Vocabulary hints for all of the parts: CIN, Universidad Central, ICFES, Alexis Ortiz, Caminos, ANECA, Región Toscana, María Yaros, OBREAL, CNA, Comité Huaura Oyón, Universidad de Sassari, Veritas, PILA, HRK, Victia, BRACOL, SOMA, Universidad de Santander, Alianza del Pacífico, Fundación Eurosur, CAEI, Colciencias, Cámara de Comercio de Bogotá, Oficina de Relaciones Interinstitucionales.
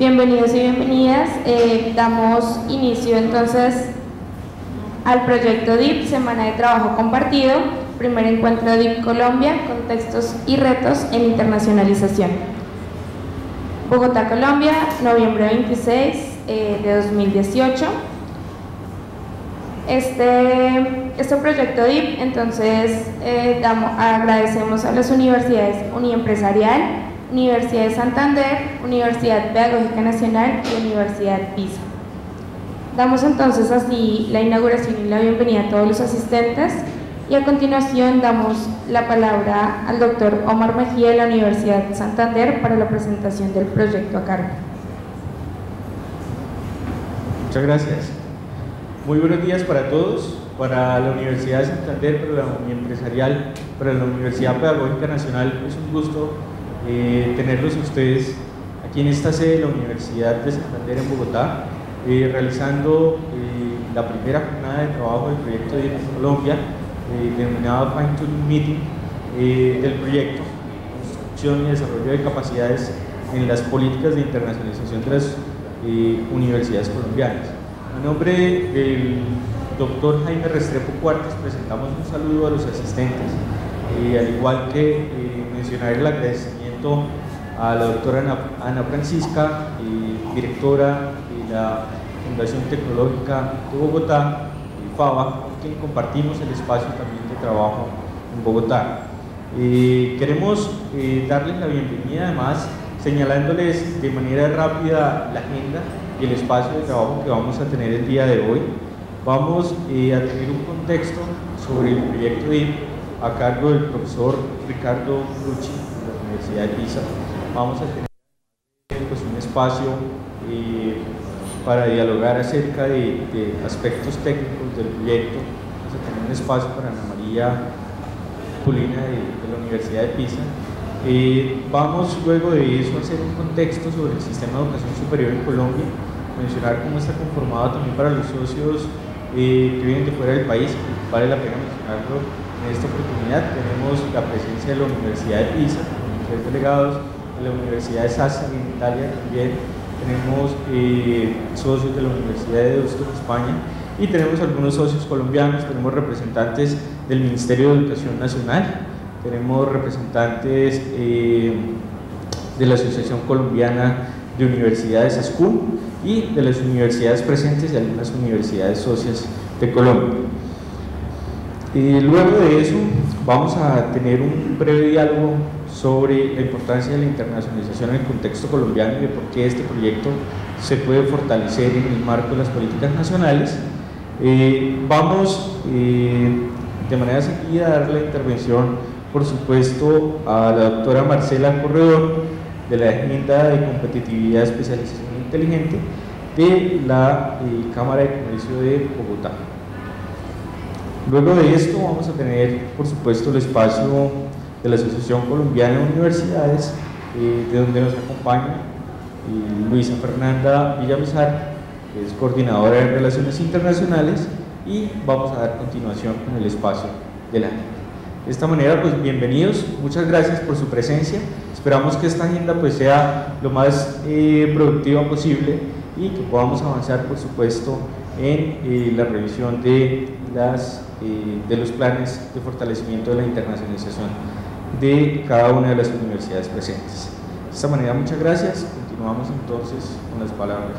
Bienvenidos y bienvenidas. Damos inicio entonces al proyecto DHIP, Semana de Trabajo Compartido, primer encuentro DHIP Colombia, contextos y retos en internacionalización. Bogotá, Colombia, noviembre 26 de 2018. Este proyecto DHIP, entonces, agradecemos a las universidades Uniempresarial, Universidad de Santander, Universidad Pedagógica Nacional y Universidad Pisa. Damos entonces así la inauguración y la bienvenida a todos los asistentes y a continuación damos la palabra al doctor Omar Mejía de la Universidad de Santander para la presentación del proyecto a cargo. Muchas gracias. Muy buenos días para todos, para la Universidad de Santander, para la Uniempresarial, para la Universidad Pedagógica Nacional. Es un gusto tenerlos ustedes aquí en esta sede de la Universidad de Santander en Bogotá, realizando la primera jornada de trabajo del proyecto de Colombia, denominado Fine Tuning Meeting, del proyecto Construcción y Desarrollo de Capacidades en las Políticas de Internacionalización de las Universidades Colombianas. A nombre del doctor Jaime Restrepo Cuartas presentamos un saludo a los asistentes, al igual que mencionar el agradecimiento a la doctora Ana Francisca, directora de la Fundación Tecnológica de Bogotá, FABA, con quien compartimos el espacio también de trabajo en Bogotá. Queremos darles la bienvenida, además señalándoles de manera rápida la agenda y el espacio de trabajo que vamos a tener el día de hoy. Vamos a tener un contexto sobre el proyecto DHIP a cargo del profesor Ricardo Lucci de la Universidad de Pisa. Vamos a tener pues, un espacio para dialogar acerca de aspectos técnicos del proyecto. Vamos a tener un espacio para Ana María Pulina de la Universidad de Pisa. Vamos luego de eso a hacer un contexto sobre el sistema de educación superior en Colombia, mencionar cómo está conformado también para los socios que vienen de fuera del país. Vale la pena mencionarlo en esta oportunidad. Tenemos la presencia de la Universidad de Pisa, con 3 delegados, de la Universidad de Sassari en Italia también, tenemos socios de la Universidad de Oviedo en España y tenemos algunos socios colombianos, tenemos representantes del Ministerio de Educación Nacional, tenemos representantes de la Asociación Colombiana de Universidades ASCUN y de las universidades presentes y algunas universidades socias de Colombia. Luego de eso vamos a tener un breve diálogo sobre la importancia de la internacionalización en el contexto colombiano y de por qué este proyecto se puede fortalecer en el marco de las políticas nacionales. Vamos de manera seguida a dar la intervención, por supuesto, a la doctora Marcela Corredor de la Agenda de Competitividad, Especialización Inteligente de la Cámara de Comercio de Bogotá. Luego de esto vamos a tener, por supuesto, el espacio de la Asociación Colombiana de Universidades, de donde nos acompaña Luisa Fernanda Villamizar, que es coordinadora de Relaciones Internacionales, y vamos a dar continuación con el espacio de la agenda. De esta manera, pues bienvenidos, muchas gracias por su presencia. Esperamos que esta agenda pues, sea lo más productiva posible y que podamos avanzar, por supuesto, en la revisión de los planes de fortalecimiento de la internacionalización de cada una de las universidades presentes. De esta manera, muchas gracias. Continuamos entonces con las palabras.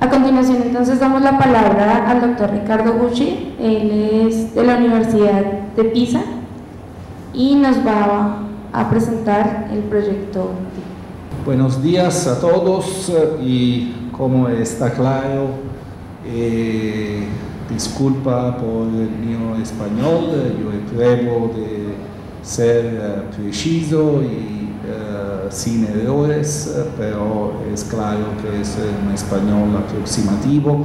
A continuación, entonces, damos la palabra al doctor Ricardo Lucci. Él es de la Universidad de Pisa y nos va a presentar el proyecto. Buenos días a todos y, como está claro, disculpa por mi español, yo pruebo de ser preciso y sin errores, pero es claro que es un español aproximativo,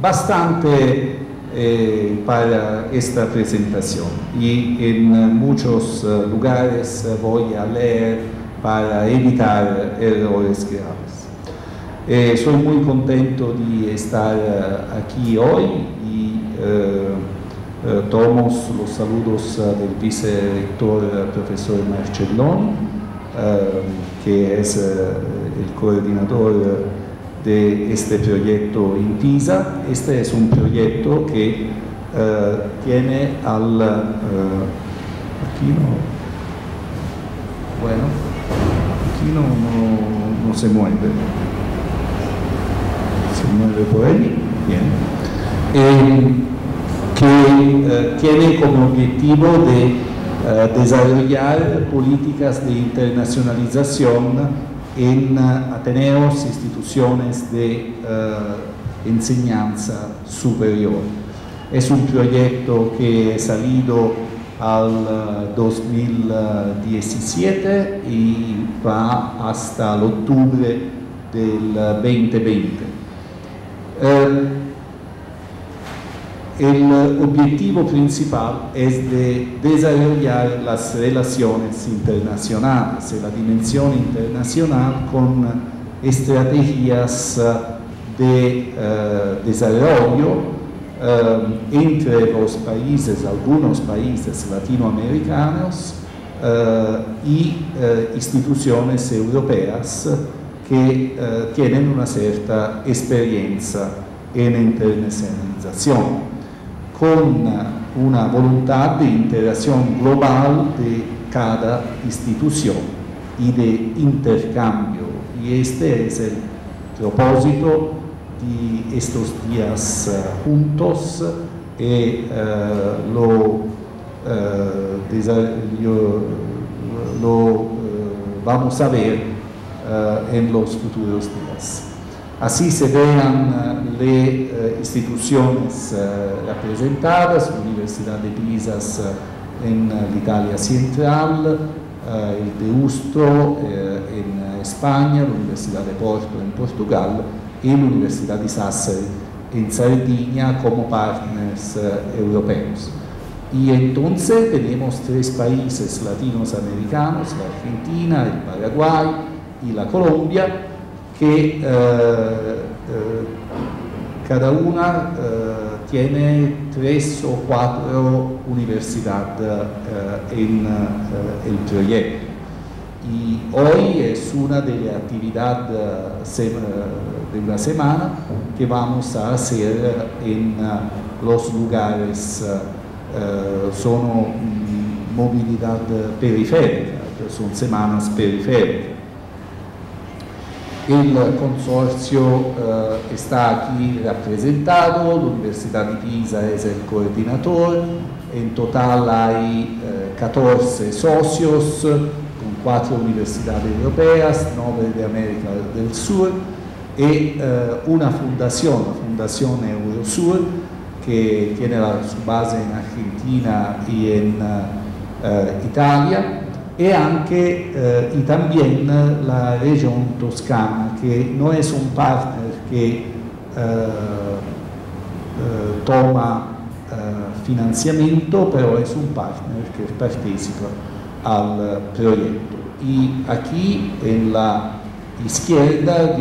bastante para esta presentación, y en muchos lugares voy a leer para evitar errores graves. Soy muy contento de estar aquí hoy y tomamos los saludos del vicedirector profesor Marcelloni, que es el coordinador de este proyecto en Pisa. Este es un proyecto que tiene al... aquí no... Bueno, aquí no se mueve. Se mueve por ahí. Bien. Que tiene como objetivo de desarrollar políticas de internacionalización en ateneos, instituciones de enseñanza superior. Es un proyecto que ha salido al 2017 y va hasta el octubre del 2020. El objetivo principal es de desarrollar las relaciones internacionales, la dimensión internacional, con estrategias de desarrollo entre los países, algunos países latinoamericanos y instituciones europeas que tienen una cierta experiencia en internacionalización, con una voluntad de interacción global de cada institución y de intercambio. Y este es el propósito de estos días juntos, y lo vamos a ver en los futuros días. Así se vean las instituciones representadas: la Universidad de Pisa en Italia Central, el de Ustro en España, la Universidad de Porto en Portugal y la Universidad de Sassari en Sardinia como partners europeos. Y entonces tenemos tres países latinoamericanos, la Argentina, el Paraguay y la Colombia, que cada una tiene 3 o 4 universidades en el proyecto. Y hoy es una de las actividades de una semana que vamos a hacer en los lugares, son movilidad periférica, son semanas periféricas. El consorcio está aquí representado, la Universidad de Pisa es el coordinador. En total hay 14 socios, con 4 universidades europeas, 9 de América del Sur y una fundación, la Fundación Eurosur, que tiene su base en Argentina y en Italia. E anche e también la Región Toscana, che non è un partner che toma finanziamento, però è un partner che partecipa al progetto. E qui, nella izquierda,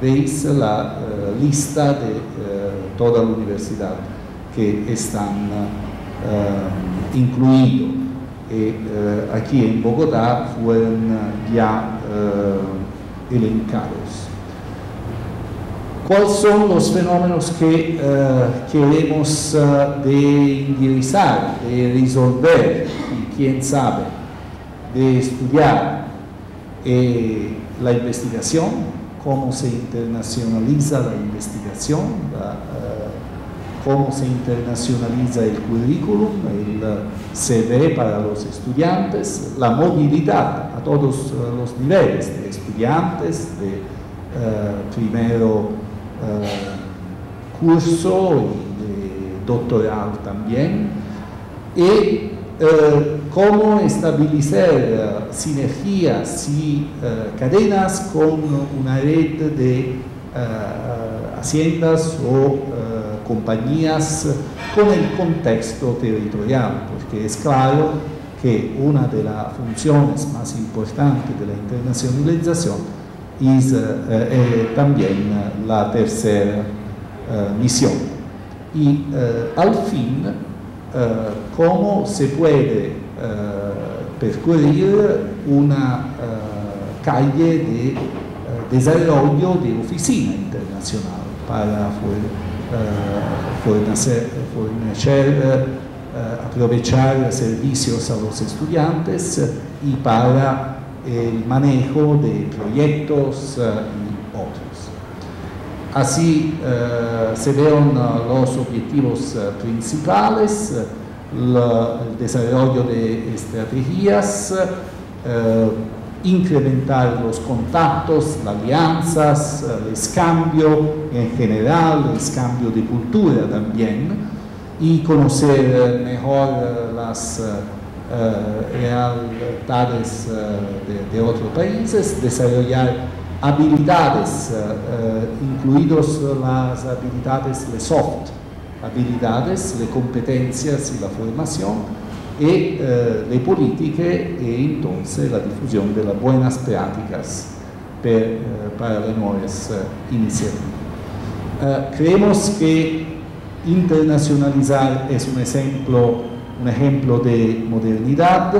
veis la lista di tutta l'università che stanno incluido. Aquí en Bogotá fueron ya elencados. ¿Cuáles son los fenómenos que queremos de endirizar, de resolver, y quién sabe, de estudiar? La investigación, cómo se internacionaliza la investigación, cómo se internacionaliza el currículum, el CV para los estudiantes, la movilidad a todos los niveles, de estudiantes, de primero curso y de doctoral también, y cómo establecer sinergias y cadenas con una red de haciendas o compañías con el contexto territorial, porque es claro que una de las funciones más importantes de la internacionalización es también la tercera misión, y al fin cómo se puede percurrir una calle de desarrollo de oficina internacional para fornecer, aprovechar servicios a los estudiantes y para el manejo de proyectos y otros. Así se ven los objetivos principales, el desarrollo de estrategias, incrementar los contactos, las alianzas, el cambio en general, el cambio de cultura también, y conocer mejor las realidades de otros países, desarrollar habilidades, incluidos las habilidades, las soft habilidades, las competencias y la formación, y las políticas y entonces la difusión de las buenas prácticas para las nuevas iniciativas. Creemos que internacionalizar es un ejemplo de modernidad.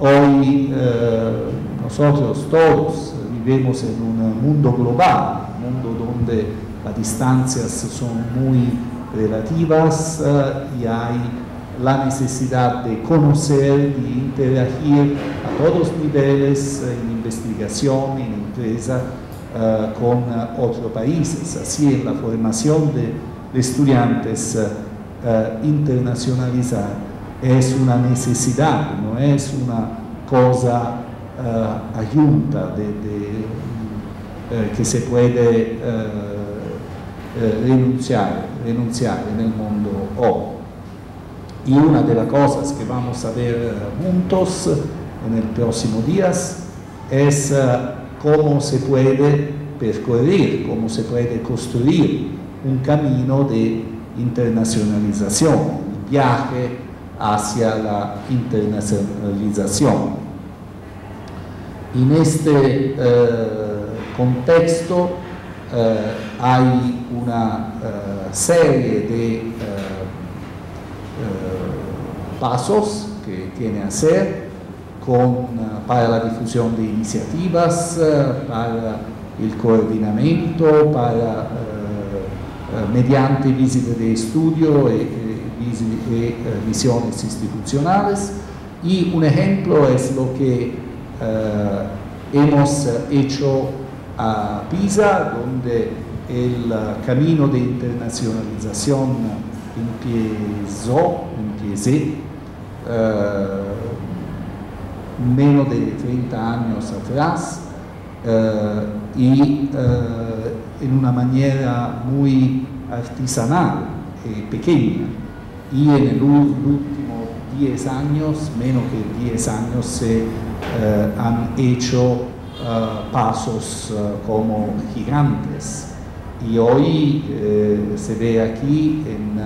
Hoy nosotros todos vivimos en un mundo global, un mundo donde las distancias son muy relativas y hay la necesidad de conocer y interagir a todos niveles en investigación, en empresa, con otros países. Así en la formación de estudiantes, internacionalizar es una necesidad, no es una cosa ayunta que se puede renunciar en el mundo hoy. Y una de las cosas que vamos a ver juntos en el próximo días es cómo se puede percorrer, cómo se puede construir un camino de internacionalización, un viaje hacia la internacionalización. En este contexto hay una serie de pasos que tiene que hacer para la difusión de iniciativas, para el coordinamiento, para mediante visitas de estudio y misiones institucionales. Y un ejemplo es lo que hemos hecho a Pisa, donde el camino de internacionalización empezó menos de 30 años atrás y en una manera muy artesanal, pequeña, y en los últimos 10 años, menos que 10 años, se han hecho pasos como gigantes. Y hoy se ve aquí en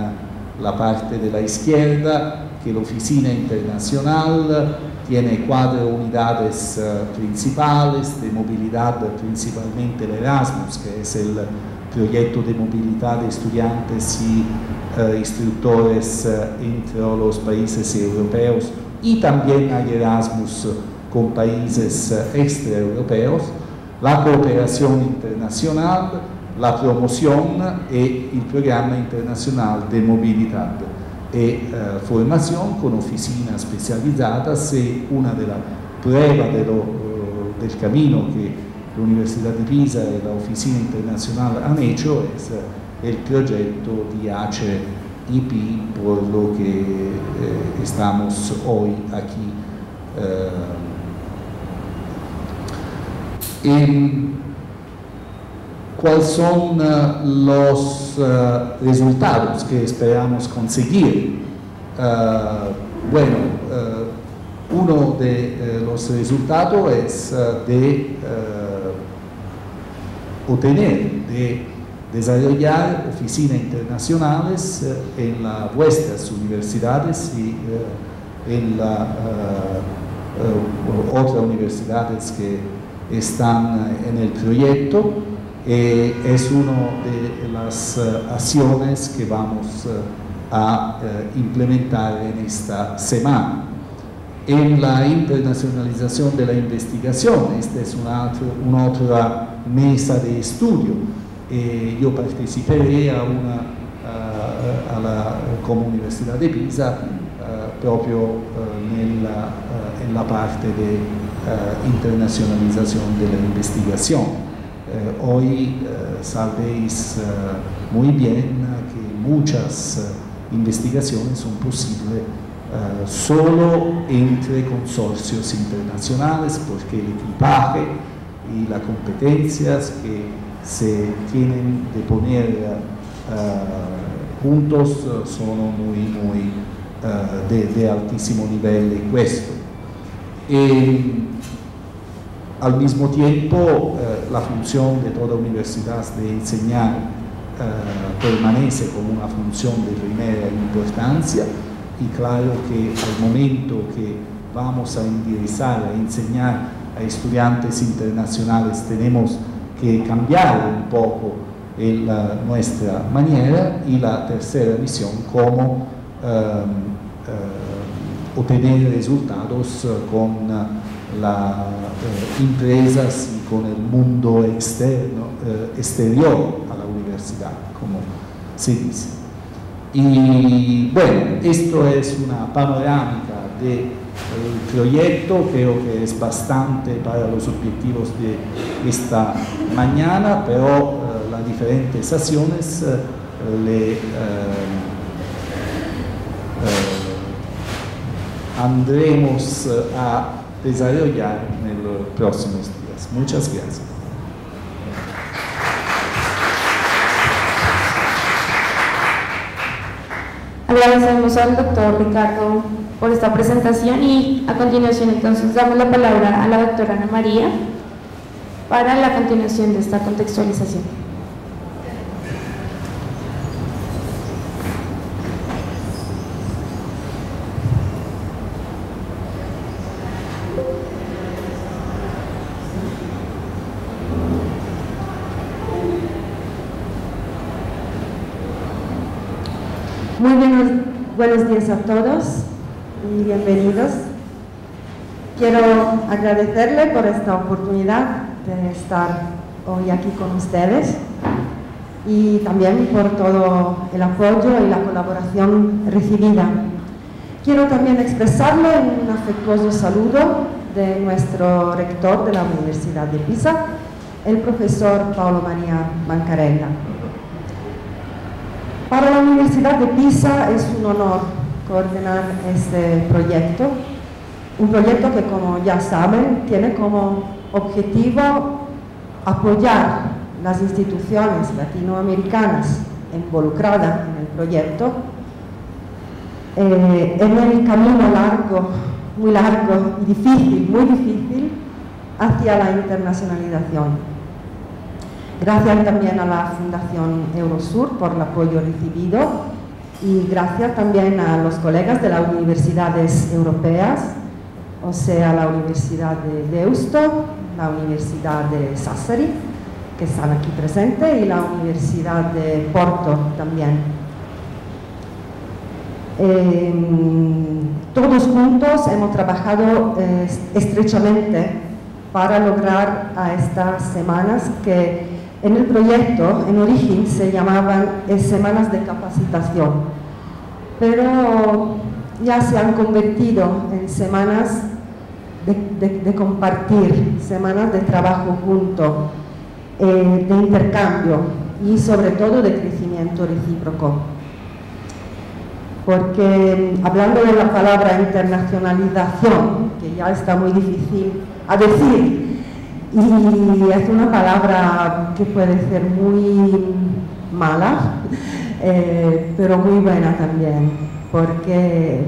la parte de la izquierda que la oficina internacional tiene 4 unidades principales de movilidad, principalmente el Erasmus, que es el proyecto de movilidad de estudiantes y instructores entre los países europeos, y también hay Erasmus con países extraeuropeos, la cooperación internacional, la promoción y el programa internacional de movilidad e formación con oficinas especializadas. Y una de las pruebas del camino que la Universidad de Pisa y la Oficina Internacional han hecho es el proyecto DHIP, por lo que estamos hoy aquí. ¿Cuáles son los resultados que esperamos conseguir? Bueno, uno de los resultados es de desarrollar oficinas internacionales en las vuestras universidades y en las otras universidades que están en el proyecto. es una de las acciones que vamos a implementar en esta semana. En la internacionalización de la investigación, esta es una otra mesa de estudio. Yo participé como Universidad de Pisa, proprio en la parte de internacionalización de la investigación. Hoy sabéis muy bien que muchas investigaciones son posibles solo entre consorcios internacionales, porque el equipaje y las competencias que se tienen de poner juntos son muy de altísimo nivel en questo. Al mismo tiempo, la función de toda universidad de enseñar permanece como una función de primera importancia. Y claro que al momento que vamos a enderezar, a enseñar a estudiantes internacionales, tenemos que cambiar un poco nuestra manera. Y la tercera misión, cómo obtener resultados con las empresas y con el mundo externo, exterior a la universidad, como se dice. Y bueno, esto es una panorámica del proyecto, creo que es bastante para los objetivos de esta mañana, pero las diferentes sesiones andremos a desarrollar en los próximos días. Muchas gracias. Agradecemos al doctor Ricardo por esta presentación y a continuación entonces damos la palabra a la doctora Ana María para la continuación de esta contextualización. Buenos días a todos y bienvenidos. Quiero agradecerle por esta oportunidad de estar hoy aquí con ustedes y también por todo el apoyo y la colaboración recibida. Quiero también expresarle un afectuoso saludo de nuestro rector de la Universidad de Pisa, el profesor Paolo María Mancarella. Para la Universidad de Pisa es un honor coordinar este proyecto, un proyecto que, como ya saben, tiene como objetivo apoyar las instituciones latinoamericanas involucradas en el proyecto en el camino largo, muy largo y difícil, muy difícil, hacia la internacionalización. Gracias también a la Fundación Eurosur por el apoyo recibido y gracias también a los colegas de las universidades europeas, o sea, la Universidad de Deusto, la Universidad de Sassari, que están aquí presentes, y la Universidad de Porto también. Todos juntos hemos trabajado estrechamente para lograr a estas semanas que en el proyecto, en origen, se llamaban semanas de capacitación, pero ya se han convertido en semanas de compartir, semanas de trabajo junto, de intercambio y sobre todo de crecimiento recíproco. Porque hablando de la palabra internacionalización, que ya está muy difícil a decir, y es una palabra que puede ser muy mala, pero muy buena también, porque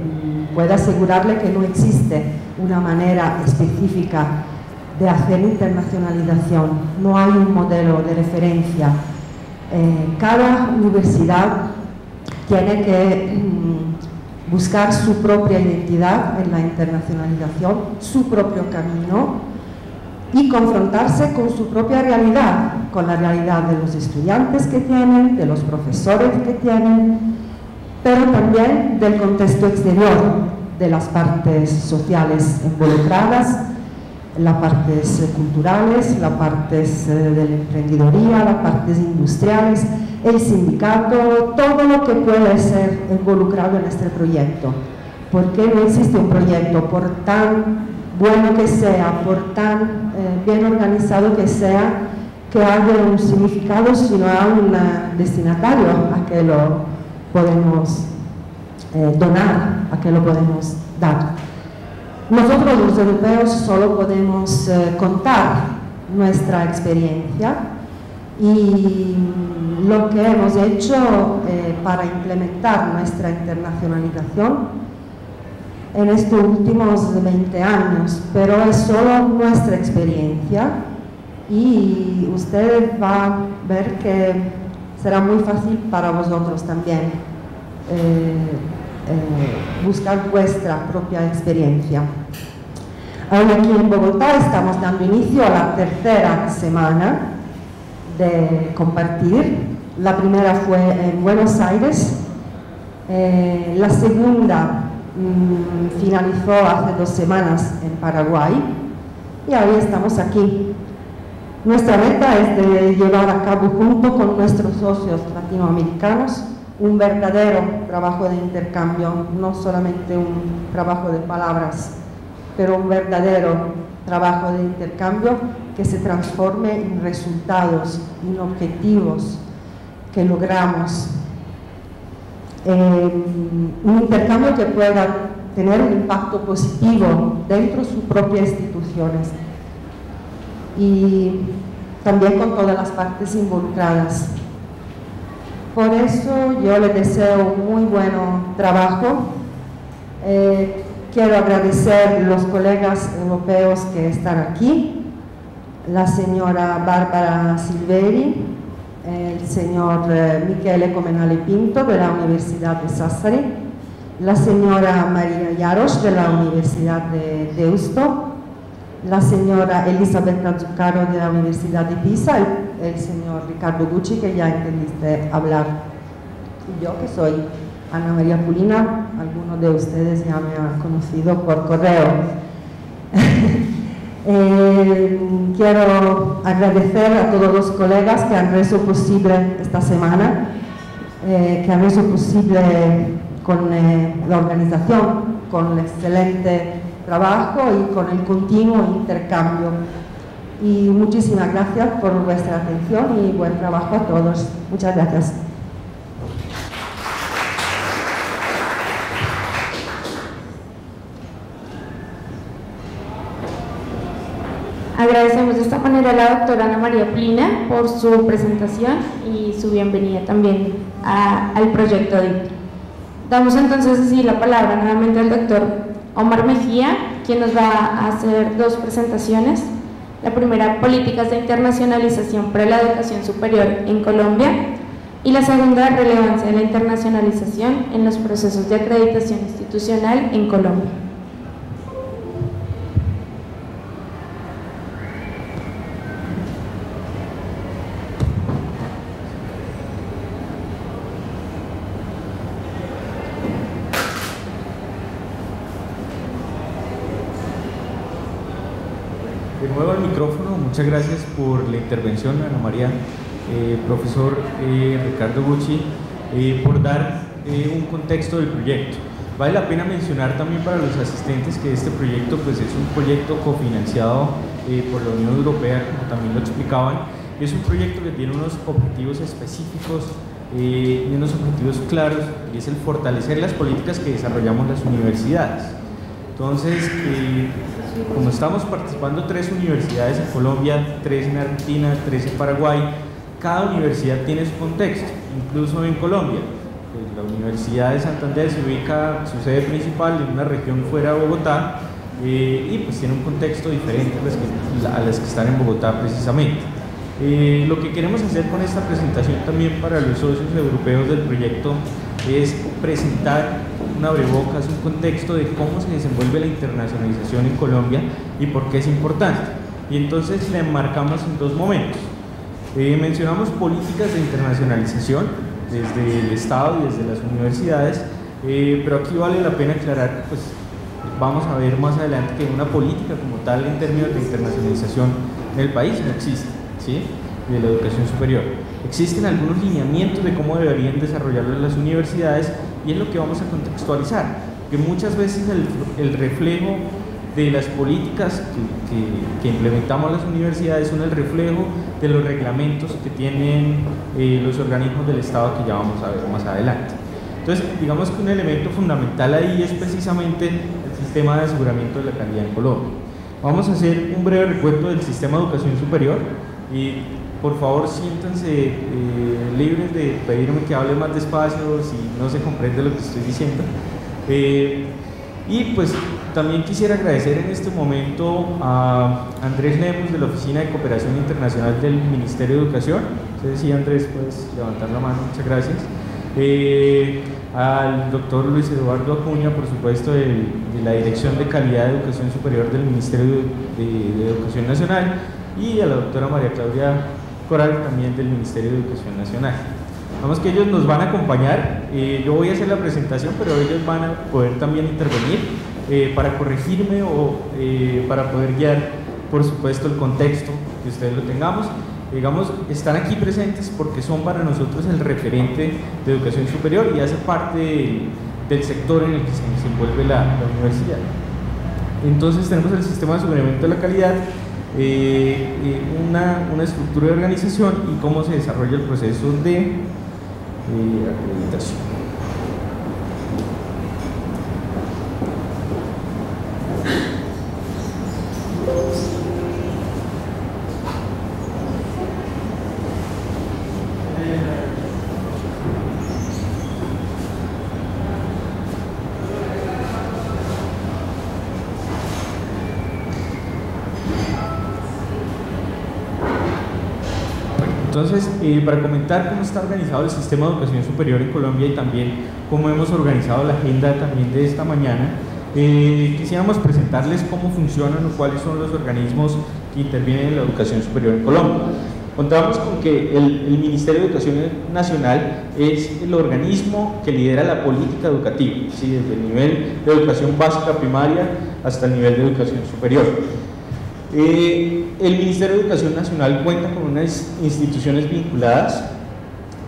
puedo asegurarle que no existe una manera específica de hacer internacionalización, no hay un modelo de referencia. Cada universidad tiene que buscar su propia identidad en la internacionalización, su propio camino, y confrontarse con su propia realidad, con la realidad de los estudiantes que tienen, de los profesores que tienen, pero también del contexto exterior, de las partes sociales involucradas, las partes culturales, las partes de la emprendeduría, las partes industriales, el sindicato, todo lo que puede ser involucrado en este proyecto, porque no existe un proyecto, por tan bueno que sea, por tan bien organizado que sea, que haya un significado, sino a un destinatario a que lo podemos donar, a que lo podemos dar. Nosotros los europeos solo podemos contar nuestra experiencia y lo que hemos hecho para implementar nuestra internacionalización en estos últimos 20 años, pero es solo nuestra experiencia y ustedes van a ver que será muy fácil para vosotros también buscar vuestra propia experiencia. Ahora aquí en Bogotá estamos dando inicio a la tercera semana de compartir. La primera fue en Buenos Aires, la segunda finalizó hace 2 semanas en Paraguay y ahora estamos aquí. Nuestra meta es de llevar a cabo junto con nuestros socios latinoamericanos un verdadero trabajo de intercambio, no solamente un trabajo de palabras, pero un verdadero trabajo de intercambio que se transforme en resultados, en objetivos que logramos. Un intercambio que pueda tener un impacto positivo dentro de sus propias instituciones y también con todas las partes involucradas. Por eso yo les deseo muy buen trabajo. Quiero agradecer a los colegas europeos que están aquí, la señora Bárbara Silveri, el señor Michele Comenale Pinto de la Universidad de Sassari, la señora María Yaros de la Universidad de Deusto, la señora Elizabeth Zuccaro de la Universidad de Pisa, el señor Ricardo Lucci, que ya entendiste hablar, y yo que soy Ana María Pulina. Algunos de ustedes ya me han conocido por correo. Quiero agradecer a todos los colegas que han hecho posible esta semana, que han hecho posible con la organización, con el excelente trabajo y con el continuo intercambio. Y muchísimas gracias por vuestra atención y buen trabajo a todos. Muchas gracias. Agradecemos de esta manera a la doctora Ana María Pulina por su presentación y su bienvenida también al proyecto DHIP. Damos entonces así la palabra nuevamente al doctor Omar Mejía, quien nos va a hacer 2 presentaciones. La primera, políticas de internacionalización para la educación superior en Colombia, y la segunda, relevancia de la internacionalización en los procesos de acreditación institucional en Colombia. Muchas gracias por la intervención, Ana María, profesor Ricardo Lucci, por dar un contexto del proyecto. Vale la pena mencionar también para los asistentes que este proyecto pues, es un proyecto cofinanciado por la Unión Europea, como también lo explicaban. Es un proyecto que tiene unos objetivos específicos y unos objetivos claros, y es el fortalecer las políticas que desarrollamos las universidades. Entonces, como estamos participando 3 universidades en Colombia, 3 en Argentina, 3 en Paraguay, cada universidad tiene su contexto, incluso en Colombia. La Universidad de Santander se ubica, su sede principal, en una región fuera de Bogotá y pues tiene un contexto diferente a las que están en Bogotá precisamente. Lo que queremos hacer con esta presentación también para los socios europeos del proyecto es presentar un abrebocas, un contexto de cómo se desenvuelve la internacionalización en Colombia y por qué es importante. Y entonces la enmarcamos en 2 momentos. Mencionamos políticas de internacionalización desde el Estado y desde las universidades, pero aquí vale la pena aclarar que pues, vamos a ver más adelante que una política como tal en términos de internacionalización en el país no existe, ¿sí?, de la educación superior. Existen algunos lineamientos de cómo deberían desarrollarlo las universidades y es lo que vamos a contextualizar, que muchas veces el reflejo de las políticas que implementamos las universidades son el reflejo de los reglamentos que tienen los organismos del Estado que ya vamos a ver más adelante. Entonces, digamos que un elemento fundamental ahí es precisamente el sistema de aseguramiento de la calidad en Colombia. Vamos a hacer un breve recuento del sistema de educación superior y por favor siéntanse libres de pedirme que hable más despacio si no se comprende lo que estoy diciendo. Y pues también quisiera agradecer en este momento a Andrés Lemus de la Oficina de Cooperación Internacional del Ministerio de Educación. Entonces, sí, Andrés, puedes levantar la mano, muchas gracias. Al doctor Luis Eduardo Acuña, por supuesto, de la Dirección de Calidad de Educación Superior del Ministerio de Educación Nacional, y a la doctora María Claudia Coral, también del Ministerio de Educación Nacional. Vamos que ellos nos van a acompañar, yo voy a hacer la presentación, pero ellos van a poder también intervenir para corregirme o para poder guiar, por supuesto, el contexto que ustedes lo tengamos. Digamos, están aquí presentes porque son para nosotros el referente de educación superior y hace parte del sector en el que se desenvuelve la universidad. Entonces tenemos el sistema de aseguramiento de la calidad, una estructura de organización y cómo se desarrolla el proceso de acreditación. Entonces, para comentar cómo está organizado el sistema de educación superior en Colombia y también cómo hemos organizado la agenda también de esta mañana, quisiéramos presentarles cómo funcionan o cuáles son los organismos que intervienen en la educación superior en Colombia. Contamos con que el Ministerio de Educación Nacional es el organismo que lidera la política educativa, ¿sí?, desde el nivel de educación básica primaria hasta el nivel de educación superior. El Ministerio de Educación Nacional cuenta con unas instituciones vinculadas,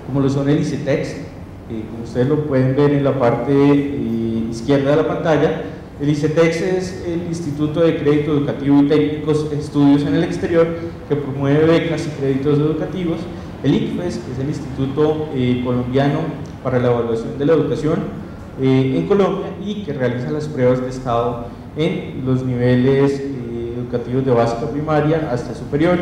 como lo son el ICETEX, como ustedes lo pueden ver en la parte izquierda de la pantalla. El ICETEX es el Instituto de Crédito Educativo y Técnicos Estudios en el Exterior, que promueve becas y créditos educativos. El ICFES, que es el Instituto Colombiano para la Evaluación de la Educación en Colombia, y que realiza las pruebas de estado en los niveles educativos de básica primaria hasta superior.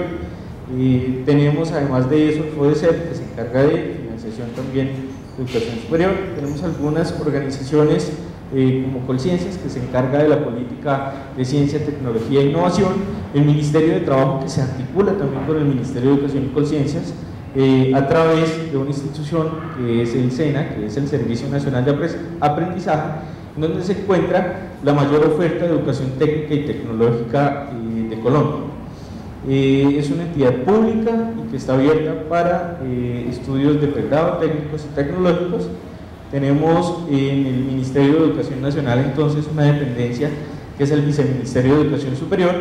Tenemos además de eso el FODECEP, que se encarga de financiación también de educación superior. Tenemos algunas organizaciones como Colciencias, que se encarga de la política de ciencia, tecnología e innovación. El Ministerio de Trabajo, que se articula también con el Ministerio de Educación y Colciencias a través de una institución que es el SENA, que es el Servicio Nacional de Aprendizaje, donde se encuentra la mayor oferta de educación técnica y tecnológica de Colombia. Es una entidad pública y que está abierta para estudios de pregrado, técnicos y tecnológicos. Tenemos en el Ministerio de Educación Nacional entonces una dependencia que es el Viceministerio de Educación Superior,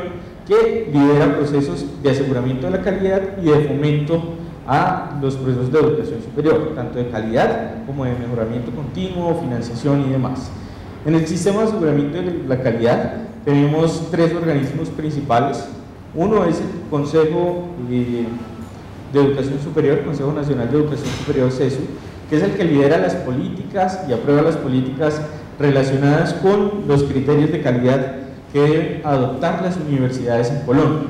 que lidera procesos de aseguramiento de la calidad y de fomento a los procesos de educación superior, tanto de calidad como de mejoramiento continuo, financiación y demás. En el sistema de aseguramiento de la calidad tenemos tres organismos principales. Uno es el Consejo de Educación Superior, Consejo Nacional de Educación Superior, CESU, que es el que lidera las políticas y aprueba las políticas relacionadas con los criterios de calidad que deben adoptar las universidades en Colombia.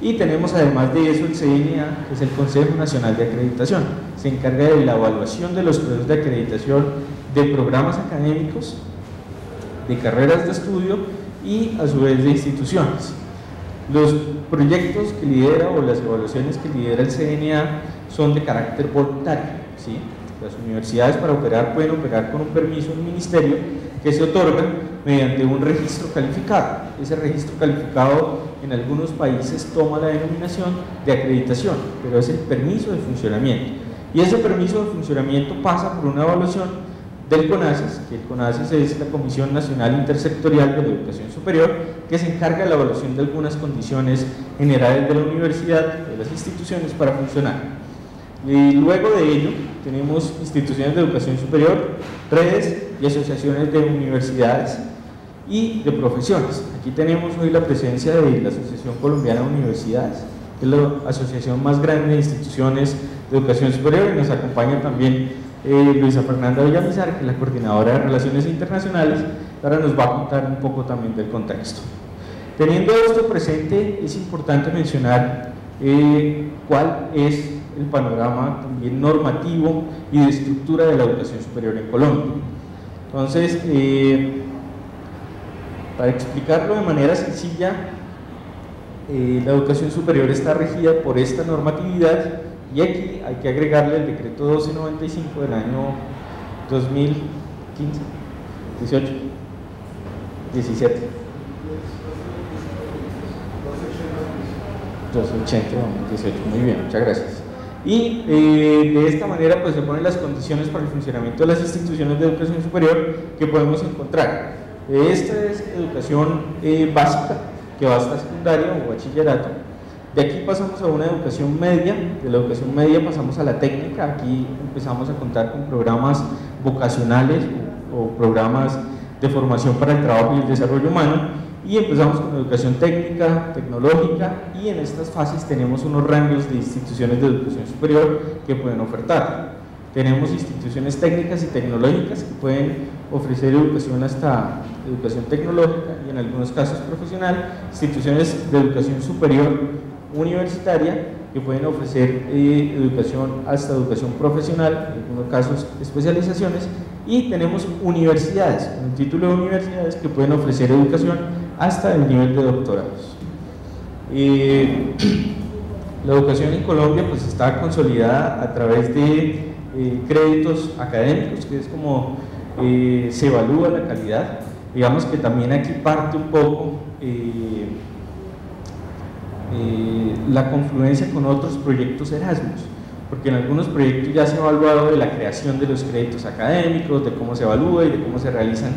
Y tenemos además de eso el CNA, que es el Consejo Nacional de Acreditación. Se encarga de la evaluación de los procesos de acreditación de programas académicos, de carreras de estudio y a su vez de instituciones. Los proyectos que lidera o las evaluaciones que lidera el CNA son de carácter voluntario, ¿sí? Las universidades para operar pueden operar con un permiso del ministerio que se otorgan mediante un registro calificado. Ese registro calificado en algunos países toma la denominación de acreditación, pero es el permiso de funcionamiento. Y ese permiso de funcionamiento pasa por una evaluación del CONACES, que el CONACES es la Comisión Nacional Intersectorial de la Educación Superior, que se encarga de la evaluación de algunas condiciones generales de la universidad, de las instituciones para funcionar. Y luego de ello tenemos instituciones de educación superior, redes y asociaciones de universidades y de profesiones. Aquí tenemos hoy la presencia de la Asociación Colombiana de Universidades, que es la asociación más grande de instituciones de educación superior, y nos acompaña también Luisa Fernanda Villamizar, que es la coordinadora de Relaciones Internacionales. Ahora nos va a contar un poco también del contexto. Teniendo esto presente, es importante mencionar cuál es el panorama también normativo y de estructura de la educación superior en Colombia. Entonces, para explicarlo de manera sencilla, la educación superior está regida por esta normatividad, y aquí hay que agregarle el decreto 1295 del año 2015, 18, 17, 280, 18, muy bien, muchas gracias. Y de esta manera pues se ponen las condiciones para el funcionamiento de las instituciones de educación superior que podemos encontrar. Esta es educación básica, que va hasta secundaria o bachillerato. De aquí pasamos a una educación media, de la educación media pasamos a la técnica, aquí empezamos a contar con programas vocacionales o programas de formación para el trabajo y el desarrollo humano, y empezamos con educación técnica, tecnológica, y en estas fases tenemos unos rangos de instituciones de educación superior que pueden ofertar. Tenemos instituciones técnicas y tecnológicas que pueden ofrecer educación hasta educación tecnológica y en algunos casos profesional, instituciones de educación superior universitaria que pueden ofrecer educación hasta educación profesional, en algunos casos especializaciones, y tenemos universidades, con el título de universidades, que pueden ofrecer educación hasta el nivel de doctorados. La educación en Colombia pues está consolidada a través de créditos académicos, que es como se evalúa la calidad. Digamos que también aquí parte un poco la confluencia con otros proyectos Erasmus, porque en algunos proyectos ya se ha evaluado de la creación de los créditos académicos, de cómo se evalúa y de cómo se realizan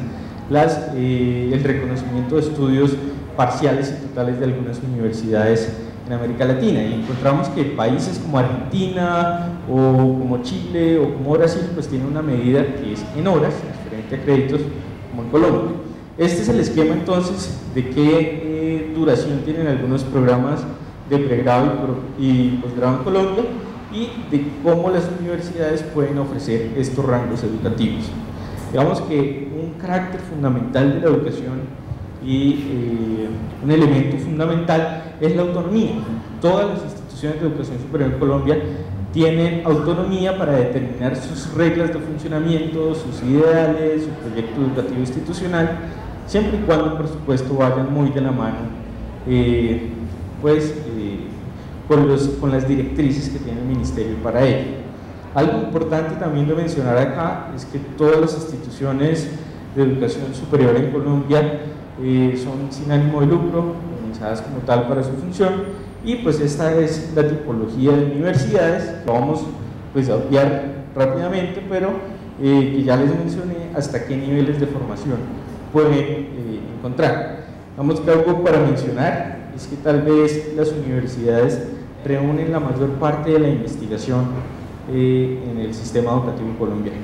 el reconocimiento de estudios parciales y totales de algunas universidades en América Latina, y encontramos que países como Argentina o como Chile o como Brasil pues tienen una medida que es en horas, diferente a créditos como en Colombia. Este es el esquema entonces de que duración tienen algunos programas de pregrado y posgrado en Colombia, y de cómo las universidades pueden ofrecer estos rangos educativos. Digamos que un carácter fundamental de la educación y un elemento fundamental es la autonomía. Todas las instituciones de educación superior en Colombia tienen autonomía para determinar sus reglas de funcionamiento, sus ideales, su proyecto educativo institucional, siempre y cuando por supuesto vayan muy de la mano con las directrices que tiene el ministerio para ello. Algo importante también de mencionar acá es que todas las instituciones de educación superior en Colombia son sin ánimo de lucro, organizadas como tal para su función, y pues esta es la tipología de universidades que vamos pues a obviar rápidamente, pero que ya les mencioné hasta qué niveles de formación pueden encontrar. Vamos, que algo para mencionar es que tal vez las universidades reúnen la mayor parte de la investigación en el sistema educativo colombiano.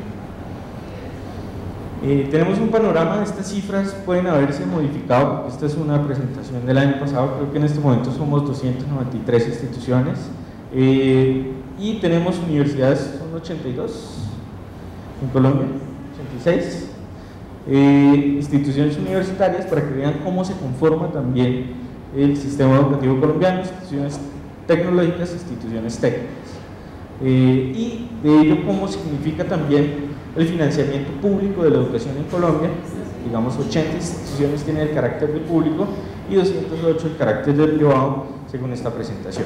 Tenemos un panorama de estas cifras, pueden haberse modificado, porque esta es una presentación del año pasado, creo que en este momento somos 293 instituciones, y tenemos universidades, son 82 en Colombia, 86. Instituciones universitarias, para que vean cómo se conforma también el sistema educativo colombiano, instituciones tecnológicas, instituciones técnicas, y de ello cómo significa también el financiamiento público de la educación en Colombia. Digamos, 80 instituciones tienen el carácter de público y 208 el carácter de privado, según esta presentación.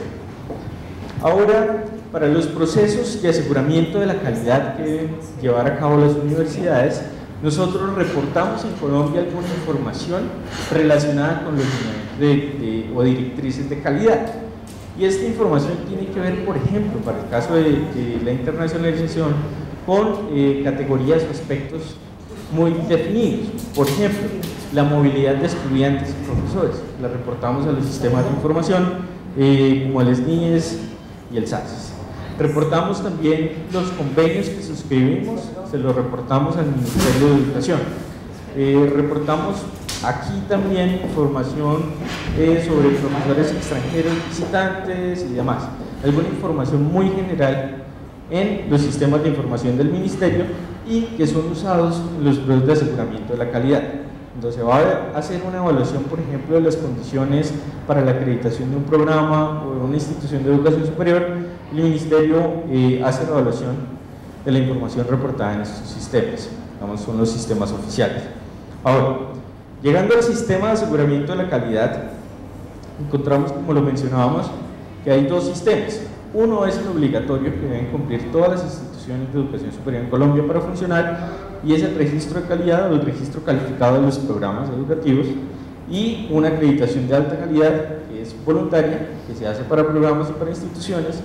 Ahora, para los procesos de aseguramiento de la calidad que deben llevar a cabo las universidades, Nosotros reportamos en Colombia alguna información relacionada con los niveles o directrices de calidad. Y esta información tiene que ver, por ejemplo, para el caso de la internacionalización, con categorías o aspectos muy definidos. Por ejemplo, la movilidad de estudiantes y profesores. La reportamos a los sistemas de información, como el SNIES y el CONACES. Reportamos también los convenios que suscribimos, se los reportamos al Ministerio de Educación. Reportamos aquí también información sobre profesores extranjeros, visitantes y demás. Alguna información muy general en los sistemas de información del Ministerio y que son usados en los procesos de aseguramiento de la calidad. Entonces, va a hacer una evaluación, por ejemplo, de las condiciones para la acreditación de un programa o de una institución de educación superior. El Ministerio hace la evaluación de la información reportada en estos sistemas, digamos, son los sistemas oficiales. Ahora, llegando al sistema de aseguramiento de la calidad, encontramos, como lo mencionábamos, que hay dos sistemas. Uno es el obligatorio, que deben cumplir todas las instituciones de educación superior en Colombia para funcionar, y es el registro de calidad o el registro calificado de los programas educativos, y una acreditación de alta calidad que es voluntaria, que se hace para programas o para instituciones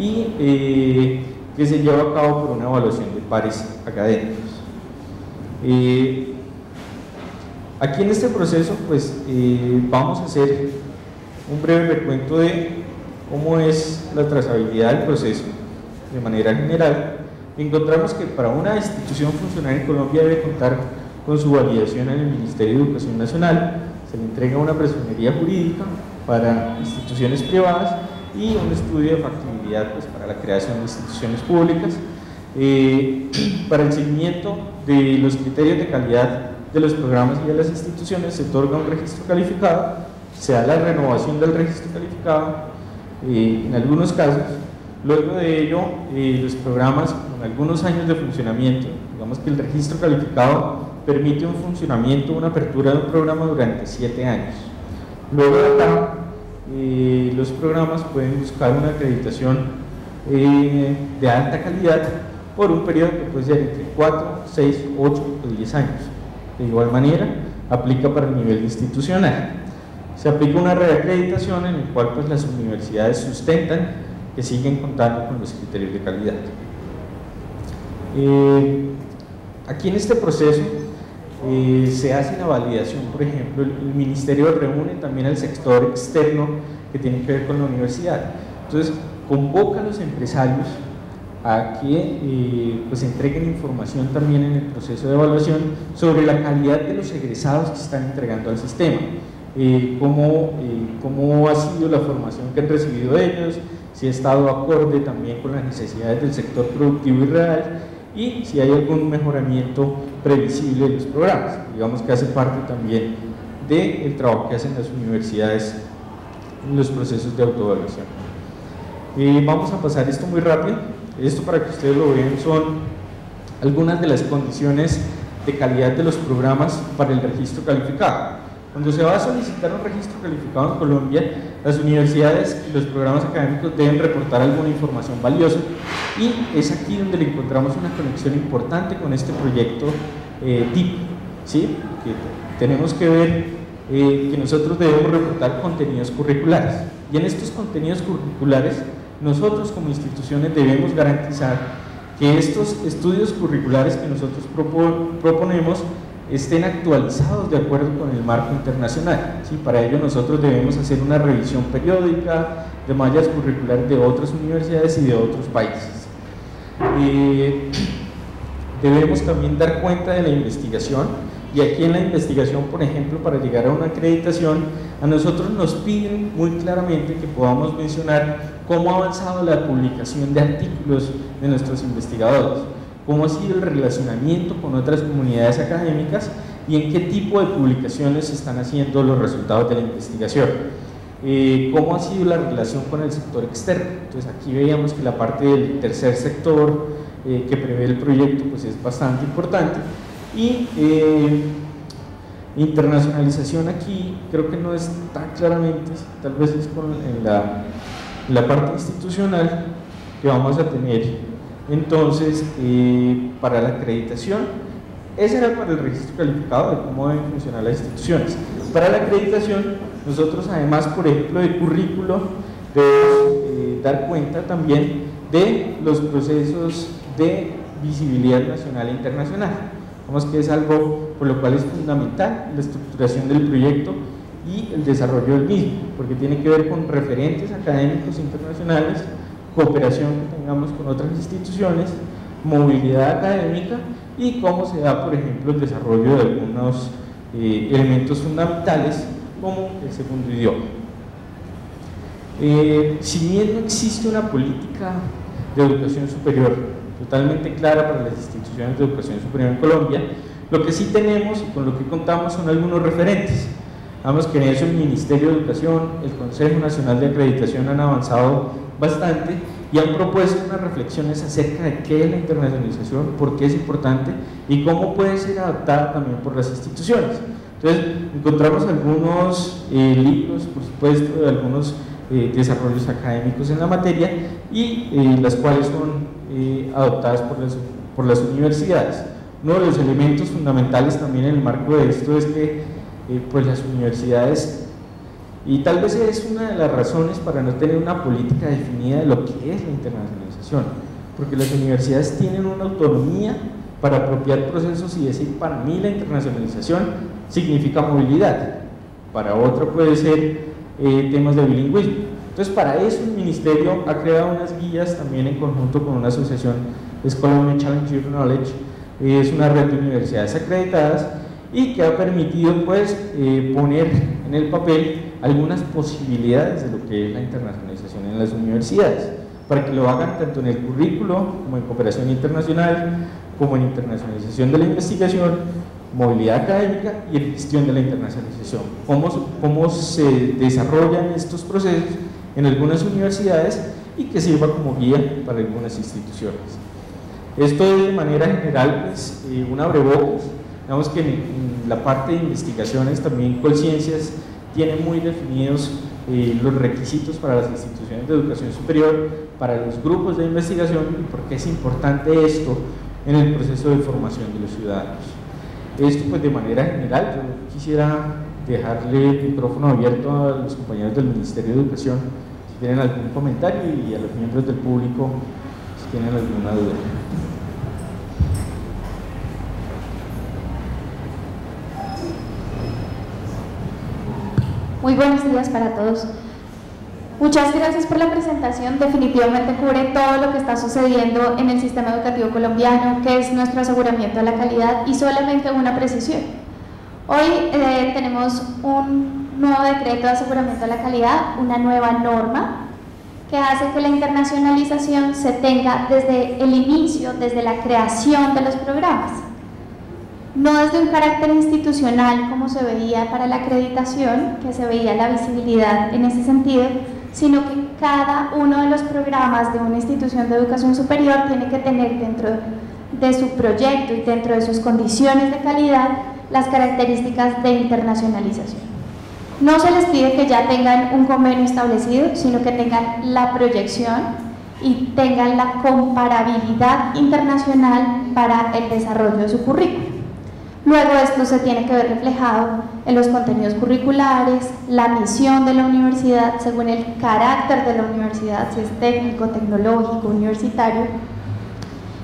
y que se lleva a cabo por una evaluación de pares académicos. Aquí en este proceso pues vamos a hacer un breve recuento de cómo es la trazabilidad del proceso de manera general. Encontramos que para una institución funcional en Colombia debe contar con su validación en el Ministerio de Educación Nacional, se le entrega una personería jurídica para instituciones privadas y un estudio de factibilidad pues, para la creación de instituciones públicas, para el seguimiento de los criterios de calidad de los programas y de las instituciones se otorga un registro calificado, se da la renovación del registro calificado en algunos casos. Luego de ello, los programas con algunos años de funcionamiento, digamos que el registro calificado permite un funcionamiento, una apertura de un programa durante 7 años. Luego de acá, los programas pueden buscar una acreditación de alta calidad por un periodo que puede ser entre 4, 6, 8 o 10 años. De igual manera, aplica para el nivel institucional. Se aplica una reacreditación en el cual pues, las universidades sustentan que siguen contando con los criterios de calidad. Aquí en este proceso se hace la validación, por ejemplo, el Ministerio reúne también al sector externo que tiene que ver con la universidad. Entonces, convoca a los empresarios a que pues entreguen información también en el proceso de evaluación sobre la calidad de los egresados que están entregando al sistema, cómo ha sido la formación que han recibido ellos, si ha estado acorde también con las necesidades del sector productivo y real y si hay algún mejoramiento previsible en los programas. Digamos que hace parte también del trabajo que hacen las universidades en los procesos de autoevaluación. Vamos a pasar esto muy rápido. Esto para que ustedes lo vean son algunas de las condiciones de calidad de los programas para el registro calificado. Cuando se va a solicitar un registro calificado en Colombia, las universidades y los programas académicos deben reportar alguna información valiosa y es aquí donde le encontramos una conexión importante con este proyecto DHIP, ¿sí? Tenemos que ver que nosotros debemos reportar contenidos curriculares y en estos contenidos curriculares nosotros como instituciones debemos garantizar que estos estudios curriculares que nosotros proponemos estén actualizados de acuerdo con el marco internacional, ¿sí? Para ello nosotros debemos hacer una revisión periódica de mallas curriculares de otras universidades y de otros países. Debemos también dar cuenta de la investigación y aquí en la investigación, por ejemplo, para llegar a una acreditación a nosotros nos piden muy claramente que podamos mencionar cómo ha avanzado la publicación de artículos de nuestros investigadores, cómo ha sido el relacionamiento con otras comunidades académicas y en qué tipo de publicaciones se están haciendo los resultados de la investigación, cómo ha sido la relación con el sector externo. Entonces aquí veíamos que la parte del tercer sector que prevé el proyecto pues es bastante importante y internacionalización aquí creo que no es tan claramente, tal vez es en la parte institucional que vamos a tener. Entonces, para la acreditación Ese era para el registro calificado de cómo deben funcionar las instituciones. Para la acreditación, nosotros además, por ejemplo, de currículo, debemos dar cuenta también de los procesos de visibilidad nacional e internacional. Vamos, que es algo por lo cual es fundamental la estructuración del proyecto y el desarrollo del mismo, porque tiene que ver con referentes académicos internacionales, cooperación que tengamos con otras instituciones, movilidad académica y cómo se da, por ejemplo, el desarrollo de algunos elementos fundamentales como el segundo idioma. Si bien no existe una política de educación superior totalmente clara para las instituciones de educación superior en Colombia, lo que sí tenemos y con lo que contamos son algunos referentes. Vamos, que en eso el Ministerio de Educación, el Consejo Nacional de Acreditación han avanzado bastante y han propuesto unas reflexiones acerca de qué es la internacionalización, por qué es importante y cómo puede ser adaptada también por las instituciones. Entonces, encontramos algunos libros, por supuesto, de algunos desarrollos académicos en la materia y las cuales son adoptadas por las universidades. Uno de los elementos fundamentales también en el marco de esto es que pues las universidades, y tal vez es una de las razones para no tener una política definida de lo que es la internacionalización, porque las universidades tienen una autonomía para apropiar procesos y decir: para mí la internacionalización significa movilidad, para otro puede ser temas de bilingüismo. Entonces, para eso el ministerio ha creado unas guías también en conjunto con una asociación, es Colombia Challenge Knowledge, es una red de universidades acreditadas y que ha permitido, pues, poner en el papel algunas posibilidades de lo que es la internacionalización en las universidades, para que lo hagan tanto en el currículo, como en cooperación internacional, como en internacionalización de la investigación, movilidad académica y en gestión de la internacionalización. Cómo se desarrollan estos procesos en algunas universidades y que sirva como guía para algunas instituciones. Esto es, de manera general, pues, un abrebocas. Digamos que en la parte de investigaciones también Colciencias tiene muy definidos los requisitos para las instituciones de educación superior, para los grupos de investigación y por qué es importante esto en el proceso de formación de los ciudadanos. Esto, pues, de manera general. Yo quisiera dejarle el micrófono abierto a los compañeros del Ministerio de Educación si tienen algún comentario y a los miembros del público si tienen alguna duda. Muy buenos días para todos. Muchas gracias por la presentación. Definitivamente cubre todo lo que está sucediendo en el sistema educativo colombiano, que es nuestro aseguramiento a la calidad, y solamente una precisión. Hoy tenemos un nuevo decreto de aseguramiento a la calidad, una nueva norma que hace que la internacionalización se tenga desde el inicio, desde la creación de los programas. No desde un carácter institucional como se veía para la acreditación, que se veía la visibilidad en ese sentido, sino que cada uno de los programas de una institución de educación superior tiene que tener dentro de su proyecto y dentro de sus condiciones de calidad las características de internacionalización. No se les pide que ya tengan un convenio establecido, sino que tengan la proyección y tengan la comparabilidad internacional para el desarrollo de su currículum. Luego esto se tiene que ver reflejado en los contenidos curriculares, la misión de la universidad según el carácter de la universidad, si es técnico, tecnológico, universitario,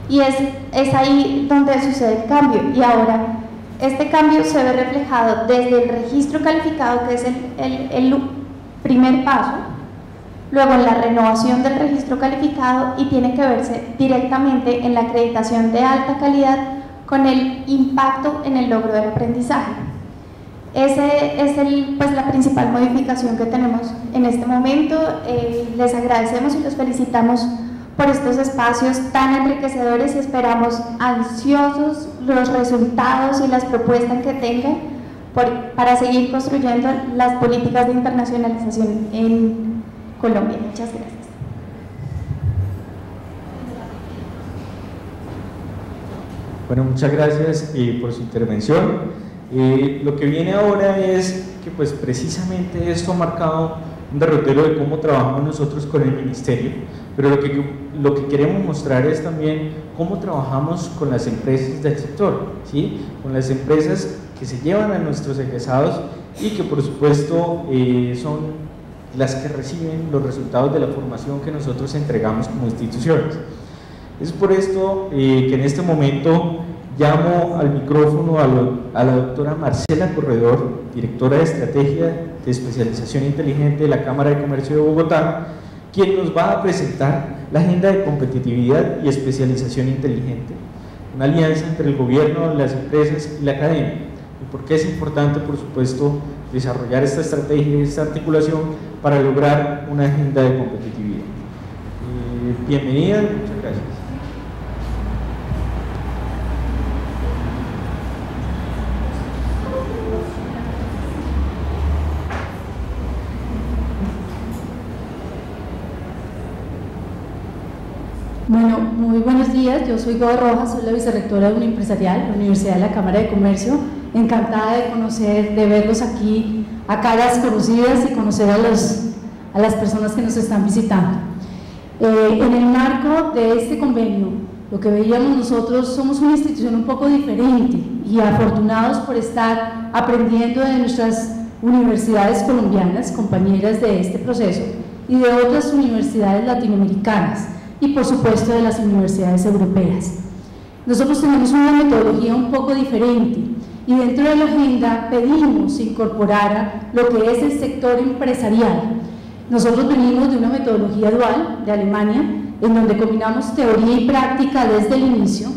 y es ahí donde sucede el cambio. Y ahora este cambio se ve reflejado desde el registro calificado, que es el primer paso, luego en la renovación del registro calificado, y tiene que verse directamente en la acreditación de alta calidad con el impacto en el logro del aprendizaje. Ese es pues, la principal modificación que tenemos en este momento. Les agradecemos y los felicitamos por estos espacios tan enriquecedores y esperamos ansiosos los resultados y las propuestas que tengan para seguir construyendo las políticas de internacionalización en Colombia. Muchas gracias. Bueno, muchas gracias por su intervención. Lo que viene ahora es que, pues, precisamente esto ha marcado un derrotero de cómo trabajamos nosotros con el Ministerio. Pero lo que queremos mostrar es también cómo trabajamos con las empresas del sector, ¿sí? Con las empresas que se llevan a nuestros egresados y que por supuesto son las que reciben los resultados de la formación que nosotros entregamos como instituciones. Es por esto que en este momento llamo al micrófono a la doctora Marcela Corredor, directora de Estrategia de Especialización Inteligente de la Cámara de Comercio de Bogotá, quien nos va a presentar la Agenda de Competitividad y Especialización Inteligente, una alianza entre el gobierno, las empresas y la academia. ¿Y por qué es importante, por supuesto, desarrollar esta estrategia y esta articulación para lograr una agenda de competitividad? Bienvenida, muchas gracias. Bueno, muy buenos días, yo soy Gabo Rojas, soy la vicerrectora de Uniempresarial, la Universidad de la Cámara de Comercio. Encantada de conocer, de verlos aquí a caras conocidas y conocer a las personas que nos están visitando. En el marco de este convenio, lo que veíamos nosotros, somos una institución un poco diferente y afortunados por estar aprendiendo de nuestras universidades colombianas, compañeras de este proceso, y de otras universidades latinoamericanas, y por supuesto de las universidades europeas. Nosotros tenemos una metodología un poco diferente y dentro de la agenda pedimos se incorporara lo que es el sector empresarial. Nosotros venimos de una metodología dual de Alemania, en donde combinamos teoría y práctica desde el inicio,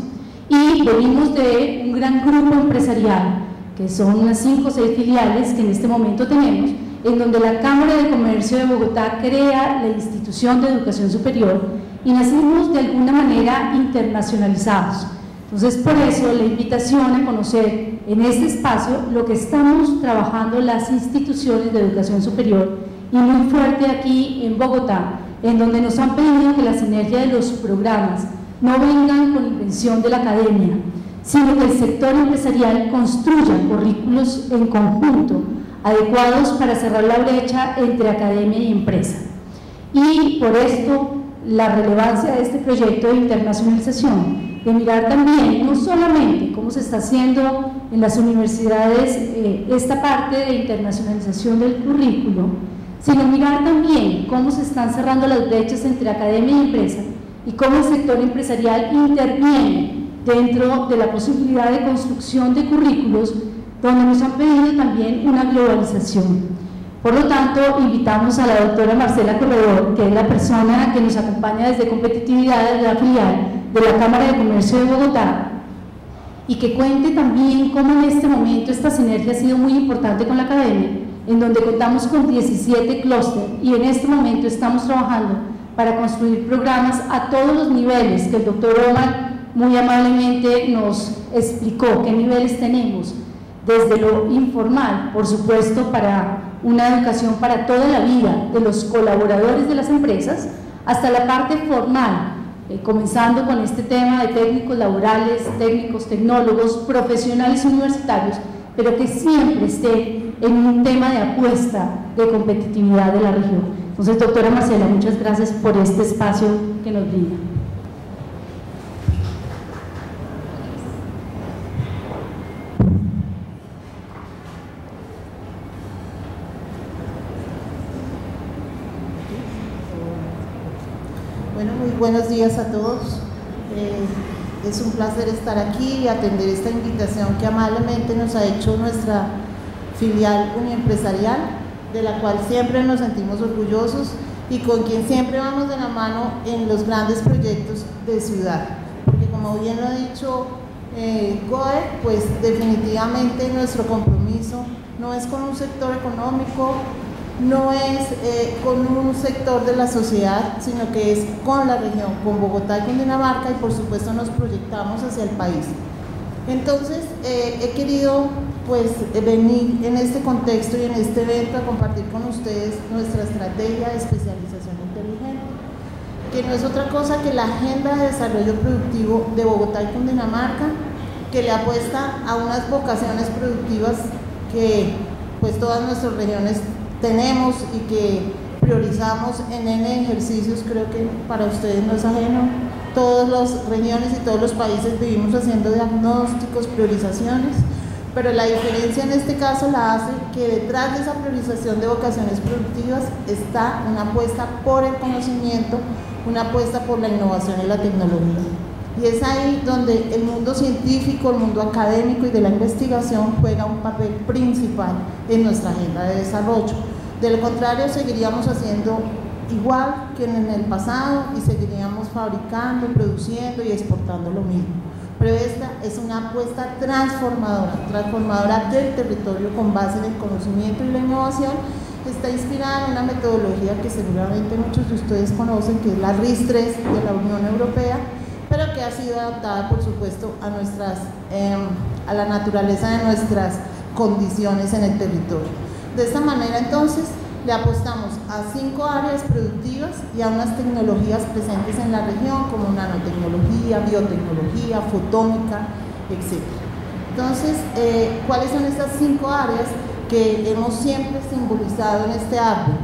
y venimos de un gran grupo empresarial, que son unas 5 o 6 filiales que en este momento tenemos, en donde la Cámara de Comercio de Bogotá crea la institución de educación superior y nacimos de alguna manera internacionalizados. Entonces, por eso la invitación a conocer en este espacio lo que estamos trabajando las instituciones de educación superior, y muy fuerte aquí en Bogotá, en donde nos han pedido que la sinergia de los programas no vengan con invención de la academia, sino que el sector empresarial construya currículos en conjunto adecuados para cerrar la brecha entre academia y empresa. Y por esto la relevancia de este proyecto de internacionalización, de mirar también no solamente cómo se está haciendo en las universidades esta parte de internacionalización del currículo, sino mirar también cómo se están cerrando las brechas entre academia y empresa y cómo el sector empresarial interviene dentro de la posibilidad de construcción de currículos, donde nos han pedido también una globalización. Por lo tanto, invitamos a la doctora Marcela Corredor, que es la persona que nos acompaña desde competitividad de la filial de la Cámara de Comercio de Bogotá, y que cuente también cómo en este momento esta sinergia ha sido muy importante con la academia, en donde contamos con 17 clústeres y en este momento estamos trabajando para construir programas a todos los niveles que el doctor Omar muy amablemente nos explicó qué niveles tenemos, desde lo informal, por supuesto, para una educación para toda la vida de los colaboradores de las empresas, hasta la parte formal, comenzando con este tema de técnicos laborales, técnicos, tecnólogos, profesionales universitarios, pero que siempre esté en un tema de apuesta de competitividad de la región. Entonces, doctora Marcela, muchas gracias por este espacio que nos brinda. Buenos días a todos, es un placer estar aquí y atender esta invitación que amablemente nos ha hecho nuestra filial Uniempresarial, de la cual siempre nos sentimos orgullosos y con quien siempre vamos de la mano en los grandes proyectos de ciudad, porque como bien lo ha dicho Goer, pues definitivamente nuestro compromiso no es con un sector económico, no es con un sector de la sociedad, sino que es con la región, con Bogotá y con Dinamarca, y por supuesto nos proyectamos hacia el país. Entonces he querido pues venir en este contexto y en este evento a compartir con ustedes nuestra estrategia de especialización inteligente, que no es otra cosa que la agenda de desarrollo productivo de Bogotá y Cundinamarca, que le apuesta a unas vocaciones productivas que pues todas nuestras regiones tenemos y que priorizamos en N ejercicios, creo que para ustedes no es ajeno. Todas las regiones y todos los países vivimos haciendo diagnósticos, priorizaciones, pero la diferencia en este caso la hace que detrás de esa priorización de vocaciones productivas está una apuesta por el conocimiento, una apuesta por la innovación y la tecnología. Y es ahí donde el mundo científico, el mundo académico y de la investigación juega un papel principal en nuestra agenda de desarrollo. De lo contrario, seguiríamos haciendo igual que en el pasado y seguiríamos fabricando, produciendo y exportando lo mismo. Pero esta es una apuesta transformadora del territorio con base en el conocimiento y la innovación. Está inspirada en una metodología que seguramente muchos de ustedes conocen, que es la RIS3 de la Unión Europea, pero que ha sido adaptada, por supuesto, a a la naturaleza de nuestras condiciones en el territorio. De esta manera, entonces, le apostamos a 5 áreas productivas y a unas tecnologías presentes en la región, como nanotecnología, biotecnología, fotónica, etc. Entonces, ¿cuáles son estas 5 áreas que hemos siempre simbolizado en este árbol?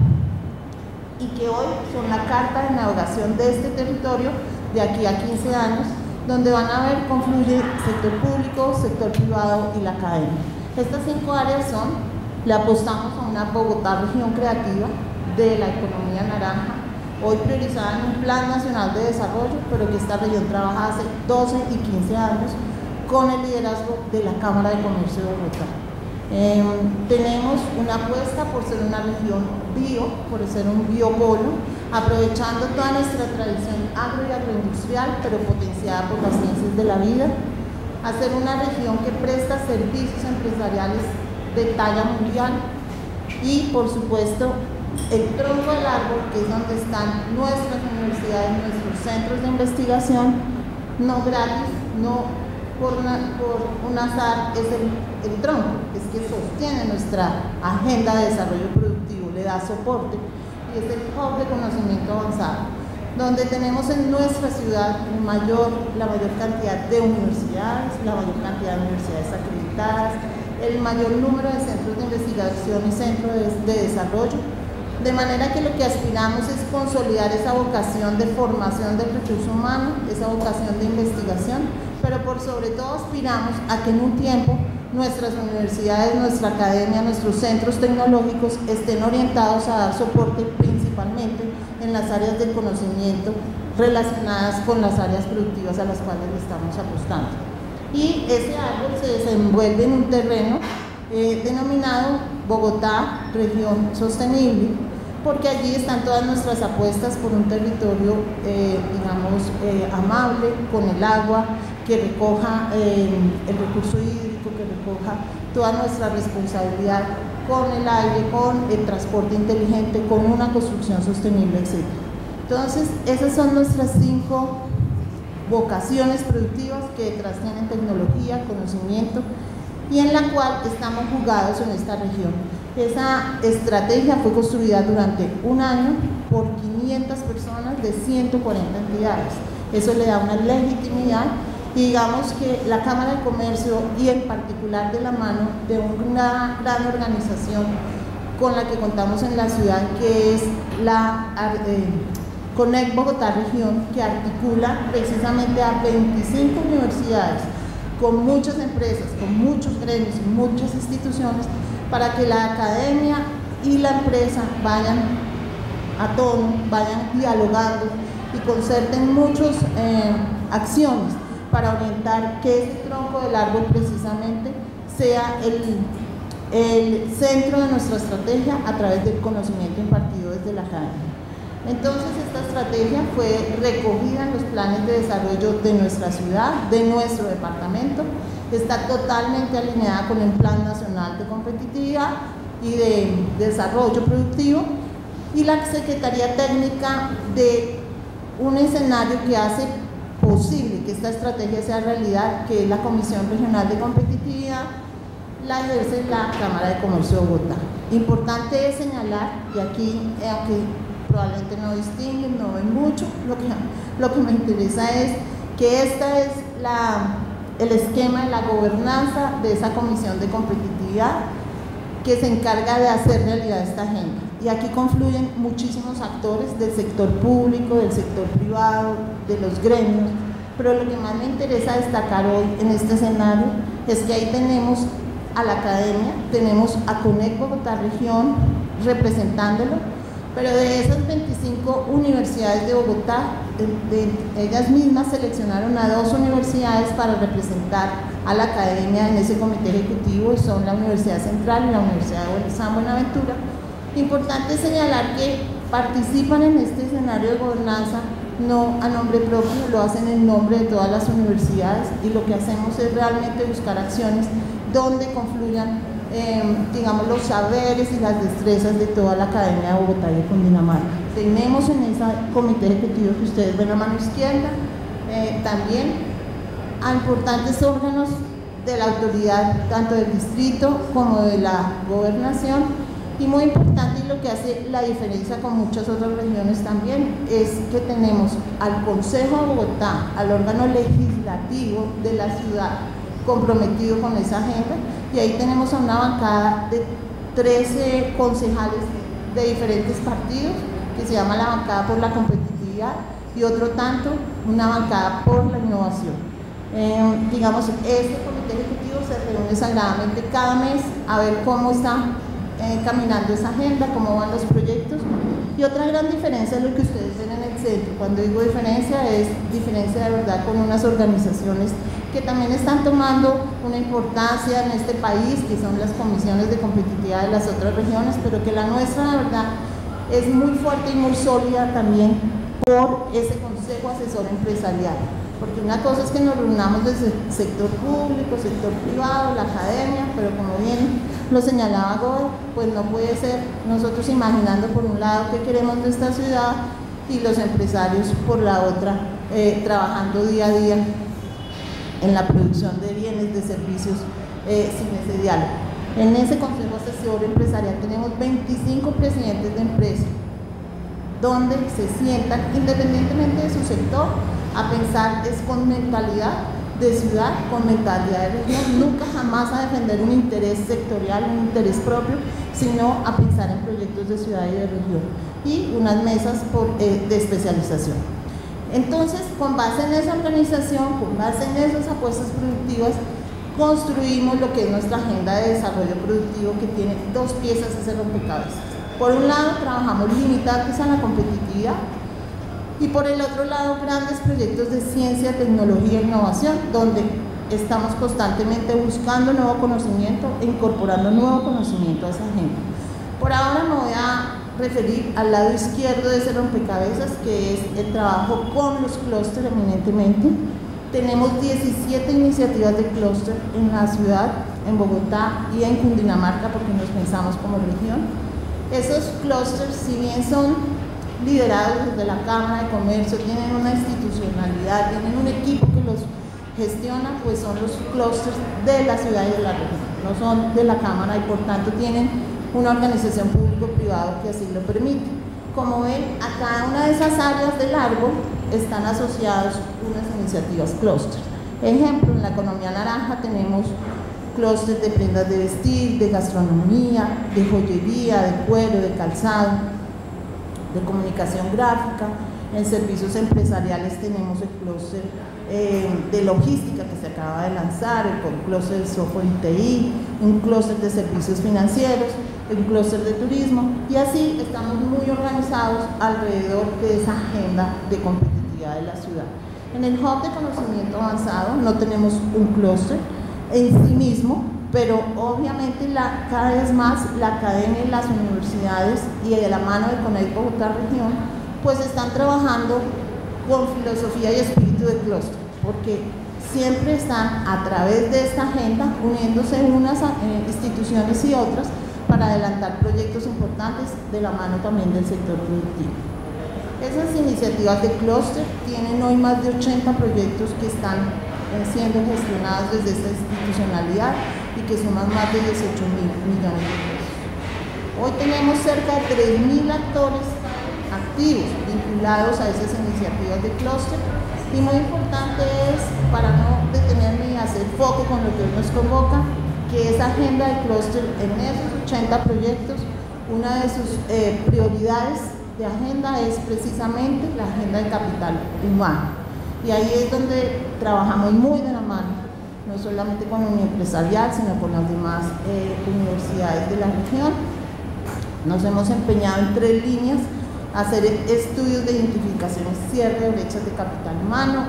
Y que hoy son la carta de navegación de este territorio de aquí a 15 años, donde van a ver confluir sector público, sector privado y la academia. Estas 5 áreas son: le apostamos a una Bogotá región creativa de la economía naranja, hoy priorizada en un plan nacional de desarrollo, pero que esta región trabaja hace 12 y 15 años con el liderazgo de la Cámara de Comercio de Bogotá. Tenemos una apuesta por ser una región bio, por ser un biopolo, aprovechando toda nuestra tradición agro y agroindustrial, pero potenciada por las ciencias de la vida. Hacer una región que presta servicios empresariales de talla mundial y, por supuesto, el tronco del árbol, que es donde están nuestras universidades, nuestros centros de investigación, no gratis, no por un azar, es el tronco, es que sostiene nuestra agenda de desarrollo productivo, le da soporte, y es el hub de conocimiento avanzado, donde tenemos en nuestra ciudad la mayor cantidad de universidades, la mayor cantidad de universidades acreditadas, el mayor número de centros de investigación y centros de desarrollo, de manera que lo que aspiramos es consolidar esa vocación de formación del recurso humano, esa vocación de investigación, pero por sobre todo aspiramos a que en un tiempo nuestras universidades, nuestra academia, nuestros centros tecnológicos estén orientados a dar soporte principalmente en las áreas del conocimiento relacionadas con las áreas productivas a las cuales le estamos apostando. Y ese árbol se desenvuelve en un terreno denominado Bogotá Región Sostenible, porque allí están todas nuestras apuestas por un territorio, amable con el agua, que recoja el recurso hídrico, que recoja toda nuestra responsabilidad con el aire, con el transporte inteligente, con una construcción sostenible, etc. Entonces, esas son nuestras 5 vocaciones productivas que detrás tienen tecnología, conocimiento, y en la cual estamos jugados en esta región. Esa estrategia fue construida durante un año por 500 personas de 140 entidades. Eso le da una legitimidad. Y digamos que la Cámara de Comercio, y en particular de la mano de una gran organización con la que contamos en la ciudad, que es la Connect Bogotá Región, que articula precisamente a 25 universidades, con muchas empresas, con muchos gremios, muchas instituciones, para que la academia y la empresa vayan a tono, vayan dialogando y concerten muchas acciones para orientar que ese tronco del árbol precisamente sea el centro de nuestra estrategia a través del conocimiento impartido desde la academia. Entonces, esta estrategia fue recogida en los planes de desarrollo de nuestra ciudad, de nuestro departamento, está totalmente alineada con el Plan Nacional de Competitividad y de Desarrollo Productivo, y la Secretaría Técnica de un escenario que hace posible que esta estrategia sea realidad, que es la Comisión Regional de Competitividad, la ejerce la Cámara de Comercio de Bogotá. Importante es señalar, y aquí, aunque probablemente no distinguen, no ven mucho, lo que me interesa es que esta es el esquema de la gobernanza de esa Comisión de Competitividad que se encarga de hacer realidad esta agenda. y aquí confluyen muchísimos actores del sector público, del sector privado, de los gremios, pero lo que más me interesa destacar hoy en este escenario es que ahí tenemos a la academia, tenemos a Connect Bogotá Región representándolo, pero de esas 25 universidades de Bogotá, ellas mismas seleccionaron a 2 universidades para representar a la academia en ese comité ejecutivo, son la Universidad Central y la Universidad de San Buenaventura. Importante señalar que participan en este escenario de gobernanza no a nombre propio, lo hacen en nombre de todas las universidades, y lo que hacemos es realmente buscar acciones donde confluyan, digamos, los saberes y las destrezas de toda la academia de Bogotá y de Cundinamarca. Tenemos en ese comité ejecutivo que ustedes ven a mano izquierda, también a importantes órganos de la autoridad, tanto del distrito como de la gobernación, y muy importante, y lo que hace la diferencia con muchas otras regiones también, es que tenemos al Consejo de Bogotá, al órgano legislativo de la ciudad, comprometido con esa agenda, y ahí tenemos a una bancada de 13 concejales de diferentes partidos, que se llama la bancada por la competitividad, y otro tanto, una bancada por la innovación. Digamos, este comité ejecutivo se reúne sagradamente cada mes a ver cómo está caminando esa agenda, cómo van los proyectos. Y otra gran diferencia es lo que ustedes ven en el centro. Cuando digo diferencia, es diferencia de verdad con unas organizaciones que también están tomando una importancia en este país, que son las comisiones de competitividad de las otras regiones, pero que la nuestra de verdad es muy fuerte y muy sólida también por ese Consejo Asesor Empresarial. Porque una cosa es que nos reunamos desde el sector público, sector privado, la academia, pero como bien lo señalaba Godoy, pues no puede ser nosotros imaginando por un lado qué queremos de esta ciudad y los empresarios por la otra, trabajando día a día en la producción de bienes, de servicios, sin ese diálogo. En ese Consejo Asesor Empresarial tenemos 25 presidentes de empresas, donde se sientan, independientemente de su sector, a pensar es con mentalidad de ciudad, con mentalidad de región, nunca jamás a defender un interés sectorial, un interés propio, sino a pensar en proyectos de ciudad y de región, y unas mesas de especialización. Entonces, con base en esa organización, con base en esas apuestas productivas, construimos lo que es nuestra agenda de desarrollo productivo, que tiene 2 piezas de ese rompecabezas. Por un lado, trabajamos limitantes a la competitividad, y por el otro lado, grandes proyectos de ciencia, tecnología e innovación, donde estamos constantemente buscando nuevo conocimiento e incorporando nuevo conocimiento a esa agenda. Por ahora me voy a referir al lado izquierdo de ese rompecabezas, que es el trabajo con los clústeres eminentemente. Tenemos 17 iniciativas de clúster en la ciudad, en Bogotá y en Cundinamarca, porque nos pensamos como región. Esos clústeres, si bien son liderados desde la Cámara de Comercio, tienen una institucionalidad, tienen un equipo que los gestiona, pues son los clústeres de la ciudad y de la región, no son de la Cámara, y por tanto tienen una organización público-privada que así lo permite. Como ven, a cada una de esas áreas del árbol están asociadas unas iniciativas clústeres. Ejemplo, en la economía naranja tenemos clústeres de prendas de vestir, de gastronomía, de joyería, de cuero, de calzado, de comunicación gráfica. En servicios empresariales tenemos el clúster de logística que se acaba de lanzar, el clúster de software y TI, un clúster de servicios financieros, un clúster de turismo, y así estamos muy organizados alrededor de esa agenda de competitividad de la ciudad. En el hub de conocimiento avanzado no tenemos un clúster en sí mismo, pero obviamente cada vez más la academia y las universidades, y de la mano de Connect Bogotá Región, pues están trabajando con filosofía y espíritu de clúster, porque siempre están a través de esta agenda uniéndose unas instituciones y otras para adelantar proyectos importantes de la mano también del sector productivo. Esas iniciativas de clúster tienen hoy más de 80 proyectos que están siendo gestionados desde esta institucionalidad, y que suman más de 18.000 millones de pesos. Hoy tenemos cerca de 3.000 actores activos vinculados a esas iniciativas de clúster, y muy importante es, para no detenerme y hacer foco con lo que hoy nos convoca, que esa agenda de clúster en esos 80 proyectos una de sus prioridades de agenda es precisamente la agenda del capital humano, y ahí es donde trabajamos muy de la mano, no solamente con la Unión Empresarial, sino con las demás universidades de la región. Nos hemos empeñado en tres líneas: hacer estudios de identificación y cierre de brechas de capital humano,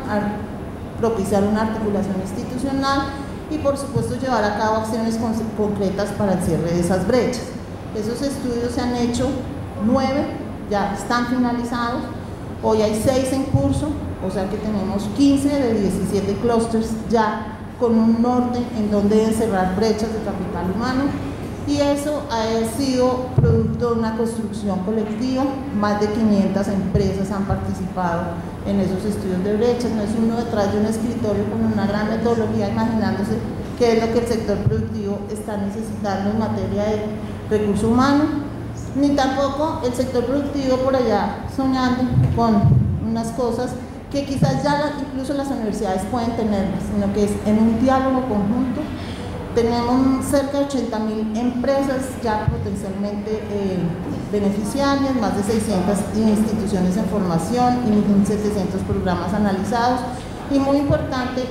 propiciar una articulación institucional y, por supuesto, llevar a cabo acciones concretas para el cierre de esas brechas. Esos estudios se han hecho 9, ya están finalizados, hoy hay 6 en curso, o sea que tenemos 15 de 17 clústeres ya con un norte en donde encerrar brechas de capital humano, y eso ha sido producto de una construcción colectiva. Más de 500 empresas han participado en esos estudios de brechas. No es uno detrás de un escritorio con una gran metodología imaginándose qué es lo que el sector productivo está necesitando en materia de recurso humano, ni tampoco el sector productivo por allá soñando con unas cosas que quizás ya incluso las universidades pueden tenerlas, sino que es en un diálogo conjunto. Tenemos cerca de 80.000 empresas ya potencialmente beneficiarias, más de 600 instituciones en formación y 1.700 programas analizados. Y muy importante,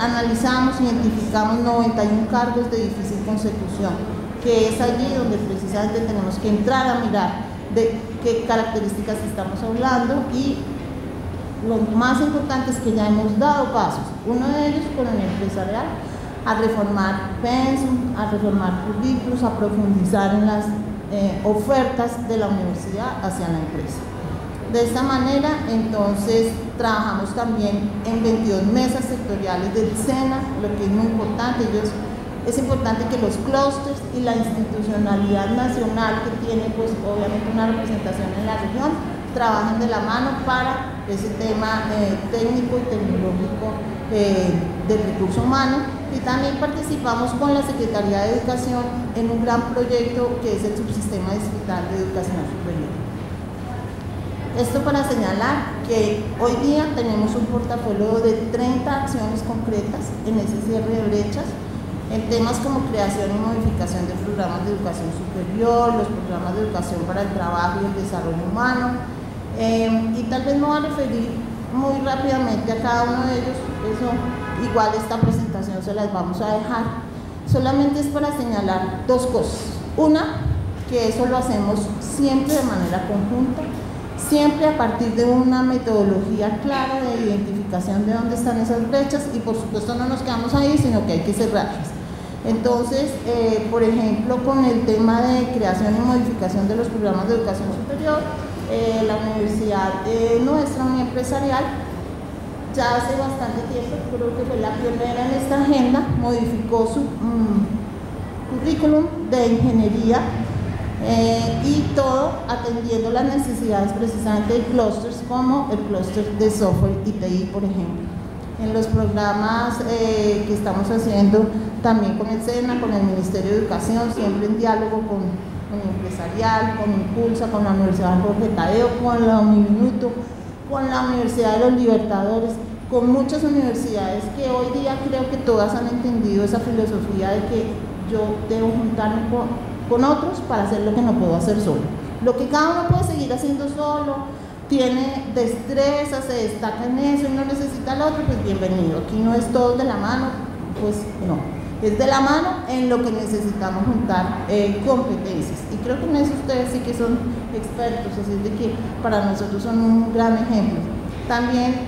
analizamos, identificamos 91 cargos de difícil consecución, que es allí donde precisamente tenemos que entrar a mirar de qué características estamos hablando, y lo más importante es que ya hemos dado pasos, uno de ellos con el empresarial, a reformar pensum, a reformar currículos, a profundizar en las ofertas de la universidad hacia la empresa. De esta manera, entonces, trabajamos también en 22 mesas sectoriales del SENA, lo que es muy importante. Es importante que los clústeres y la institucionalidad nacional, que tiene pues obviamente una representación en la región, trabajen de la mano para ese tema técnico y tecnológico del recurso humano. Y también participamos con la Secretaría de Educación en un gran proyecto que es el subsistema distrital de educación superior. Esto para señalar que hoy día tenemos un portafolio de 30 acciones concretas en ese cierre de brechas, en temas como creación y modificación de programas de educación superior, los programas de educación para el trabajo y el desarrollo humano, y tal vez me voy a referir muy rápidamente a cada uno de ellos. Eso, igual esta presentación se las vamos a dejar, solamente es para señalar dos cosas: una, que eso lo hacemos siempre de manera conjunta, siempre a partir de una metodología clara de identificación de dónde están esas brechas, y por supuesto no nos quedamos ahí, sino que hay que cerrarlas. Entonces, por ejemplo, con el tema de creación y modificación de los programas de educación superior, la universidad, nuestra Unión Empresarial, ya hace bastante tiempo, creo que fue la pionera en esta agenda, modificó su currículum de ingeniería, y todo atendiendo las necesidades precisamente de clústeres, como el clúster de software y TI, por ejemplo. En los programas que estamos haciendo también con el SENA, con el Ministerio de Educación, siempre en diálogo con el empresarial, con Impulsa, con la Universidad Jorge Tadeo, con la Uniminuto, con la Universidad de los Libertadores, con muchas universidades que hoy día creo que todas han entendido esa filosofía de que yo debo juntarme con otros para hacer lo que no puedo hacer solo. Lo que cada uno puede seguir haciendo solo, tiene destreza, se destaca en eso y no necesita al otro, pues bienvenido. Aquí no es todo de la mano, pues no. Es de la mano en lo que necesitamos juntar competencias, y creo que en eso ustedes sí que son expertos, así es de que para nosotros son un gran ejemplo. También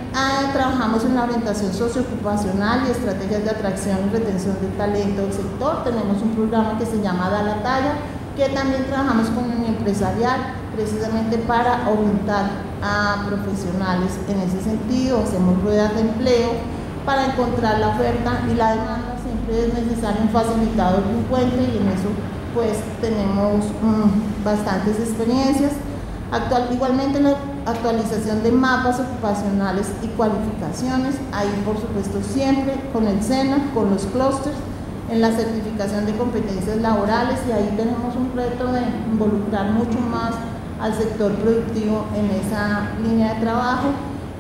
trabajamos en la orientación socioocupacional y estrategias de atracción y retención de talento del sector. Tenemos un programa que se llama Da la Talla, que también trabajamos con un empresarial precisamente para orientar a profesionales en ese sentido. Hacemos ruedas de empleo para encontrar la oferta y la demanda. Es necesario un facilitador que encuentre, y en eso pues tenemos bastantes experiencias. Igualmente la actualización de mapas ocupacionales y cualificaciones, ahí por supuesto siempre con el SENA, con los clústeres, en la certificación de competencias laborales, y ahí tenemos un reto de involucrar mucho más al sector productivo en esa línea de trabajo.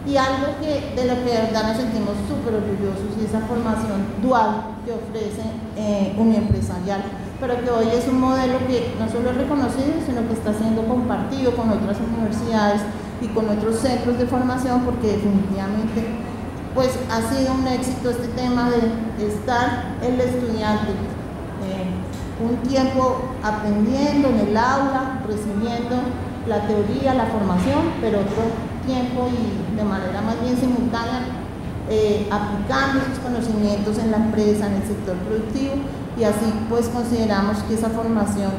Y algo de lo que de verdad nos sentimos súper orgullosos es esa formación dual que ofrece Unión Empresarial pero que hoy es un modelo que no solo es reconocido, sino que está siendo compartido con otras universidades y con otros centros de formación, porque definitivamente pues ha sido un éxito este tema de estar el estudiante un tiempo aprendiendo en el aula, recibiendo la teoría, la formación, pero otro tiempo y de manera más bien simultánea aplicando sus conocimientos en la empresa, en el sector productivo, y así pues consideramos que esa formación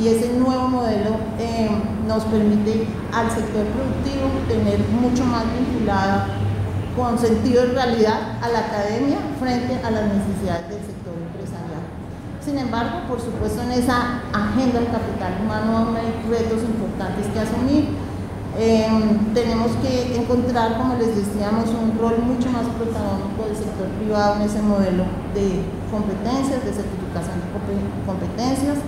y ese nuevo modelo nos permite al sector productivo tener mucho más vinculado con sentido de realidad a la academia frente a las necesidades del sector empresarial. Sin embargo, por supuesto, en esa agenda del capital humano hay retos importantes que asumir. Tenemos que encontrar, como les decíamos, un rol mucho más protagónico del sector privado en ese modelo de competencias, de certificación de competencias.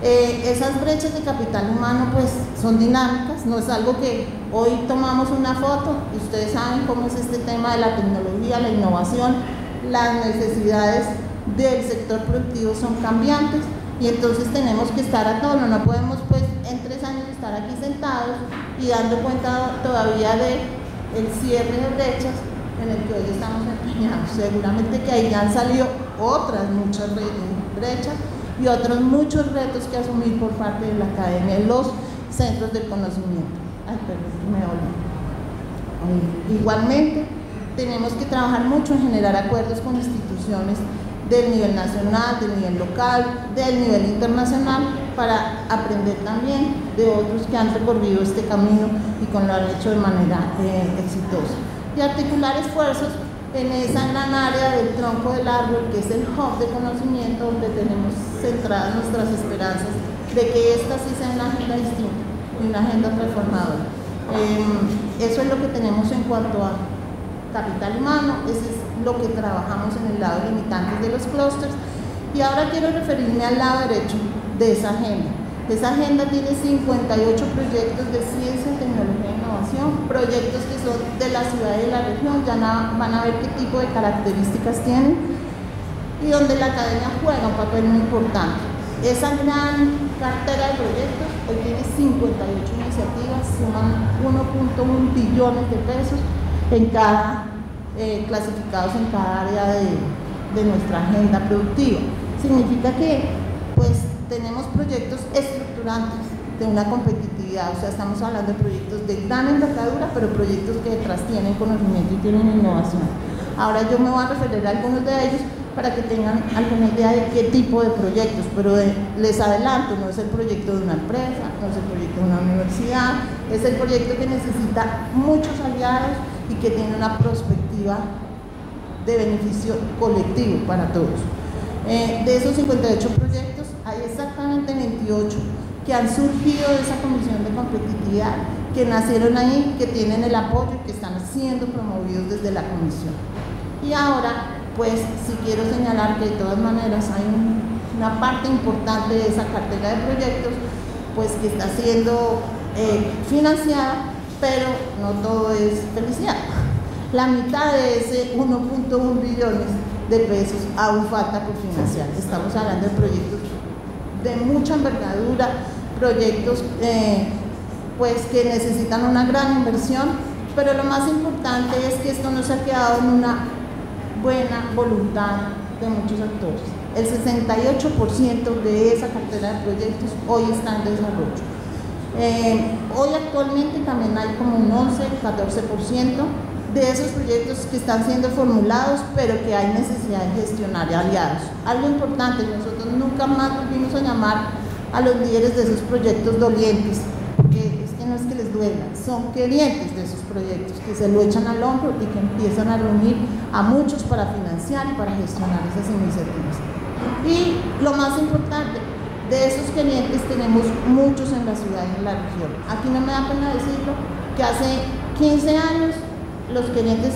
Esas brechas de capital humano pues son dinámicas, no es algo que hoy tomamos una foto, y ustedes saben cómo es este tema de la tecnología, la innovación, las necesidades del sector productivo son cambiantes, y entonces tenemos que estar a tono, no podemos pues en 3 años estar aquí sentados y dando cuenta todavía del cierre de brechas en el que hoy estamos empeñados. Seguramente que ahí han salido otras muchas brechas y otros muchos retos que asumir por parte de la academia y los centros del conocimiento. Ay, perdón, me olvidé. Igualmente, tenemos que trabajar mucho en generar acuerdos con instituciones del nivel nacional, del nivel local, del nivel internacional, para aprender también de otros que han recorrido este camino y que lo han hecho de manera exitosa. Y articular esfuerzos en esa gran área del tronco del árbol, que es el hub de conocimiento, donde tenemos centradas nuestras esperanzas de que esta sí sea una agenda distinta y una agenda transformadora. Eso es lo que tenemos en cuanto a capital humano, eso es lo que trabajamos en el lado limitante de los clústeres, y ahora quiero referirme al lado derecho de esa agenda. Esa agenda tiene 58 proyectos de ciencia, tecnología e innovación, proyectos que son de la ciudad y de la región, ya van a ver qué tipo de características tienen, y donde la academia juega un papel muy importante. Esa gran cartera de proyectos hoy tiene 58 iniciativas, suman 1.1 billones de pesos en cada, clasificados en cada área de nuestra agenda productiva. Significa que pues tenemos proyectos estructurantes de una competitividad, o sea, estamos hablando de proyectos de gran envergadura, pero proyectos que detrás tienen conocimiento y tienen innovación. Ahora yo me voy a referir a algunos de ellos para que tengan alguna idea de qué tipo de proyectos, pero les adelanto, no es el proyecto de una empresa, no es el proyecto de una universidad, es el proyecto que necesita muchos aliados y que tiene una perspectiva de beneficio colectivo para todos. De esos 58 proyectos, hay exactamente 28 que han surgido de esa comisión de competitividad, que nacieron ahí, que tienen el apoyo y que están siendo promovidos desde la comisión. Y ahora, pues, sí quiero señalar que de todas maneras hay una parte importante de esa cartera de proyectos, pues, que está siendo financiada, pero no todo es felicidad. La mitad de ese 1.1 billones de pesos aún falta por financiar. Estamos hablando de proyectos de mucha envergadura, proyectos pues que necesitan una gran inversión, pero lo más importante es que esto no se ha quedado en una buena voluntad de muchos actores. El 68% de esa cartera de proyectos hoy está en desarrollo. Hoy actualmente también hay como un 11-14% de esos proyectos que están siendo formulados, pero que hay necesidad de gestionar y aliados. Algo importante, nosotros nunca más volvimos a llamar a los líderes de esos proyectos dolientes, porque es que no es que les duela, son querientes de esos proyectos, que se lo echan al hombro y que empiezan a reunir a muchos para financiar y para gestionar esas iniciativas. Y lo más importante, de esos querientes tenemos muchos en la ciudad y en la región. Aquí no me da pena decirlo, que hace 15 años los querientes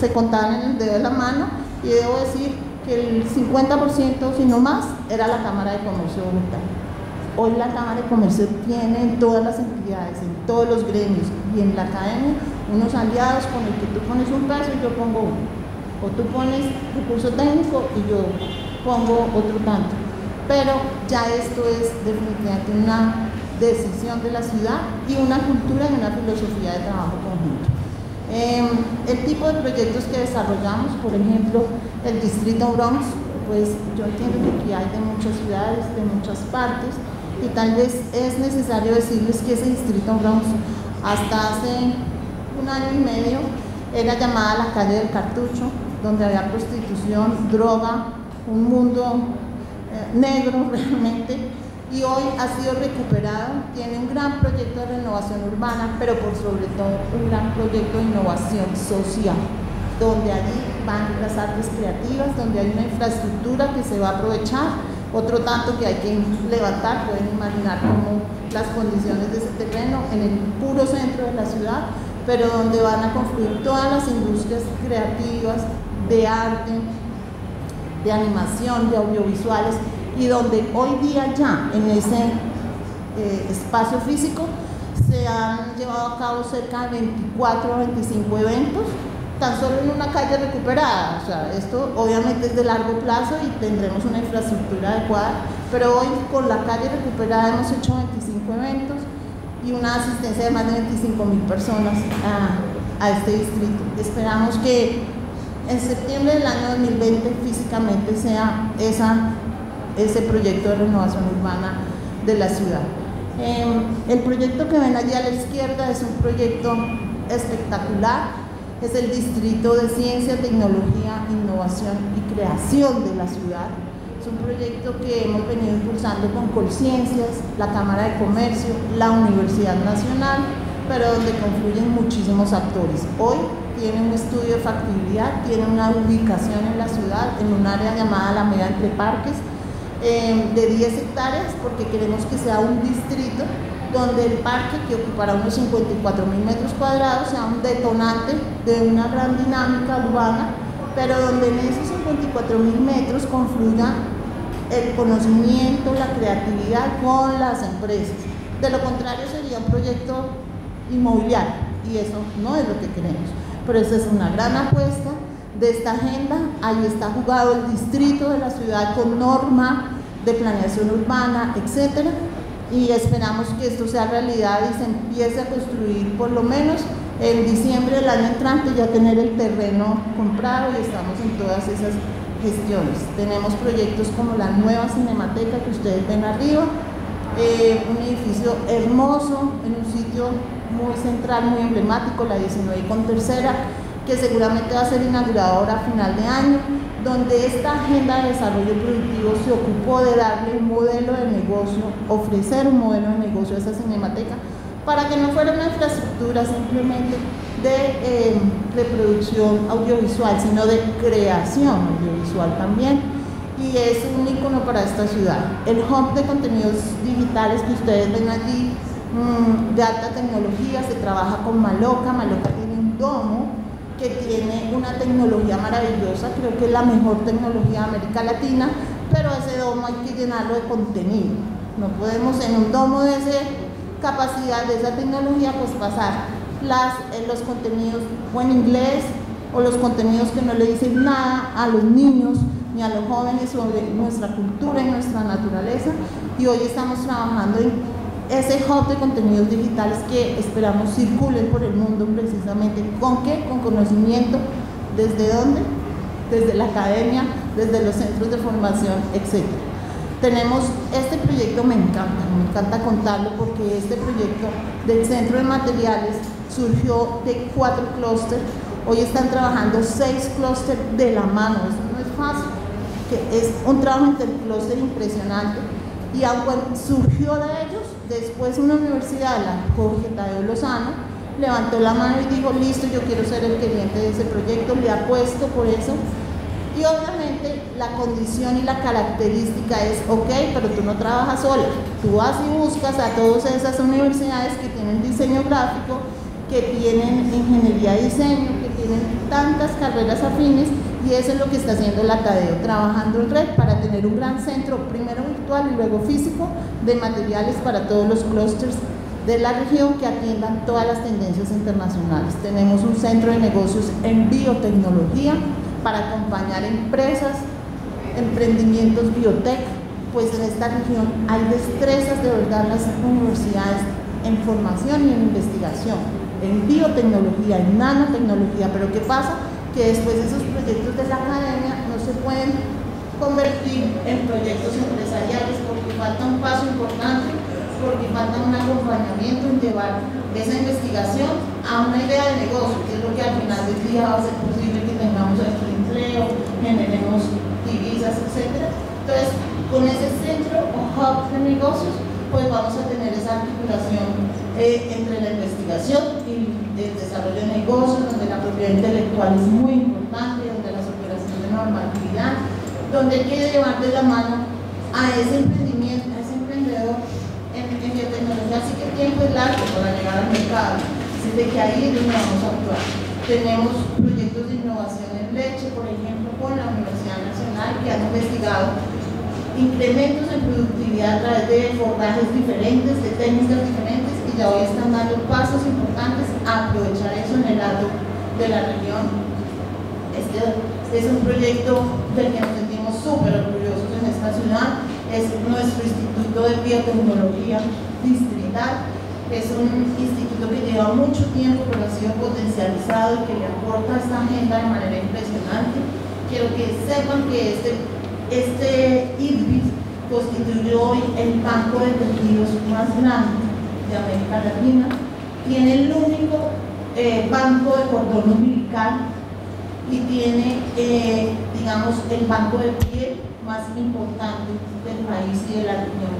se contaban en el dedo de la mano, y debo decir que el 50%, si no más, era la Cámara de Comercio de Bogotá. Hoy la Cámara de Comercio tiene en todas las entidades, en todos los gremios y en la academia unos aliados con el que tú pones un peso y yo pongo uno, o tú pones recurso técnico y yo pongo otro tanto. pero ya esto es definitivamente una decisión de la ciudad y una cultura y una filosofía de trabajo conjunto. El tipo de proyectos que desarrollamos, por ejemplo, el distrito Bronx, pues yo entiendo que aquí hay de muchas ciudades, de muchas partes, y tal vez es necesario decirles que ese distrito Bronx hasta hace un año y medio era llamada la calle del cartucho, donde había prostitución, droga, un mundo negro realmente, y hoy ha sido recuperado, tiene un gran proyecto de renovación urbana, pero por sobre todo un gran proyecto de innovación social, donde allí van las artes creativas, donde hay una infraestructura que se va a aprovechar, otro tanto que hay que levantar. Pueden imaginar cómo las condiciones de ese terreno en el puro centro de la ciudad, pero donde van a confluir todas las industrias creativas de arte, de animación, de audiovisuales, y donde hoy día ya en ese espacio físico se han llevado a cabo cerca de 24 o 25 eventos, tan solo en una calle recuperada. O sea, esto obviamente es de largo plazo y tendremos una infraestructura adecuada, pero hoy con la calle recuperada hemos hecho 25 eventos y una asistencia de más de 25.000 personas a este distrito. Esperamos que en septiembre del año 2020 físicamente sea ese proyecto de renovación urbana de la ciudad. El proyecto que ven allí a la izquierda es un proyecto espectacular, es el distrito de ciencia, tecnología, innovación y creación de la ciudad. Es un proyecto que hemos venido impulsando con Colciencias, la Cámara de Comercio, la Universidad Nacional, pero donde confluyen muchísimos actores. Hoy tiene un estudio de factibilidad, tiene una ubicación en la ciudad, en un área llamada la Alameda Entre Parques, de 10 hectáreas, porque queremos que sea un distrito donde el parque, que ocupará unos 54.000 metros cuadrados, sea un detonante de una gran dinámica urbana, pero donde en esos 54.000 metros confluya el conocimiento, la creatividad con las empresas. De lo contrario sería un proyecto inmobiliario, y eso no es lo que queremos, pero esa es una gran apuesta de esta agenda. Ahí está jugado el distrito de la ciudad con norma de planeación urbana, etcétera, y esperamos que esto sea realidad y se empiece a construir por lo menos en diciembre del año entrante, ya tener el terreno comprado, y estamos en todas esas gestiones. Tenemos proyectos como la nueva cinemateca que ustedes ven arriba, un edificio hermoso en un sitio muy central, muy emblemático, la 19 con tercera, que seguramente va a ser inaugurado ahora a final de año, donde esta agenda de desarrollo productivo se ocupó de darle un modelo de negocio, ofrecer un modelo de negocio a esa cinemateca, para que no fuera una infraestructura simplemente de reproducción audiovisual, sino de creación audiovisual también, y es un ícono para esta ciudad. El hub de contenidos digitales que ustedes ven allí, de alta tecnología, se trabaja con Maloca. Maloca tiene un domo que tiene una tecnología maravillosa, creo que es la mejor tecnología de América Latina, pero ese domo hay que llenarlo de contenido. No podemos en un domo de esa capacidad, de esa tecnología, pues pasar los contenidos o en inglés, o los contenidos que no le dicen nada a los niños ni a los jóvenes sobre nuestra cultura y nuestra naturaleza, y hoy estamos trabajando en ese hub de contenidos digitales que esperamos circulen por el mundo, precisamente ¿con qué? Con conocimiento. ¿Desde dónde? Desde la academia, desde los centros de formación, etc. Tenemos este proyecto, me encanta contarlo, porque este proyecto del centro de materiales surgió de 4 clústeres. Hoy están trabajando 6 clústeres de la mano. Eso no es fácil, que es un trabajo interclúster impresionante, y aunque surgió de ellos, después una universidad, la Jorge Tadeo Lozano, levantó la mano y dijo: listo, yo quiero ser el gerente de ese proyecto, le apuesto por eso. Y obviamente la condición y la característica es: ok, pero tú no trabajas sola, tú vas y buscas a todas esas universidades que tienen diseño gráfico, que tienen ingeniería y diseño, que tienen tantas carreras afines, y eso es lo que está haciendo la Tadeo, trabajando en red para tener un gran centro, primero virtual y luego físico, de materiales para todos los clústeres de la región que atiendan todas las tendencias internacionales. Tenemos un centro de negocios en biotecnología para acompañar empresas, emprendimientos biotech, pues en esta región hay destrezas de verdad en las universidades en formación y en investigación, en biotecnología, en nanotecnología, pero ¿qué pasa? Que después esos proyectos de la academia no se pueden convertir en proyectos empresariales porque falta un paso importante, porque falta un acompañamiento en llevar esa investigación a una idea de negocio, que es lo que al final del día va a ser posible que tengamos aquí empleo, generemos divisas, etc. Entonces, con ese centro o hub de negocios, pues vamos a tener esa articulación entre la investigación y el desarrollo de negocios, donde la propiedad intelectual es muy importante, donde las operaciones de normatividad, donde hay que llevar de la mano a ese emprendimiento, a ese emprendedor en biotecnología. Así que el tiempo es largo para llegar al mercado, así de que ahí es donde vamos a actuar. Tenemos proyectos de innovación en leche, por ejemplo, con la Universidad Nacional, que han investigado incrementos en productividad a través de forrajes diferentes, de técnicas diferentes, y ya hoy están dando pasos importantes a aprovechar eso en el lado de la región. Este es un proyecto del que nos sentimos súper orgullosos en esta ciudad. Es nuestro Instituto de Biotecnología Distrital, es un instituto que lleva mucho tiempo pero ha sido potencializado y que le aporta a esta agenda de manera impresionante. Quiero que sepan que este IDRIS constituye hoy el banco de tejidos más grande de América Latina. Tiene el único banco de cordón umbilical y tiene, digamos, el banco de piel más importante del país y de la región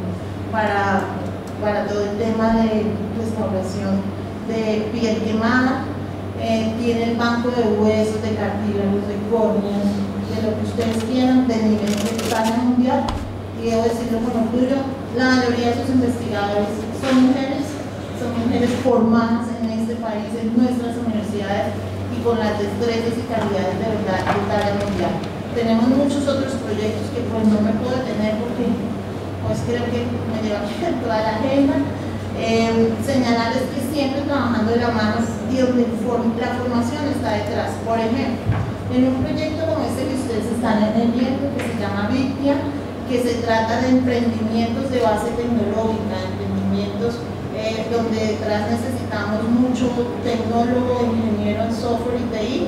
para todo el tema de restauración de piel quemada. Tiene el banco de huesos, de cartílagos, de córneas, de lo que ustedes quieran, de nivel de escala mundial, y debo decirlo con orgullo, la mayoría de sus investigadores son mujeres formadas en este país, en nuestras universidades, y con las destrezas y calidades de verdad de tarea mundial. Tenemos muchos otros proyectos que pues no me puedo detener porque pues creo que me lleva toda la agenda. Señalarles que siempre trabajando de la mano y donde la formación está detrás. Por ejemplo, en un proyecto como este que ustedes están entendiendo, que se llama Victia, que se trata de emprendimientos de base tecnológica, emprendimientos donde detrás necesitamos mucho tecnólogo, ingeniero en software y TI.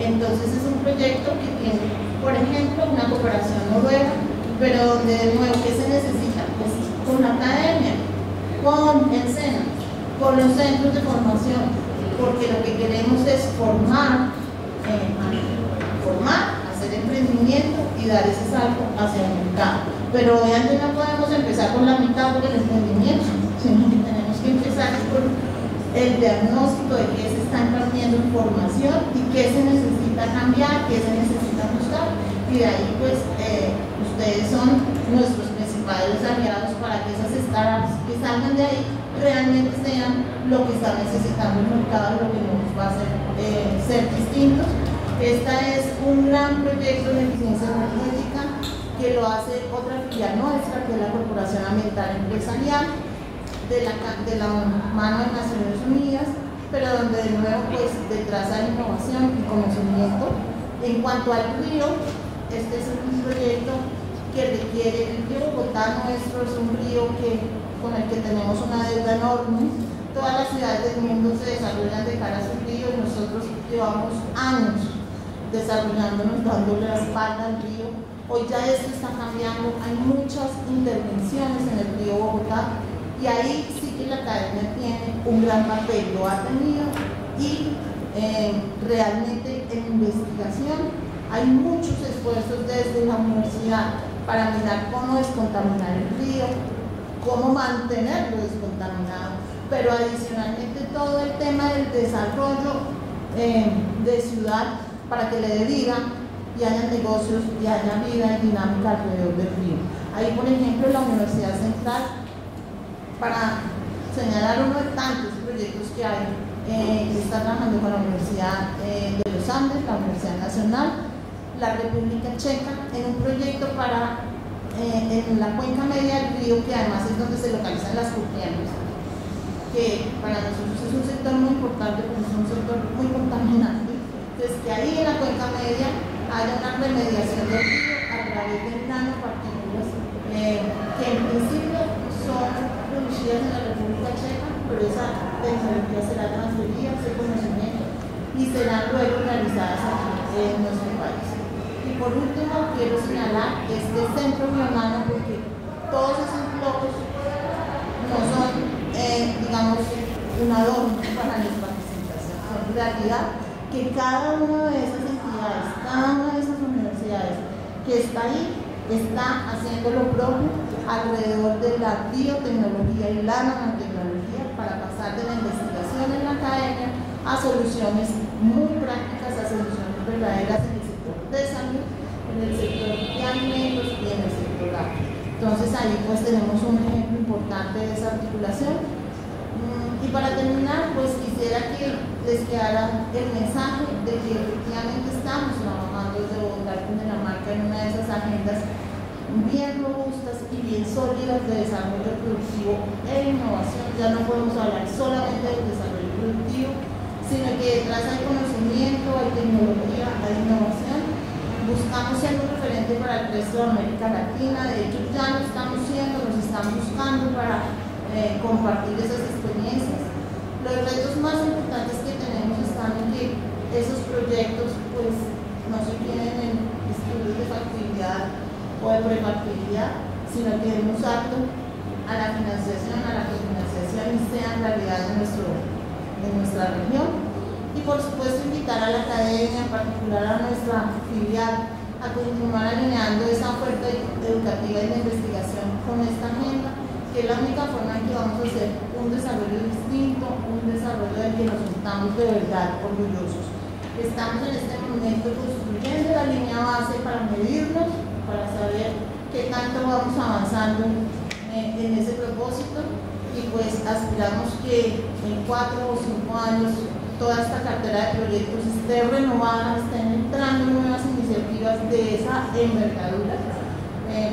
Entonces es un proyecto que tiene, por ejemplo, una cooperación noruega, pero donde de nuevo, ¿qué se necesita? Pues con la academia, con el SENA, con los centros de formación, porque lo que queremos es formar, hacer emprendimiento y dar ese salto hacia el mercado. Pero obviamente no podemos empezar con la mitad por el emprendimiento, sino que tenemos que empezar por el diagnóstico de qué se está impartiendo en formación y qué se necesita cambiar, qué se necesita buscar, y de ahí pues ustedes son nuestros principales aliados para que esas startups que salgan de ahí realmente sean lo que está necesitando el mercado, lo que nos va a hacer ser distintos. Esta es un gran proyecto de eficiencia energética que lo hace otra filial nuestra, que es la Corporación Ambiental Empresarial de la mano de Naciones Unidas, pero donde de nuevo pues detrás hay innovación y conocimiento. En cuanto al río, este es un proyecto que requiere, el río Bogotá nuestro es un río con el que tenemos una deuda enorme. Todas las ciudades del mundo se desarrollan de cara a su río y nosotros llevamos años desarrollándonos, dándole la espalda al río. Hoy ya esto está cambiando, hay muchas intervenciones en el río Bogotá y ahí sí que la academia tiene un gran papel, lo ha tenido, y realmente en investigación hay muchos esfuerzos desde la universidad para mirar cómo descontaminar el río, cómo mantenerlo descontaminado, pero adicionalmente todo el tema del desarrollo de ciudad para que le dé vida y haya negocios y haya vida y dinámica alrededor del río. Ahí, por ejemplo, la Universidad Central, para señalar uno de tantos proyectos que hay, está trabajando con la Universidad de los Andes, la Universidad Nacional, la República Checa, en un proyecto para en la cuenca media del río, que además es donde se localizan las curtiembres, que para nosotros es un sector muy importante porque es un sector muy contaminante. Entonces, que ahí en la cuenca media haya una remediación del río a través de nanopartículas que en principio son producidas en la República Checa, pero esa tecnología será transferida, ese conocimiento, y serán luego realizadas aquí en nuestro país. Y por último, quiero señalar este centro biomano, porque todos esos bloques no son, digamos, un adorno para la participación, son en realidad que cada una de esas entidades, cada una de esas universidades que está ahí, está haciendo lo propio alrededor de la biotecnología y la nanotecnología para pasar de la investigación en la academia a soluciones muy prácticas, a soluciones verdaderas en el sector de salud, en el sector de alimentos y en el sector agro. Entonces ahí pues tenemos un ejemplo importante de esa articulación. Y para terminar, pues quisiera que les quedara el mensaje de que efectivamente estamos trabajando desde Bogotá con Dinamarca en una de esas agendas bien robustas y bien sólidas de desarrollo productivo e innovación. Ya no podemos hablar solamente del desarrollo productivo, sino que detrás hay conocimiento, hay tecnología, hay innovación. Buscamos ser un referente para el resto de América Latina. De hecho ya lo estamos siendo, nos están buscando para compartir esas experiencias. Los retos más importantes que tenemos están en que esos proyectos pues no se queden en estudios de factibilidad o de prefactibilidad, sino que den un salto a la financiación, y sean realidad de nuestra región. Y por supuesto invitar a la academia, en particular a nuestra filial, a continuar alineando esa oferta educativa y de investigación con esta agenda, que es la única forma en que vamos a hacer un desarrollo distinto, un desarrollo del que nos sintamos de verdad orgullosos. Estamos en este momento construyendo la línea base para medirnos, para saber qué tanto vamos avanzando en ese propósito, y pues aspiramos que en 4 o 5 años toda esta cartera de proyectos esté renovada, estén entrando nuevas iniciativas de esa envergadura.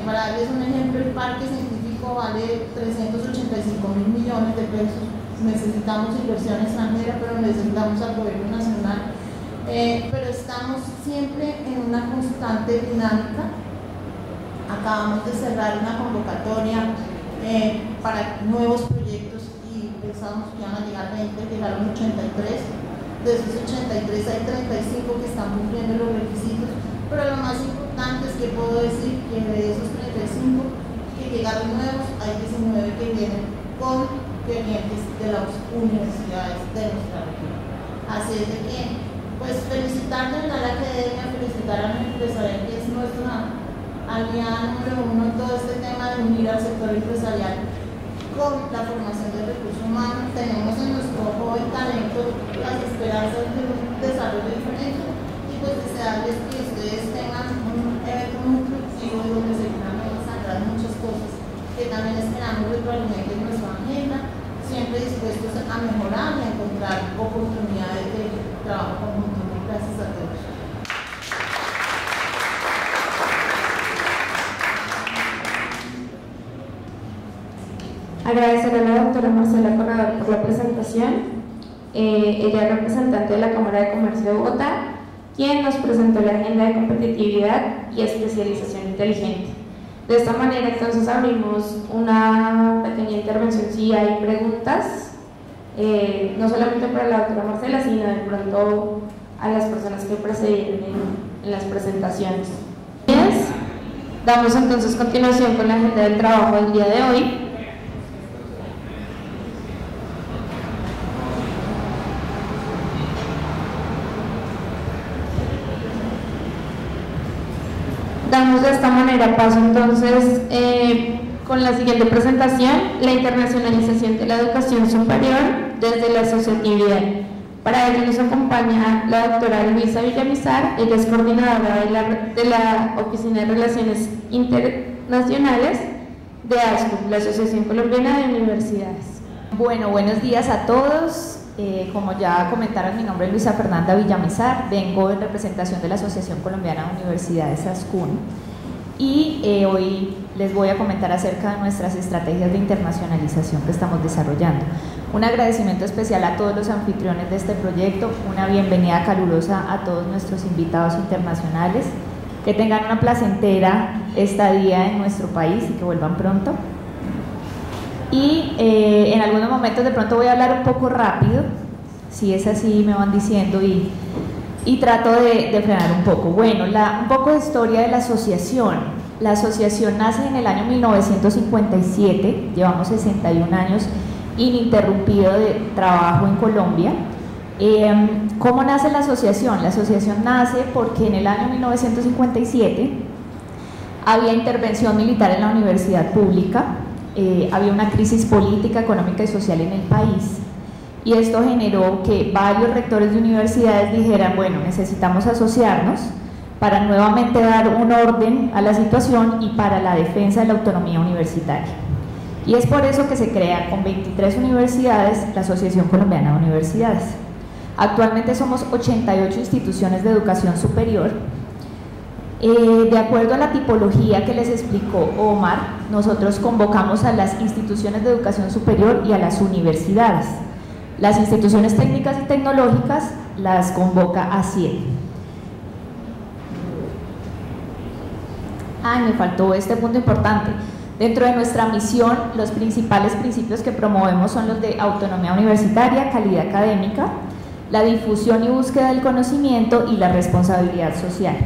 Para darles un ejemplo, el parque científico vale 385.000 millones de pesos. Necesitamos inversión extranjera, pero necesitamos al gobierno nacional. Pero estamos siempre en una constante dinámica. Acabamos de cerrar una convocatoria para nuevos proyectos y pensamos que van a llegar 20, llegaron 83. De esos 83 hay 35 que están cumpliendo los requisitos, pero lo más importante es que puedo decir que de esos 35 llegaron nuevos, hay 19 que vienen con clientes de las universidades de nuestra región. Así es de que, pues felicitar a la academia, felicitar a la empresarial, que es nuestra aliada número 1 en todo este tema de unir al sector empresarial con la formación de recursos humanos. Tenemos en nuestro joven talento las esperanzas de un desarrollo diferente, y pues desearles que ustedes tengan un evento muy productivo donde se muchas cosas que también esperamos retroalimentar en nuestra agenda, siempre dispuestos a mejorar y a encontrar oportunidades de trabajo conjunto. Gracias a todos. Agradecer a la doctora Marcela Corredor por la presentación. Ella es representante de la Cámara de Comercio de Bogotá, quien nos presentó la agenda de competitividad y especialización inteligente. De esta manera entonces abrimos una pequeña intervención si hay preguntas, no solamente para la doctora Marcela, sino de pronto a las personas que precedieron en las presentaciones. Damos entonces continuación con la agenda del trabajo del día de hoy. Damos de esta manera paso entonces con la siguiente presentación, la internacionalización de la educación superior desde la asociatividad. Para ello nos acompaña la doctora Luisa Villamizar, ella es coordinadora de la Oficina de Relaciones Internacionales de ASCUN, la Asociación Colombiana de Universidades. Bueno, buenos días a todos. Como ya comentaron, mi nombre es Luisa Fernanda Villamizar, vengo en representación de la Asociación Colombiana de Universidades ASCUN, y hoy les voy a comentar acerca de nuestras estrategias de internacionalización que estamos desarrollando. Un agradecimiento especial a todos los anfitriones de este proyecto, una bienvenida calurosa a todos nuestros invitados internacionales, que tengan una placentera estadía en nuestro país y que vuelvan pronto. Y en algunos momentos de pronto voy a hablar un poco rápido, si es así me van diciendo y trato de frenar un poco. Bueno, un poco de historia de la asociación. La asociación nace en el año 1957, llevamos 61 años ininterrumpido de trabajo en Colombia. ¿Cómo nace la asociación? La asociación nace porque en el año 1957 había intervención militar en la universidad pública, había una crisis política, económica y social en el país, y esto generó que varios rectores de universidades dijeran, bueno, necesitamos asociarnos para nuevamente dar un orden a la situación y para la defensa de la autonomía universitaria. Y es por eso que se crea con 23 universidades la Asociación Colombiana de Universidades. Actualmente somos 88 instituciones de educación superior. De acuerdo a la tipología que les explicó Omar, nosotros convocamos a las instituciones de educación superior y a las universidades. Las instituciones técnicas y tecnológicas las convoca a 7. Me faltó este punto importante. Dentro de nuestra misión, los principales principios que promovemos son los de autonomía universitaria, calidad académica, la difusión y búsqueda del conocimiento y la responsabilidad social.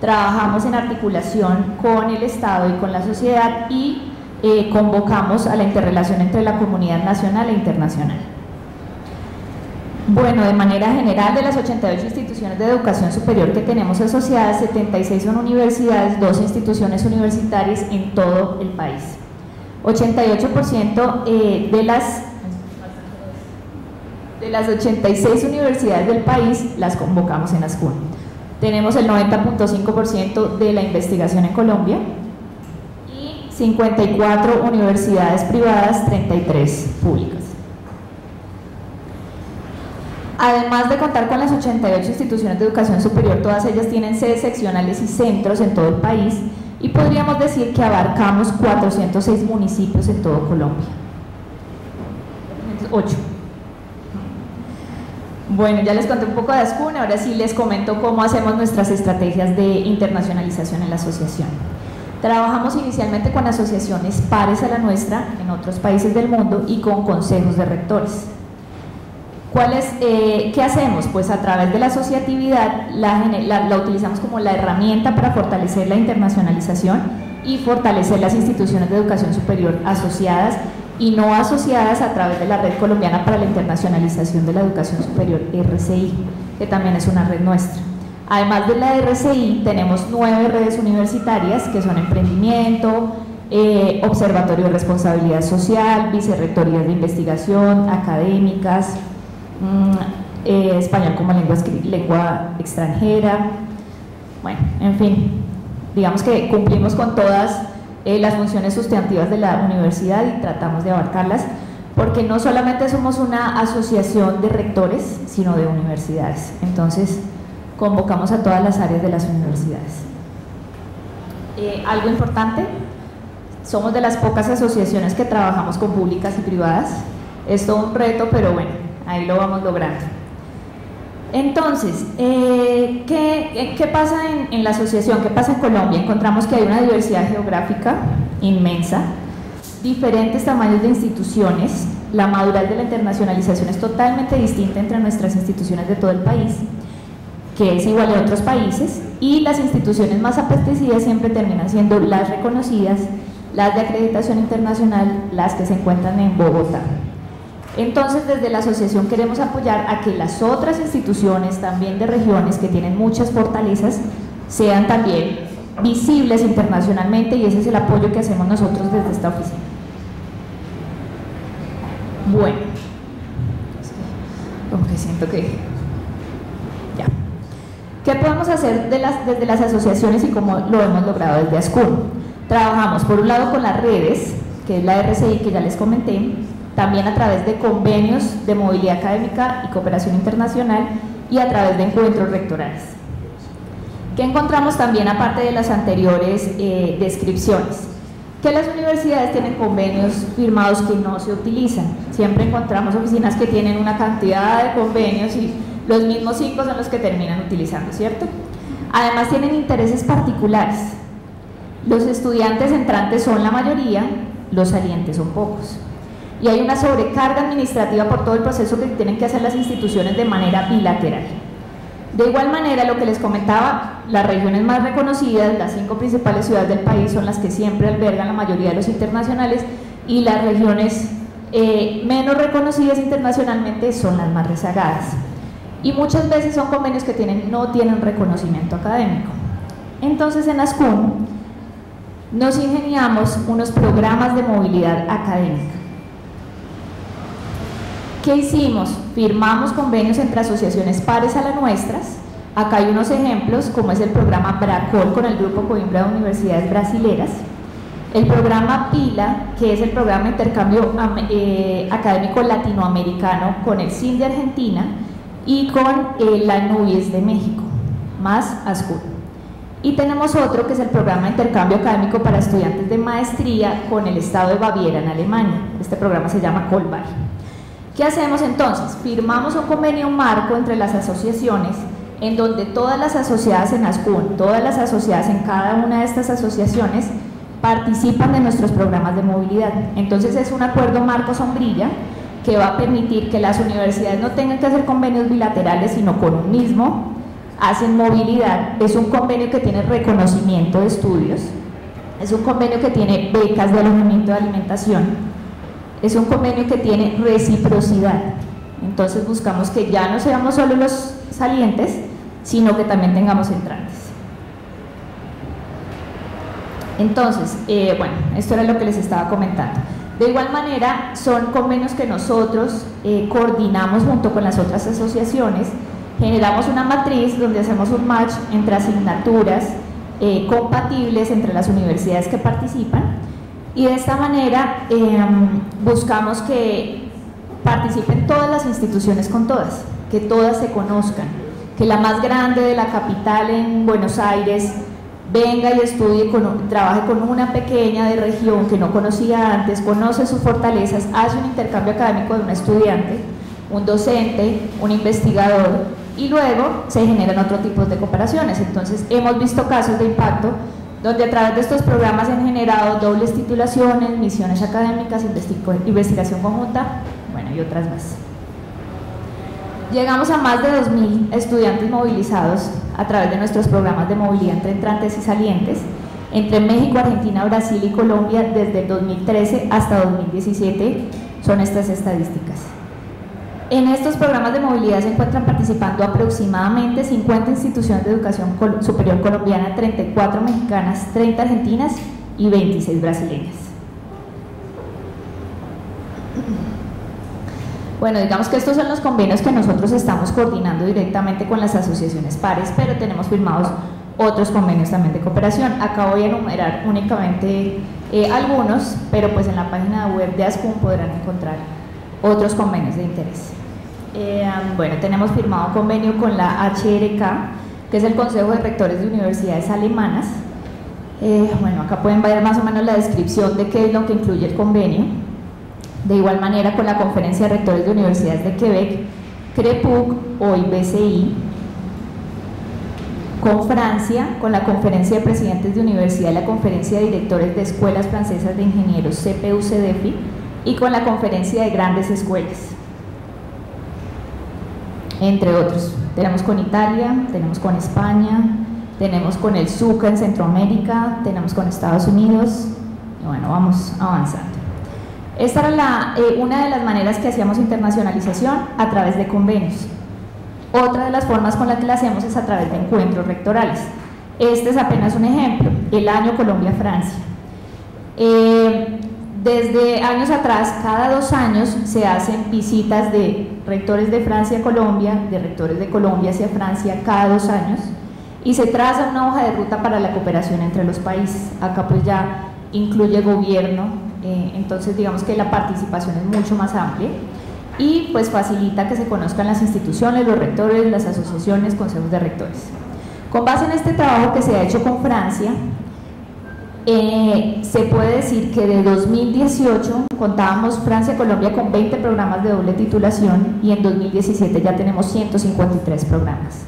Trabajamos en articulación con el Estado y con la sociedad y convocamos a la interrelación entre la comunidad nacional e internacional. Bueno, de manera general, de las 88 instituciones de educación superior que tenemos asociadas, 76 son universidades, 2 instituciones universitarias en todo el país. 88% de las 86 universidades del país las convocamos en ASCUN. Tenemos el 90.5% de la investigación en Colombia y 54 universidades privadas, 33 públicas. Además de contar con las 88 instituciones de educación superior, todas ellas tienen sedes seccionales y centros en todo el país y podríamos decir que abarcamos 406 municipios en todo Colombia. 8. Bueno, ya les conté un poco de ASCUN, ahora sí les comento cómo hacemos nuestras estrategias de internacionalización en la asociación. Trabajamos inicialmente con asociaciones pares a la nuestra en otros países del mundo y con consejos de rectores. ¿Qué hacemos? Pues a través de la asociatividad la utilizamos como la herramienta para fortalecer la internacionalización y fortalecer las instituciones de educación superior asociadas y no asociadas a través de la Red Colombiana para la Internacionalización de la Educación Superior, RCI, que también es una red nuestra. Además de la RCI, tenemos 9 redes universitarias que son emprendimiento, observatorio de responsabilidad social, vicerrectorías de investigación, académicas, español como lengua extranjera. Bueno, en fin, digamos que cumplimos con todas las funciones sustantivas de la universidad y tratamos de abarcarlas porque no solamente somos una asociación de rectores sino de universidades, entonces convocamos a todas las áreas de las universidades. Algo importante, somos de las pocas asociaciones que trabajamos con públicas y privadas. Es todo un reto, pero bueno, ahí lo vamos logrando. Entonces, ¿qué pasa en la asociación? ¿Qué pasa en Colombia? Encontramos que hay una diversidad geográfica inmensa, diferentes tamaños de instituciones, la madurez de la internacionalización es totalmente distinta entre nuestras instituciones de todo el país, que es igual a otros países, y las instituciones más apetecidas siempre terminan siendo las reconocidas, las de acreditación internacional, las que se encuentran en Bogotá. Entonces, desde la asociación queremos apoyar a que las otras instituciones también de regiones que tienen muchas fortalezas sean también visibles internacionalmente y ese es el apoyo que hacemos nosotros desde esta oficina. Bueno, como que siento que ya. ¿Qué podemos hacer desde las asociaciones y cómo lo hemos logrado desde ASCUN? Trabajamos por un lado con las redes, que es la RCI que ya les comenté, también a través de convenios de movilidad académica y cooperación internacional y a través de encuentros rectorales. ¿Qué encontramos también aparte de las anteriores descripciones? Que las universidades tienen convenios firmados que no se utilizan. Siempre encontramos oficinas que tienen una cantidad de convenios y los mismos 5 son los que terminan utilizando, ¿cierto? Además tienen intereses particulares. Los estudiantes entrantes son la mayoría, los salientes son pocos. Y hay una sobrecarga administrativa por todo el proceso que tienen que hacer las instituciones de manera bilateral. De igual manera, lo que les comentaba, las regiones más reconocidas, las 5 principales ciudades del país son las que siempre albergan la mayoría de los internacionales, y las regiones menos reconocidas internacionalmente son las más rezagadas. Y muchas veces son convenios que no tienen reconocimiento académico. Entonces en ASCUN nos ingeniamos unos programas de movilidad académica. ¿Qué hicimos? Firmamos convenios entre asociaciones pares a las nuestras. Acá hay unos ejemplos, como es el programa Bracol con el Grupo Coimbra de Universidades Brasileras, el programa PILA, que es el programa de intercambio académico latinoamericano con el CIN de Argentina y con la NUIES de México, más ASCUN. Y tenemos otro que es el programa de intercambio académico para estudiantes de maestría con el estado de Baviera en Alemania. Este programa se llama Colbay. ¿Qué hacemos entonces? Firmamos un convenio marco entre las asociaciones, en donde todas las asociadas en ASCUN, todas las asociadas en cada una de estas asociaciones participan de nuestros programas de movilidad. Entonces es un acuerdo marco sombrilla que va a permitir que las universidades no tengan que hacer convenios bilaterales, sino con un mismo hacen movilidad. Es un convenio que tiene reconocimiento de estudios, es un convenio que tiene becas de alojamiento, de alimentación, es un convenio que tiene reciprocidad. Entonces buscamos que ya no seamos solo los salientes, sino que también tengamos entrantes. Entonces, bueno, esto era lo que les estaba comentando. De igual manera, son convenios que nosotros coordinamos junto con las otras asociaciones, generamos una matriz donde hacemos un match entre asignaturas compatibles entre las universidades que participan, y de esta manera buscamos que participen todas las instituciones con todas, que todas se conozcan, que la más grande de la capital en Buenos Aires venga y estudie, trabaje con una pequeña de región que no conocía antes, conoce sus fortalezas, hace un intercambio académico de un estudiante, un docente, un investigador, y luego se generan otro tipo de comparaciones. Entonces hemos visto casos de impacto donde a través de estos programas se han generado dobles titulaciones, misiones académicas, investigación conjunta, bueno, y otras más. Llegamos a más de 2.000 estudiantes movilizados a través de nuestros programas de movilidad entre entrantes y salientes, entre México, Argentina, Brasil y Colombia, desde 2013 hasta 2017, son estas estadísticas. En estos programas de movilidad se encuentran participando aproximadamente 50 instituciones de educación superior colombiana, 34 mexicanas, 30 argentinas y 26 brasileñas. Bueno, digamos que estos son los convenios que nosotros estamos coordinando directamente con las asociaciones pares, pero tenemos firmados otros convenios también de cooperación. Acá voy a enumerar únicamente algunos, pero pues en la página web de ASCUN podrán encontrar otros convenios de interés. Bueno, tenemos firmado un convenio con la HRK, que es el Consejo de Rectores de Universidades Alemanas. Bueno, acá pueden ver más o menos la descripción de qué es lo que incluye el convenio. De igual manera, con la Conferencia de Rectores de Universidades de Quebec, CREPUC o IBCI. Con Francia, con la Conferencia de Presidentes de Universidad y la Conferencia de Directores de Escuelas Francesas de Ingenieros, CPUCDFI, y con la Conferencia de Grandes Escuelas, entre otros. Tenemos con Italia, tenemos con España, tenemos con el SUCA en Centroamérica, tenemos con Estados Unidos, y bueno, vamos avanzando. Esta era una de las maneras que hacíamos internacionalización, a través de convenios. Otra de las formas con las que la hacemos es a través de encuentros rectorales. Este es apenas un ejemplo, el año Colombia-Francia. Desde años atrás, cada 2 años se hacen visitas de rectores de Francia a Colombia, de rectores de Colombia hacia Francia, cada 2 años, y se traza una hoja de ruta para la cooperación entre los países. Acá pues ya incluye gobierno, entonces digamos que la participación es mucho más amplia y pues facilita que se conozcan las instituciones, los rectores, las asociaciones, consejos de rectores. Con base en este trabajo que se ha hecho con Francia, se puede decir que de 2018 contábamos Francia-Colombia con 20 programas de doble titulación, y en 2017 ya tenemos 153 programas.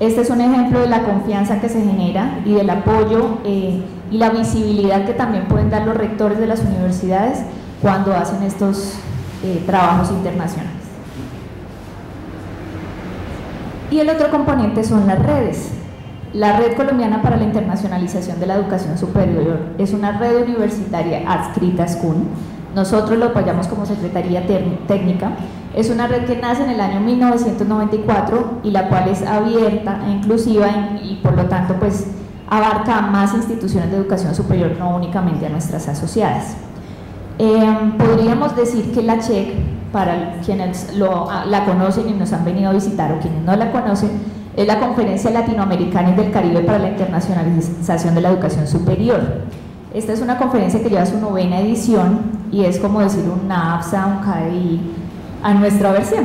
Este es un ejemplo de la confianza que se genera y del apoyo y la visibilidad que también pueden dar los rectores de las universidades cuando hacen estos trabajos internacionales. Y el otro componente son las redes. La Red Colombiana para la Internacionalización de la Educación Superior es una red universitaria adscrita a ASCUN. Nosotros lo apoyamos como Secretaría Técnica. Es una red que nace en el año 1994 y la cual es abierta e inclusiva y por lo tanto pues abarca más instituciones de educación superior, no únicamente a nuestras asociadas. Podríamos decir que la CHEC, para quienes la conocen y nos han venido a visitar o quienes no la conocen, es la Conferencia Latinoamericana y del Caribe para la Internacionalización de la Educación Superior. Esta es una conferencia que lleva su 9ª edición y es como decir un APSA, un CADI a nuestra versión,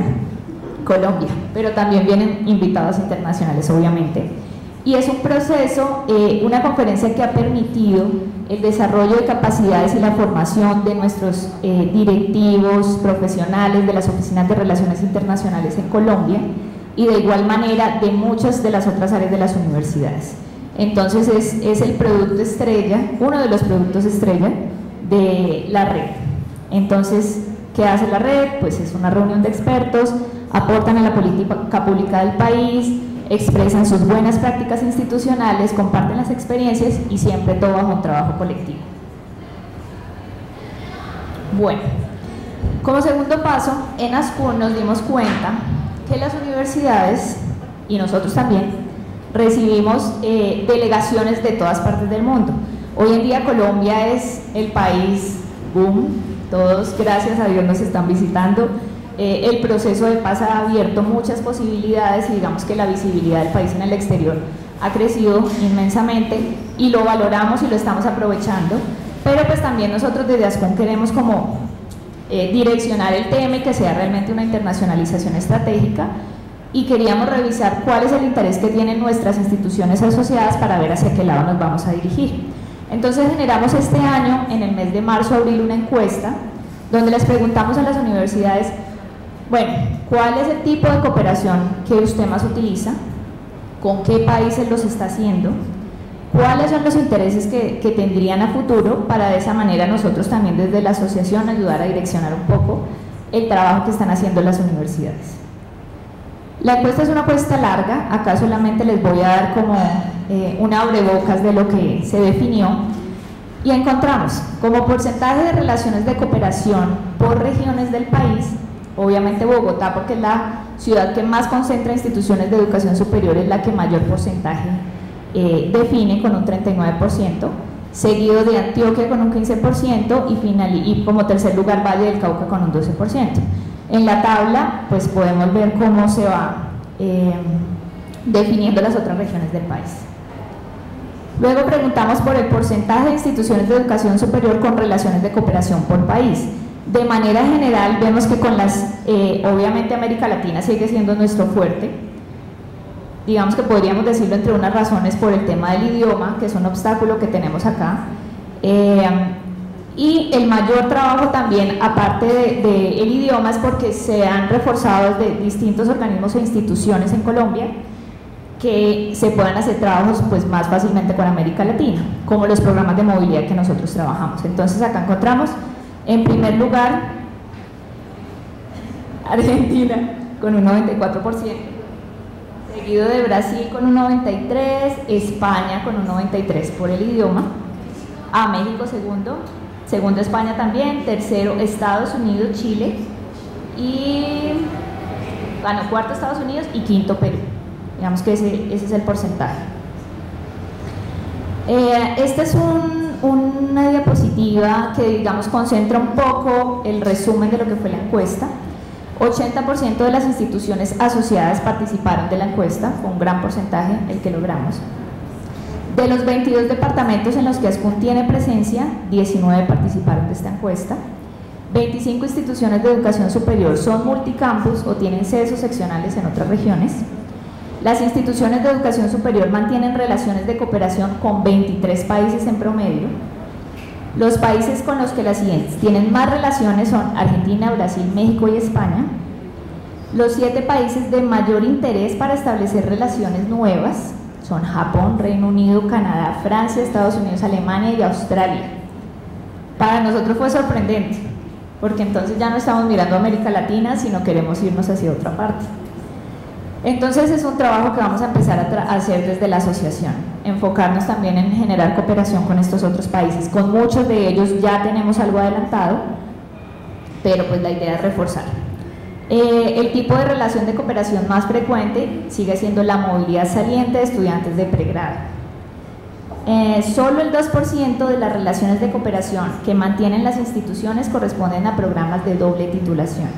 Colombia, pero también vienen invitados internacionales obviamente. Y es un proceso, una conferencia que ha permitido el desarrollo de capacidades y la formación de nuestros directivos, profesionales, de las oficinas de relaciones internacionales en Colombia y de igual manera de muchas de las otras áreas de las universidades. Entonces es el producto estrella, uno de los productos estrella de la red. Entonces, ¿qué hace la red? Pues es una reunión de expertos, aportan a la política pública del país, expresan sus buenas prácticas institucionales, comparten las experiencias y siempre todo bajo un trabajo colectivo. Bueno, como segundo paso, en ASCUN nos dimos cuenta que las universidades, y nosotros también, recibimos delegaciones de todas partes del mundo. Hoy en día Colombia es el país boom, todos gracias a Dios nos están visitando. El proceso de paz ha abierto muchas posibilidades y digamos que la visibilidad del país en el exterior ha crecido inmensamente y lo valoramos y lo estamos aprovechando, pero pues también nosotros desde ASCUN queremos como direccionar el tema y que sea realmente una internacionalización estratégica, y queríamos revisar cuál es el interés que tienen nuestras instituciones asociadas para ver hacia qué lado nos vamos a dirigir. Entonces generamos este año, en el mes de marzo-abril, una encuesta donde les preguntamos a las universidades, bueno, ¿cuál es el tipo de cooperación que usted más utiliza? ¿Con qué países los está haciendo? ¿Cuáles son los intereses que tendrían a futuro? Para de esa manera nosotros también desde la asociación ayudar a direccionar un poco el trabajo que están haciendo las universidades. La encuesta es una encuesta larga, acá solamente les voy a dar como una abrebocas de lo que se definió, y encontramos como porcentaje de relaciones de cooperación por regiones del país, obviamente Bogotá, porque es la ciudad que más concentra instituciones de educación superior, es la que mayor porcentaje define con un 39%, seguido de Antioquia con un 15% y como tercer lugar Valle del Cauca con un 12%. En la tabla pues podemos ver cómo se va definiendo las otras regiones del país. Luego preguntamos por el porcentaje de instituciones de educación superior con relaciones de cooperación por país. De manera general vemos que con las, obviamente América Latina sigue siendo nuestro fuerte, digamos que podríamos decirlo entre unas razones por el tema del idioma, que es un obstáculo que tenemos acá, y el mayor trabajo también, aparte del idioma, es porque se han reforzado de distintos organismos e instituciones en Colombia que se puedan hacer trabajos pues, más fácilmente con América Latina, como los programas de movilidad que nosotros trabajamos. Entonces acá encontramos, en primer lugar, Argentina con un 94%, seguido de Brasil con un 93%, España con un 93% por el idioma, a México segundo España también, tercero Estados Unidos, Chile, y bueno, cuarto Estados Unidos y quinto Perú. Digamos que ese es el porcentaje. Esta es una diapositiva que digamos concentra un poco el resumen de lo que fue la encuesta. 80% de las instituciones asociadas participaron de la encuesta, fue un gran porcentaje el que logramos. De los 22 departamentos en los que ASCUN tiene presencia, 19 participaron de esta encuesta. 25 instituciones de educación superior son multicampus o tienen sedes o seccionales en otras regiones. Las instituciones de educación superior mantienen relaciones de cooperación con 23 países en promedio. Los países con los que las siguientes tienen más relaciones son Argentina, Brasil, México y España. Los 7 países de mayor interés para establecer relaciones nuevas son Japón, Reino Unido, Canadá, Francia, Estados Unidos, Alemania y Australia. Para nosotros fue sorprendente, porque entonces ya no estamos mirando a América Latina, sino queremos irnos hacia otra parte. Entonces es un trabajo que vamos a empezar a hacer desde la asociación, enfocarnos también en generar cooperación con estos otros países. Con muchos de ellos ya tenemos algo adelantado, pero pues la idea es reforzar. El tipo de relación de cooperación más frecuente sigue siendo la movilidad saliente de estudiantes de pregrado. Solo el 2% de las relaciones de cooperación que mantienen las instituciones corresponden a programas de doble titulación.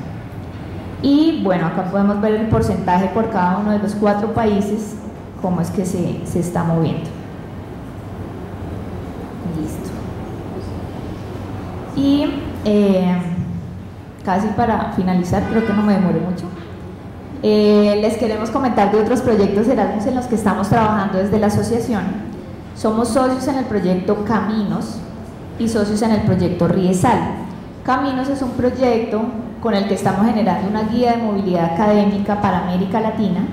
Y bueno, acá podemos ver el porcentaje por cada uno de los 4 países, cómo es que se está moviendo. Listo. Y casi para finalizar, creo que no me demoré mucho, les queremos comentar de otros proyectos Erasmus en los que estamos trabajando desde la asociación. Somos socios en el proyecto Caminos y socios en el proyecto Riesal. Caminos es un proyecto con el que estamos generando una guía de movilidad académica para América Latina.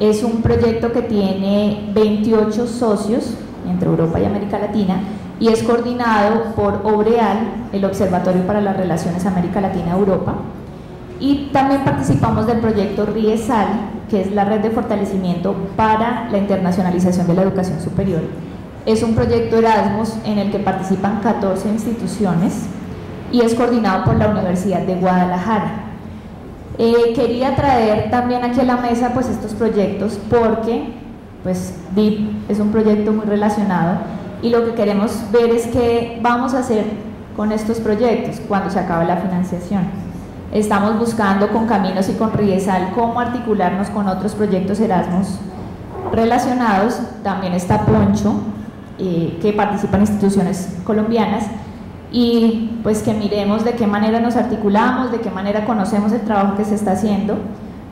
Es un proyecto que tiene 28 socios entre Europa y América Latina, y es coordinado por Obreal, el Observatorio para las Relaciones América Latina-Europa, y también participamos del proyecto Riesal, que es la red de fortalecimiento para la internacionalización de la educación superior. Es un proyecto Erasmus en el que participan 14 instituciones y es coordinado por la Universidad de Guadalajara. Quería traer también aquí a la mesa pues estos proyectos porque pues DHIP es un proyecto muy relacionado. Y lo que queremos ver es qué vamos a hacer con estos proyectos cuando se acabe la financiación. Estamos buscando con Caminos y con Riesal cómo articularnos con otros proyectos Erasmus relacionados. También está Poncho, que participa en instituciones colombianas, y pues que miremos de qué manera nos articulamos, de qué manera conocemos el trabajo que se está haciendo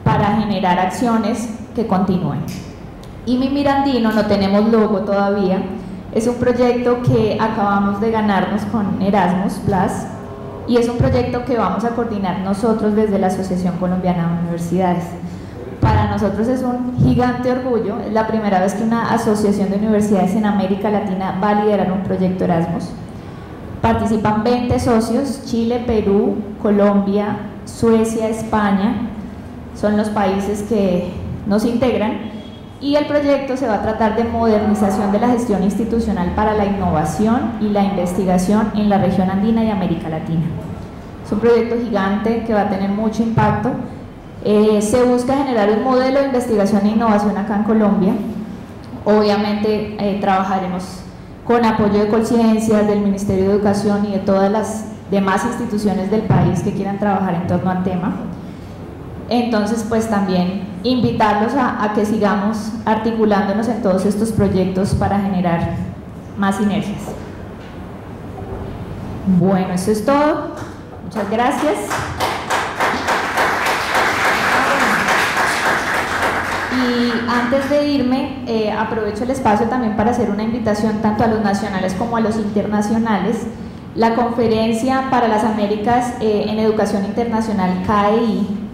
para generar acciones que continúen. Y Mi Mirandino, no tenemos logo todavía. Es un proyecto que acabamos de ganarnos con Erasmus Plus y es un proyecto que vamos a coordinar nosotros desde la Asociación Colombiana de Universidades. Para nosotros es un gigante orgullo, es la primera vez que una asociación de universidades en América Latina va a liderar un proyecto Erasmus. Participan 20 socios, Chile, Perú, Colombia, Suecia, España, son los países que nos integran. Y el proyecto se va a tratar de modernización de la gestión institucional para la innovación y la investigación en la región andina y América Latina. Es un proyecto gigante que va a tener mucho impacto. Se busca generar un modelo de investigación e innovación acá en Colombia. Obviamente trabajaremos con apoyo de Colciencias, del Ministerio de Educación y de todas las demás instituciones del país que quieran trabajar en torno al tema. Entonces pues también invitarlos a que sigamos articulándonos en todos estos proyectos para generar más sinergias. Bueno, eso es todo, muchas gracias. Y antes de irme, aprovecho el espacio también para hacer una invitación tanto a los nacionales como a los internacionales. La Conferencia para las Américas en Educación Internacional CAEI,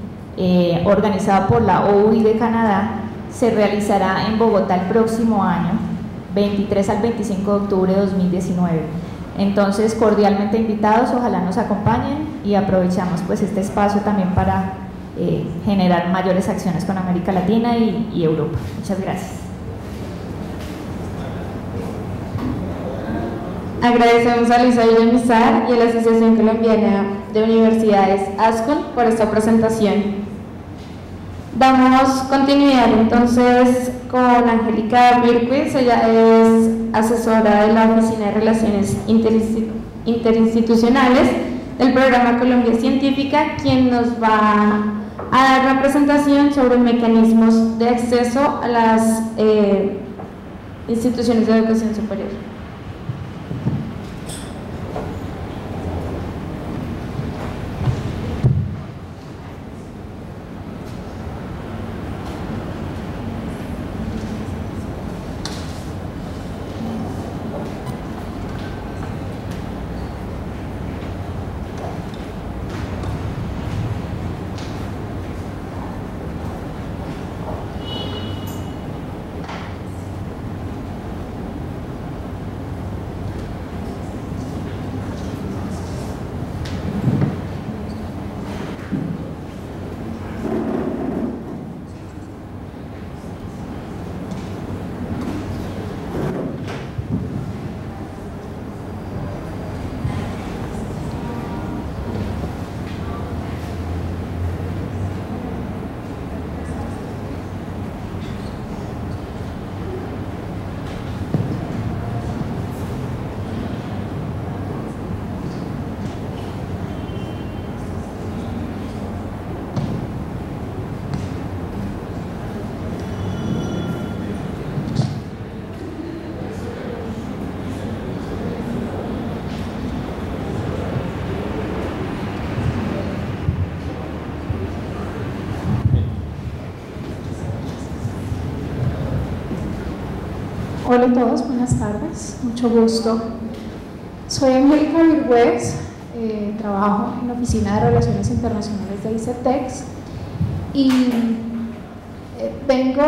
organizada por la OUI de Canadá, se realizará en Bogotá el próximo año, 23 al 25 de octubre de 2019. Entonces, cordialmente invitados, ojalá nos acompañen y aprovechamos pues este espacio también para generar mayores acciones con América Latina y Europa. Muchas gracias. Agradecemos a Luisa Villamizar y a la Asociación Colombiana de Universidades ASCUN por esta presentación. Damos continuidad entonces con Angélica Virquis. Ella es asesora de la Oficina de Relaciones Interinstitucionales del programa Colombia Científica, quien nos va a dar una presentación sobre mecanismos de acceso a las instituciones de educación superior. Hola a todos, buenas tardes, mucho gusto. Soy Angélica Virgüez, trabajo en la Oficina de Relaciones Internacionales de ICETEX y vengo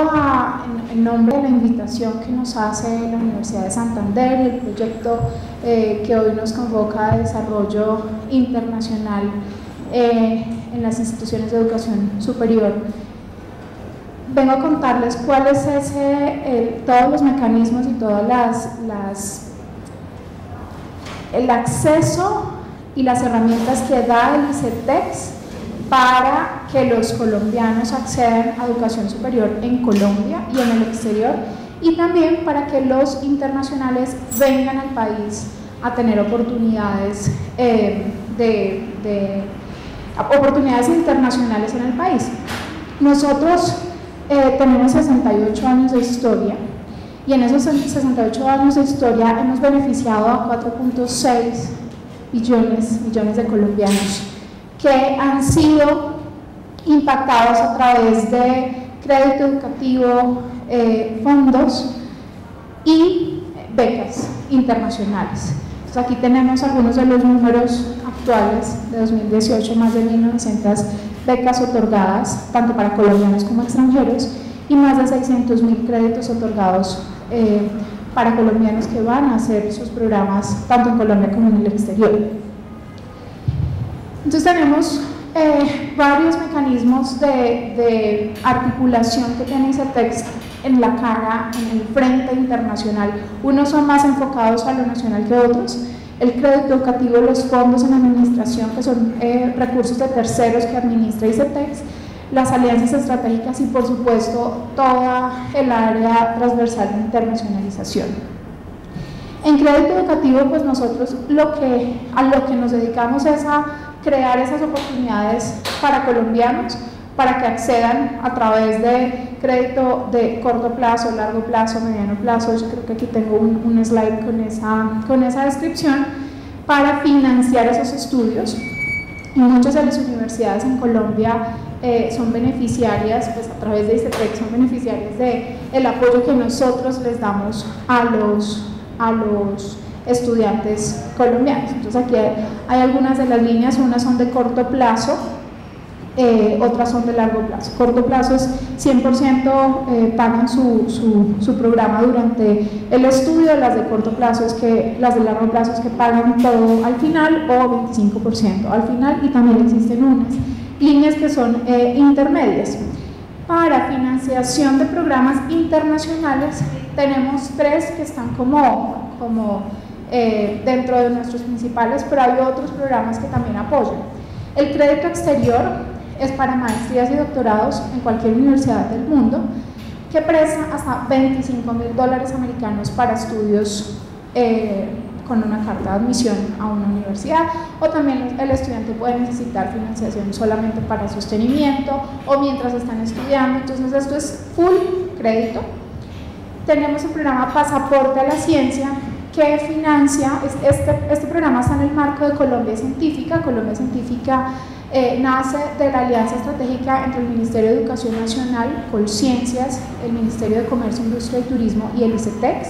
en nombre de la invitación que nos hace la Universidad de Santander y el proyecto que hoy nos convoca a desarrollo internacional en las instituciones de educación superior. Vengo a contarles cuáles son todos los mecanismos y todas el acceso y las herramientas que da el ICETEX para que los colombianos accedan a educación superior en Colombia y en el exterior, y también para que los internacionales vengan al país a tener oportunidades oportunidades internacionales en el país. Nosotros tenemos 68 años de historia, y en esos 68 años de historia hemos beneficiado a 4.6 millones de colombianos que han sido impactados a través de crédito educativo, fondos y becas internacionales. Entonces aquí tenemos algunos de los números actuales de 2018, más de 1.900 becas otorgadas, tanto para colombianos como extranjeros, y más de 600.000 créditos otorgados para colombianos que van a hacer sus programas tanto en Colombia como en el exterior. Entonces tenemos varios mecanismos de articulación que tiene ICETEX en la cara, en el frente internacional. Unos son más enfocados a lo nacional que otros. El crédito educativo, los fondos en administración, que son recursos de terceros que administra ICETEX, las alianzas estratégicas y, por supuesto, toda el área transversal de internacionalización. En crédito educativo, pues nosotros a lo que nos dedicamos es a crear esas oportunidades para colombianos, para que accedan a través de crédito de corto plazo, largo plazo, mediano plazo. Yo creo que aquí tengo un slide con esa descripción, para financiar esos estudios. Muchas de las universidades en Colombia son beneficiarias, pues a través de ICETEX son beneficiarias del apoyo que nosotros les damos a los estudiantes colombianos. Entonces aquí hay algunas de las líneas, unas son de corto plazo, otras son de largo plazo. Corto plazo es 100% pagan su programa durante el estudio, las de corto plazo es que, las de largo plazo es que pagan todo al final, o 25% al final, y también existen unas líneas que son intermedias. Para financiación de programas internacionales tenemos tres que están como dentro de nuestros principales, pero hay otros programas que también apoyan. El crédito exterior es para maestrías y doctorados en cualquier universidad del mundo, que presta hasta $25.000 americanos para estudios con una carta de admisión a una universidad, o también el estudiante puede necesitar financiación solamente para sostenimiento o mientras están estudiando. Entonces esto es full crédito. Tenemos el programa Pasaporte a la Ciencia, que financia, este programa está en el marco de Colombia Científica. Colombia Científica nace de la alianza estratégica entre el Ministerio de Educación Nacional, Colciencias, el Ministerio de Comercio, Industria y Turismo y el ICETEX,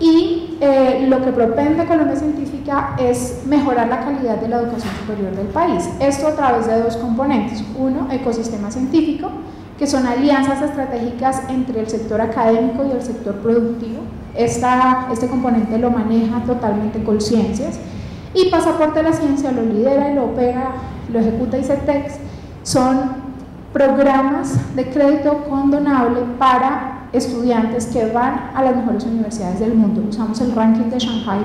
y lo que propende Colombia Científica es mejorar la calidad de la educación superior del país, esto a través de dos componentes: uno, ecosistema científico, que son alianzas estratégicas entre el sector académico y el sector productivo. Este componente lo maneja totalmente Colciencias, y Pasaporte a la Ciencia lo lidera, lo opera, lo ejecuta ICETEX. Son programas de crédito condonable para estudiantes que van a las mejores universidades del mundo. Usamos el ranking de Shanghai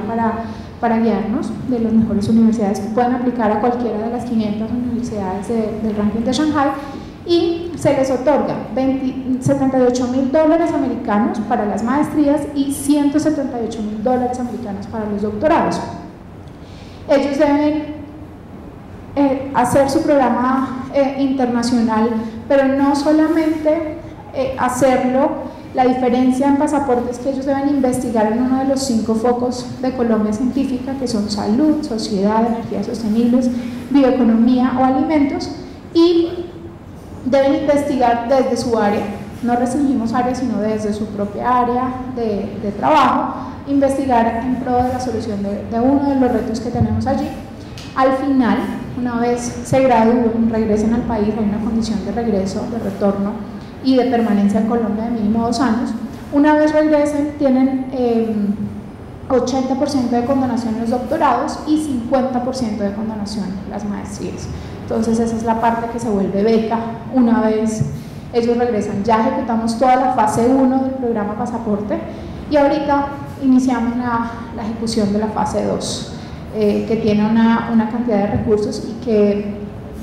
para guiarnos, de las mejores universidades que pueden aplicar a cualquiera de las 500 universidades del ranking de Shanghai, y se les otorga $78.000 americanos para las maestrías y $178.000 americanos para los doctorados. Ellos deben hacer su programa internacional, pero no solamente hacerlo. La diferencia en Pasaporte es que ellos deben investigar en uno de los 5 focos de Colombia Científica, que son salud, sociedad, energías sostenibles, bioeconomía o alimentos, y deben investigar desde su área, no restringimos áreas, sino desde su propia área de trabajo, investigar en pro de la solución de uno de los retos que tenemos allí. Al final, una vez se gradúen, regresen al país, hay una condición de regreso, de retorno y de permanencia en Colombia de mínimo 2 años. Una vez regresen, tienen 80% de condonación en los doctorados y 50% de condonación en las maestrías. Entonces esa es la parte que se vuelve beca. Una vez ellos regresan, ya ejecutamos toda la fase 1 del programa Pasaporte y ahorita iniciamos la ejecución de la fase 2, que tiene una cantidad de recursos y que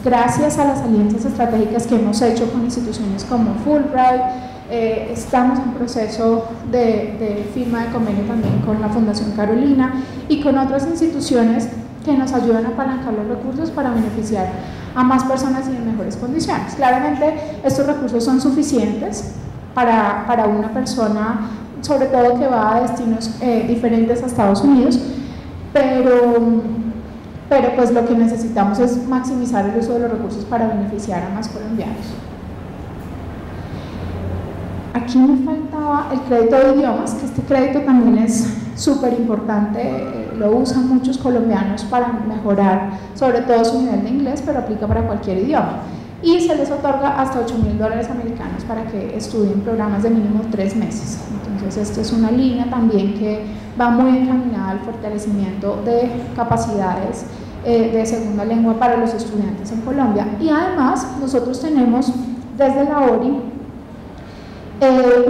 gracias a las alianzas estratégicas que hemos hecho con instituciones como Fulbright, estamos en proceso de firma de convenio también con la Fundación Carolina y con otras instituciones que nos ayudan a apalancar los recursos para beneficiar a más personas y en mejores condiciones. Claramente estos recursos son suficientes para una persona, sobre todo que va a destinos diferentes a Estados Unidos, pero pues lo que necesitamos es maximizar el uso de los recursos para beneficiar a más colombianos. Aquí me faltaba el crédito de idiomas, que este crédito también es súper importante, lo usan muchos colombianos para mejorar sobre todo su nivel de inglés, pero aplica para cualquier idioma. Y se les otorga hasta $8.000 americanos para que estudien programas de mínimo 3 meses. Entonces esto es una línea también que va muy encaminada al fortalecimiento de capacidades de segunda lengua para los estudiantes en Colombia. Y además nosotros tenemos desde la ORI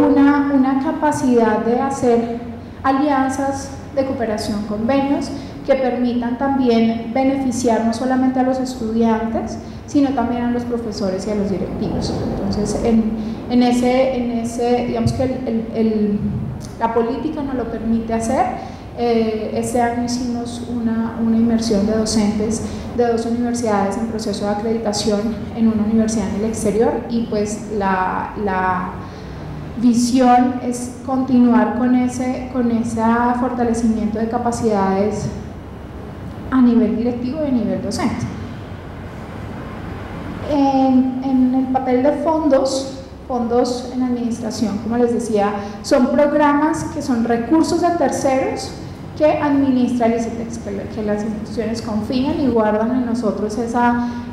una capacidad de hacer alianzas de cooperación, convenios que permitan también beneficiar no solamente a los estudiantes, sino también a los profesores y a los directivos. Entonces, en ese digamos que la política nos lo permite hacer. Este año hicimos una inmersión de docentes de 2 universidades en proceso de acreditación en una universidad en el exterior y pues la visión es continuar con ese fortalecimiento de capacidades a nivel directivo y a nivel docente. En el papel de fondos en administración, como les decía, son programas que son recursos de terceros que administra el ICETEX, que las instituciones confían y guardan en nosotros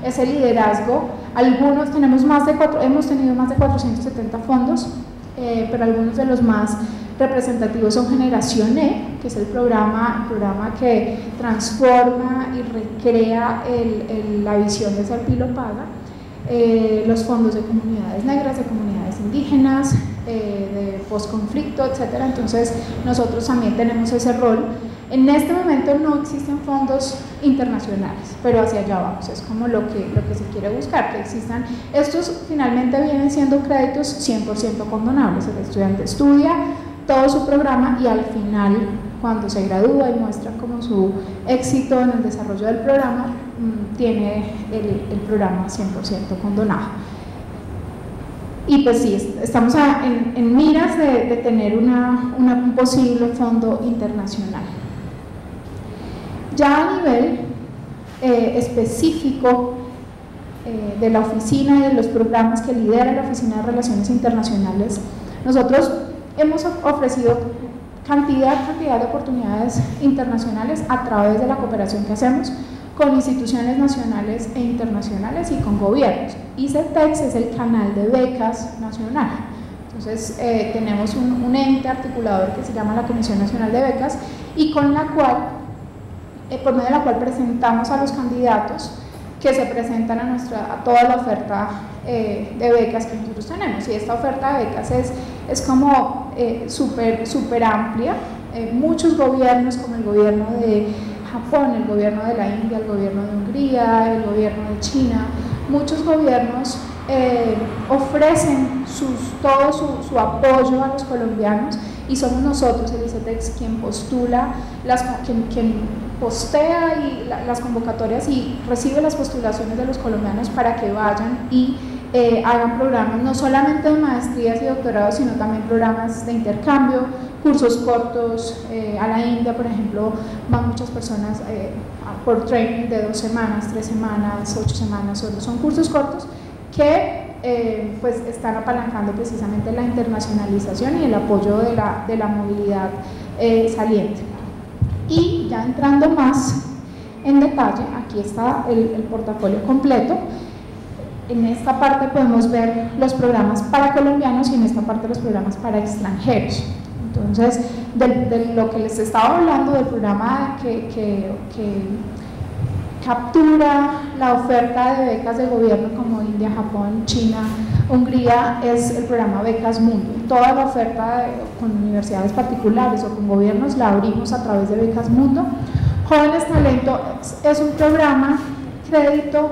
ese liderazgo. Algunos tenemos hemos tenido más de 470 fondos, pero algunos de los más representativos son Generación E, que es el programa que transforma y recrea la visión de Serpilo Paga, los fondos de comunidades negras, de comunidades indígenas, de posconflicto, etc. Entonces nosotros también tenemos ese rol. En este momento no existen fondos internacionales, pero hacia allá vamos, es como lo que se quiere buscar, que existan. Estos finalmente vienen siendo créditos 100% condonables, el estudiante estudia todo su programa y al final, cuando se gradúa y muestra como su éxito en el desarrollo del programa, tiene el programa 100% condonado. Y pues sí, estamos en miras de tener un posible fondo internacional. Ya a nivel específico de la oficina y de los programas que lidera la Oficina de Relaciones Internacionales, nosotros hemos ofrecido cantidad de oportunidades internacionales a través de la cooperación que hacemos con instituciones nacionales e internacionales y con gobiernos. ICETEX es el canal de becas nacional. Entonces tenemos un ente articulador que se llama la Comisión Nacional de Becas y con la cual por medio de la cual presentamos a los candidatos que se presentan a toda la oferta de becas que nosotros tenemos. Y esta oferta de becas es como súper amplia. Muchos gobiernos, como el gobierno de Japón, el gobierno de la India, el gobierno de Hungría, el gobierno de China, muchos gobiernos ofrecen todo su apoyo a los colombianos y somos nosotros, el ICETEX, quien postula, quien postea las convocatorias y recibe las postulaciones de los colombianos para que vayan y hagan programas no solamente de maestrías y doctorados, sino también programas de intercambio, cursos cortos. A la India, por ejemplo, van muchas personas por training de 2 semanas, 3 semanas, 8 semanas, solo son cursos cortos que pues están apalancando precisamente la internacionalización y el apoyo de la movilidad saliente. Y ya entrando más en detalle, aquí está el portafolio completo. En esta parte podemos ver los programas para colombianos y en esta parte los programas para extranjeros. Entonces, de lo que les estaba hablando del programa que captura la oferta de becas de gobierno como India, Japón, China, Hungría, es el programa Becas Mundo. Toda la oferta con universidades particulares o con gobiernos la abrimos a través de Becas Mundo. Jóvenes Talento es un programa crédito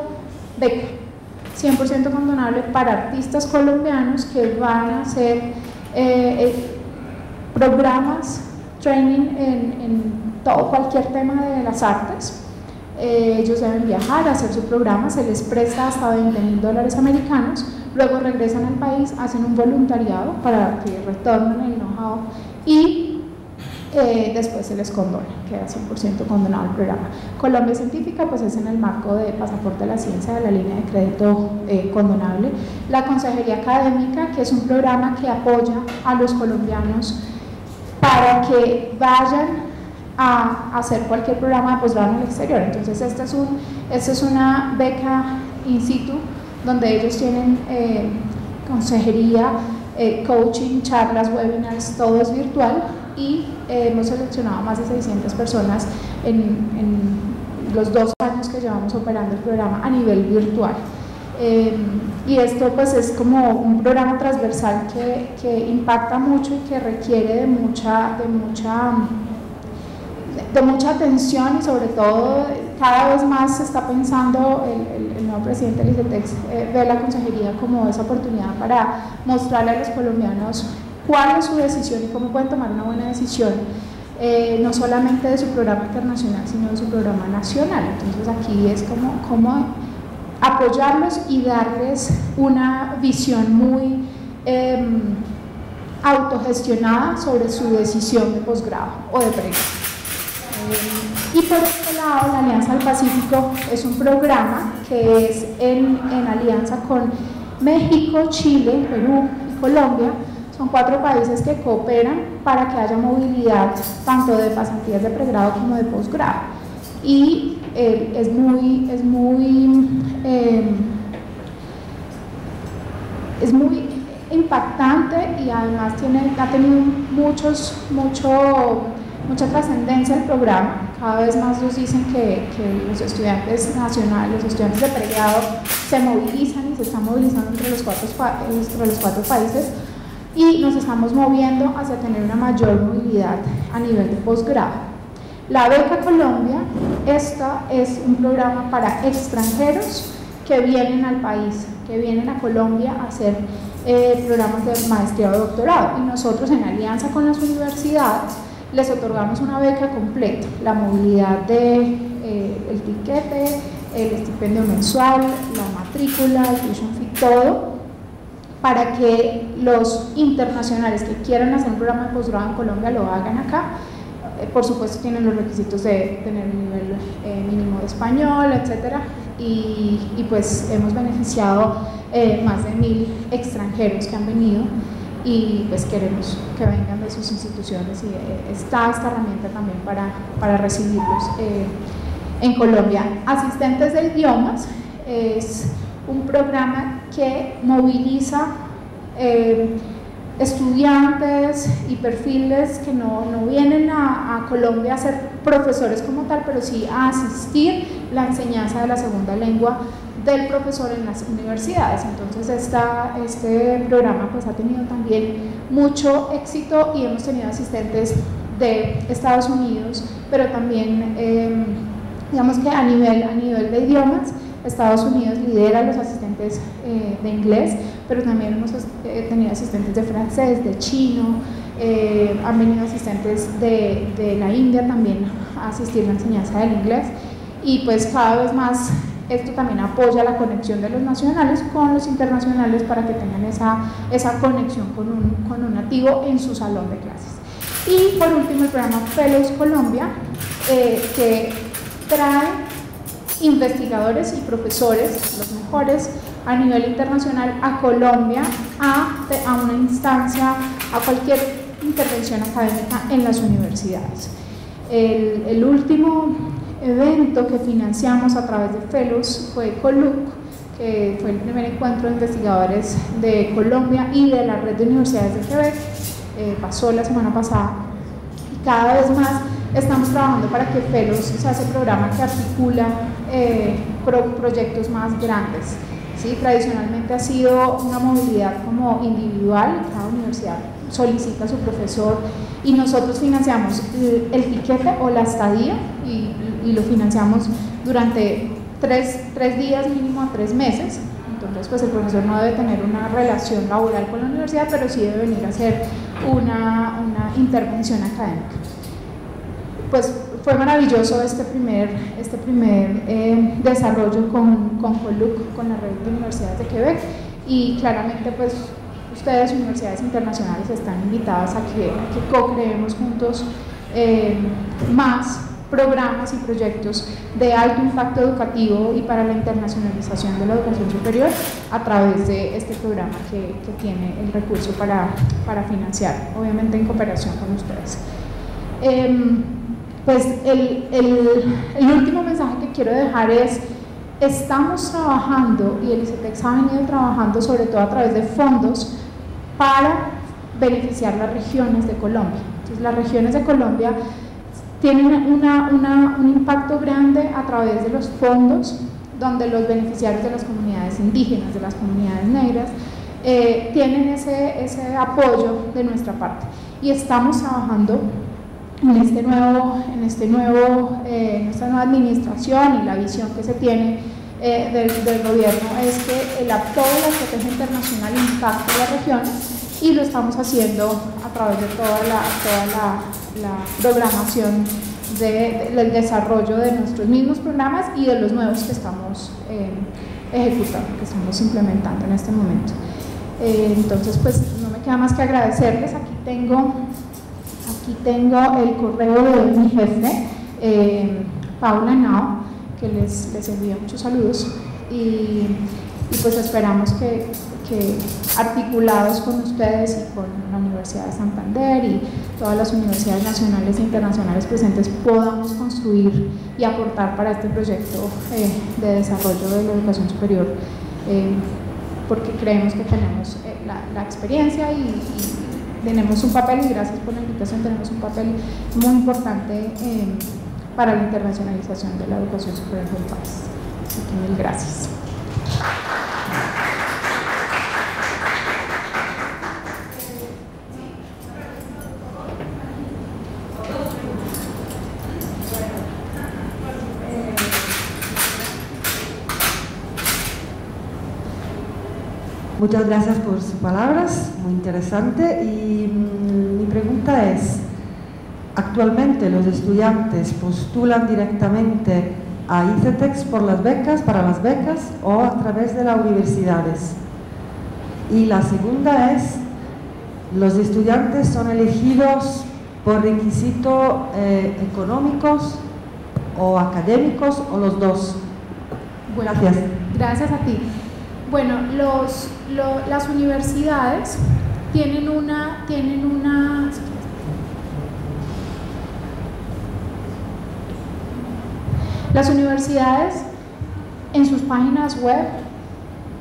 beca 100% condonable para artistas colombianos que van a hacer programas, training en todo cualquier tema de las artes. Ellos deben viajar a hacer su programa, se les presta hasta $20.000 americanos, luego regresan al país, hacen un voluntariado para que retornen el know-how y después se les condona, queda 100% condonado el programa. Colombia Científica pues es en el marco de Pasaporte a la Ciencia de la línea de crédito condonable. La Consejería Académica, que es un programa que apoya a los colombianos para que vayan a hacer cualquier programa de posgrado en el exterior. Entonces esta es una beca in situ donde ellos tienen consejería, coaching, charlas, webinars, todo es virtual, y hemos seleccionado más de 600 personas en los 2 años que llevamos operando el programa a nivel virtual. Y esto pues es como un programa transversal que impacta mucho y que requiere de mucha atención, y sobre todo cada vez más se está pensando, el nuevo presidente del ICETEX ve la consejería como esa oportunidad para mostrarle a los colombianos cuál es su decisión y cómo pueden tomar una buena decisión, no solamente de su programa internacional sino de su programa nacional. Entonces aquí es como apoyarlos y darles una visión muy autogestionada sobre su decisión de posgrado o de pregrado. Y por otro lado, la Alianza del Pacífico es un programa que es en alianza con México, Chile, Perú y Colombia. Son 4 países que cooperan para que haya movilidad tanto de pasantías de pregrado como de posgrado. Y es muy impactante, y además ha tenido mucha trascendencia el programa. Cada vez más nos dicen que los estudiantes nacionales, los estudiantes de pregrado se movilizan y se están movilizando entre los cuatro países, y nos estamos moviendo hacia tener una mayor movilidad a nivel de posgrado. La Beca Colombia, esta es un programa para extranjeros que vienen al país, que vienen a Colombia a hacer programas de maestría o doctorado, y nosotros en alianza con las universidades les otorgamos una beca completa, la movilidad del tiquete, el estipendio mensual, la matrícula, el tuition fee, todo, para que los internacionales que quieran hacer un programa de posgrado en Colombia lo hagan acá. Por supuesto tienen los requisitos de tener un nivel mínimo de español, etcétera, y pues hemos beneficiado más de 1000 extranjeros que han venido, y pues queremos que vengan de sus instituciones, y está esta herramienta también para recibirlos en Colombia. Asistentes de idiomas es un programa que moviliza estudiantes y perfiles que no vienen a Colombia a ser profesores como tal, pero sí a asistir la enseñanza de la segunda lengua del profesor en las universidades. Entonces este programa pues ha tenido también mucho éxito, y hemos tenido asistentes de Estados Unidos, pero también digamos que a nivel de idiomas Estados Unidos lidera los asistentes de inglés, pero también hemos tenido asistentes de francés, de chino, han venido asistentes de la India también a asistir la enseñanza del inglés, y pues cada vez más esto también apoya la conexión de los nacionales con los internacionales para que tengan esa conexión con un nativo en su salón de clases. Y por último el programa Fellows Colombia, que trae investigadores y profesores, los mejores, a nivel internacional a Colombia, a una instancia, a cualquier intervención académica en las universidades. El último evento que financiamos a través de Fellows fue COLUC, que fue el primer encuentro de investigadores de Colombia y de la red de universidades de Quebec. Pasó la semana pasada y cada vez más estamos trabajando para que Fellows sea ese programa que articula proyectos más grandes. ¿Sí? Tradicionalmente ha sido una movilidad como individual, cada universidad solicita a su profesor y nosotros financiamos el tiquete o la estadía y lo financiamos durante tres días mínimo a 3 meses. Entonces pues el profesor no debe tener una relación laboral con la universidad, pero sí debe venir a hacer una intervención académica. Pues fue maravilloso este primer desarrollo con COLUC, con la red de universidades de Quebec, y claramente pues ustedes, universidades internacionales, están invitadas a que co-creemos juntos más programas y proyectos de alto impacto educativo y para la internacionalización de la educación superior a través de este programa que tiene el recurso para financiar, obviamente en cooperación con ustedes. Pues el último mensaje que quiero dejar es: estamos trabajando, y el ICETEX ha venido trabajando sobre todo a través de fondos para beneficiar las regiones de Colombia. Entonces las regiones de Colombia tienen un impacto grande a través de los fondos, donde los beneficiarios de las comunidades indígenas, de las comunidades negras, tienen ese apoyo de nuestra parte, y estamos trabajando en esta nueva administración, y la visión que se tiene del gobierno es que el apoyo a la estrategia internacional impacta a las regiones, y lo estamos haciendo a través de toda la programación del desarrollo de nuestros mismos programas y de los nuevos que estamos ejecutando, que estamos implementando en este momento. Entonces pues no me queda más que agradecerles. Aquí tengo el correo de mi jefe, Paula Nao, que les envía muchos saludos, y pues esperamos que articulados con ustedes y con la Universidad de Santander y todas las universidades nacionales e internacionales presentes podamos construir y aportar para este proyecto de desarrollo de la educación superior, porque creemos que tenemos la experiencia y tenemos un papel, y gracias por la invitación, tenemos un papel muy importante para la internacionalización de la educación superior del país. Así que mil gracias. Muchas gracias por sus palabras, muy interesante. Y mi pregunta es: ¿actualmente los estudiantes postulan directamente a ICETEX por las becas, para las becas, o a través de las universidades? Y la segunda es: ¿los estudiantes son elegidos por requisitos económicos o académicos, o los dos? Gracias. Gracias a ti. Bueno, las universidades las universidades en sus páginas web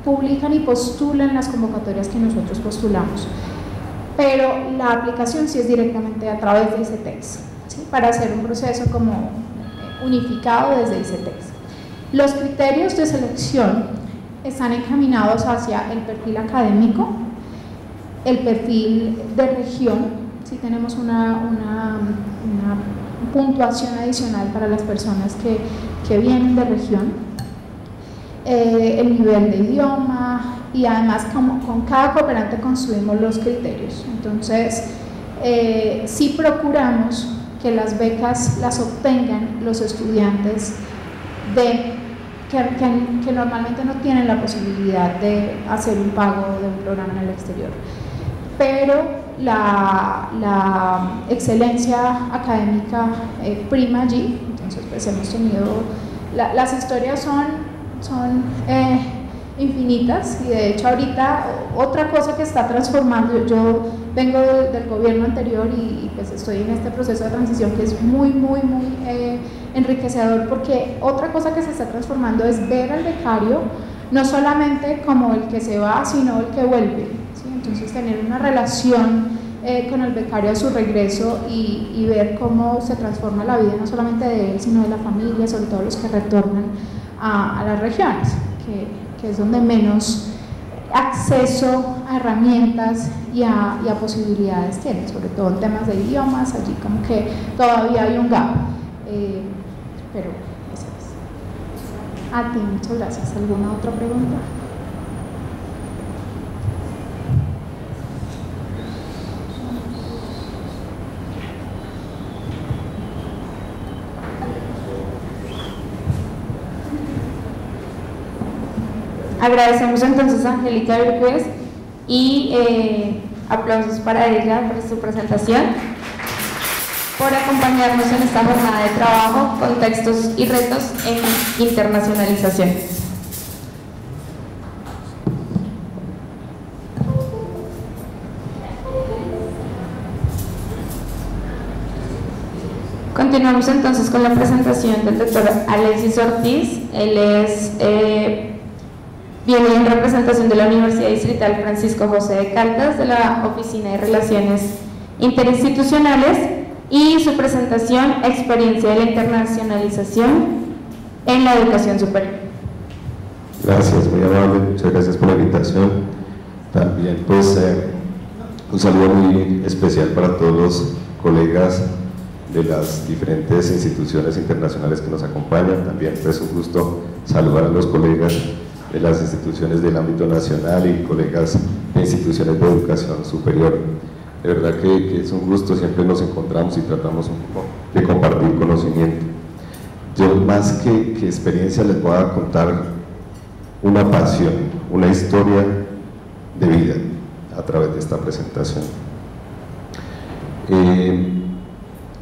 publican y postulan las convocatorias que nosotros postulamos, pero la aplicación sí es directamente a través de ICETEX, ¿sí? Para hacer un proceso como unificado desde ICETEX. Los criterios de selección están encaminados hacia el perfil académico, el perfil de región. Si tenemos una puntuación adicional para las personas que vienen de región, el nivel de idioma, y además con cada cooperante construimos los criterios. Entonces sí procuramos que las becas las obtengan los estudiantes que normalmente no tienen la posibilidad de hacer un pago de un programa en el exterior, pero la excelencia académica prima allí. Entonces pues hemos tenido las historias son infinitas, y de hecho ahorita otra cosa que está transformando, yo vengo del gobierno anterior y pues estoy en este proceso de transición que es muy enriquecedor, porque otra cosa que se está transformando es ver al becario no solamente como el que se va, sino el que vuelve, ¿sí? Entonces tener una relación con el becario a su regreso y ver cómo se transforma la vida, no solamente de él, sino de la familia, sobre todo los que retornan a las regiones, que es donde menos acceso a herramientas y a posibilidades tienen, sobre todo en temas de idiomas, allí como que todavía hay un gap, pero eso es. A ti, muchas gracias. ¿Alguna otra pregunta? Agradecemos entonces a Angélica Virgüez y aplausos para ella por su presentación, por acompañarnos en esta jornada de trabajo, contextos y retos en internacionalización. Continuamos entonces con la presentación del doctor Alexis Ortiz. Él es viene en representación de la Universidad Distrital Francisco José de Caldas, de la Oficina de Relaciones Interinstitucionales, y su presentación, Experiencia de la Internacionalización en la Educación Superior. Gracias, muy amable, muchas gracias por la invitación. También pues un saludo muy especial para todos los colegas de las diferentes instituciones internacionales que nos acompañan. También pues un gusto saludar a los colegas de las instituciones del ámbito nacional y colegas de instituciones de educación superior. De verdad que es un gusto, siempre nos encontramos y tratamos un poco de compartir conocimiento. Yo más que experiencia les voy a contar una pasión, una historia de vida a través de esta presentación.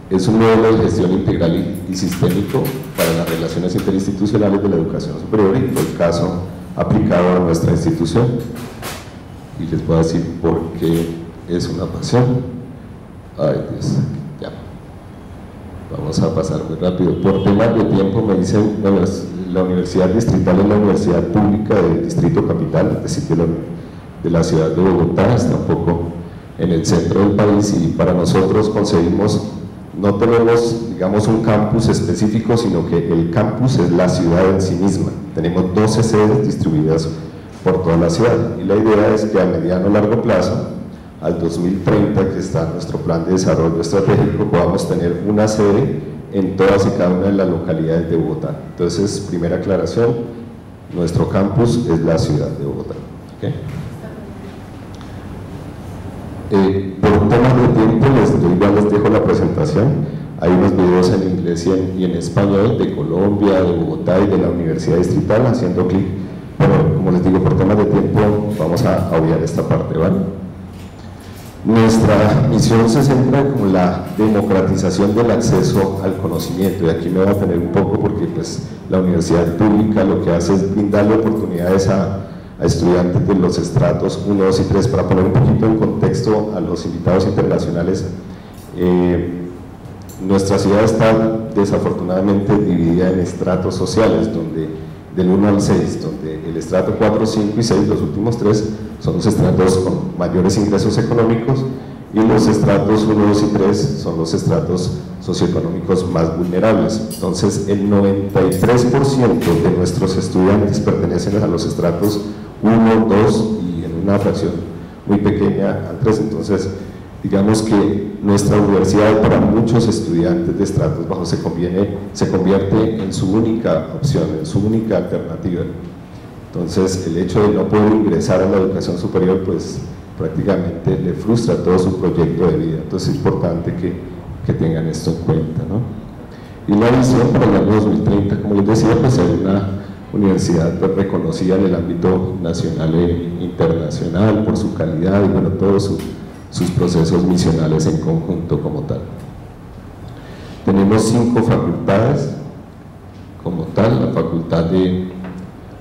Es un modelo de gestión integral y sistémico para las relaciones interinstitucionales de la educación superior, y fue el caso aplicado a nuestra institución. Y les voy a decir por qué es una pasión. Ay, Dios, ya. Vamos a pasar muy rápido. Por temas de tiempo me dicen, bueno, la Universidad Distrital es la universidad pública del Distrito Capital, es decir, de la ciudad de Bogotá, está un poco en el centro del país, y para nosotros conseguimos... No tenemos, digamos, un campus específico, sino que el campus es la ciudad en sí misma. Tenemos 12 sedes distribuidas por toda la ciudad, y la idea es que a mediano o largo plazo, al 2030, que está nuestro plan de desarrollo estratégico, podamos tener una sede en todas y cada una de las localidades de Bogotá. Entonces, primera aclaración, nuestro campus es la ciudad de Bogotá. ¿Okay? Por temas de tiempo les dejo la presentación. Hay unos videos en inglés y en español de Colombia, de Bogotá y de la Universidad Distrital haciendo clic, pero como les digo, por temas de tiempo vamos a obviar esta parte, ¿vale? Nuestra misión se centra en la democratización del acceso al conocimiento, y aquí me voy a tener un poco porque pues la universidad pública lo que hace es brindarle oportunidades a estudiantes de los estratos 1, 2 y 3, para poner un poquito en contexto a los invitados internacionales. Nuestra ciudad está desafortunadamente dividida en estratos sociales, donde del 1 al 6, donde el estrato 4, 5 y 6, los últimos tres, son los estratos con mayores ingresos económicos, y los estratos 1, 2 y 3 son los estratos socioeconómicos más vulnerables. Entonces el 93% de nuestros estudiantes pertenecen a los estratos 1, 2 y en una fracción muy pequeña al 3. Entonces digamos que nuestra universidad para muchos estudiantes de estratos bajos se convierte en su única opción, en su única alternativa. Entonces el hecho de no poder ingresar a la educación superior pues prácticamente le frustra todo su proyecto de vida. Entonces es importante que tengan esto en cuenta, ¿no? Y la visión para el año 2030, como les decía, pues es una universidad reconocida en el ámbito nacional e internacional por su calidad y bueno, todos sus procesos misionales en conjunto como tal. Tenemos 5 facultades como tal, la facultad de...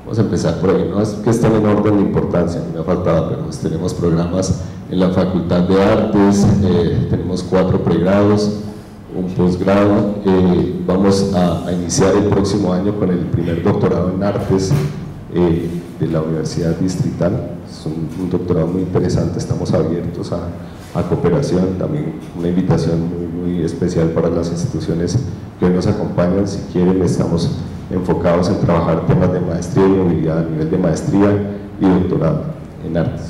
Vamos a empezar por ahí, no es que estén en orden de importancia, a mí me ha faltado, pero pues tenemos programas en la Facultad de Artes, tenemos 4 pregrados, un posgrado, vamos a iniciar el próximo año con el primer doctorado en Artes de la Universidad Distrital. Es un doctorado muy interesante, estamos abiertos a cooperación, también una invitación muy, muy especial para las instituciones que nos acompañan. Si quieren, estamos enfocados en trabajar temas de maestría y movilidad a nivel de maestría y doctorado en artes.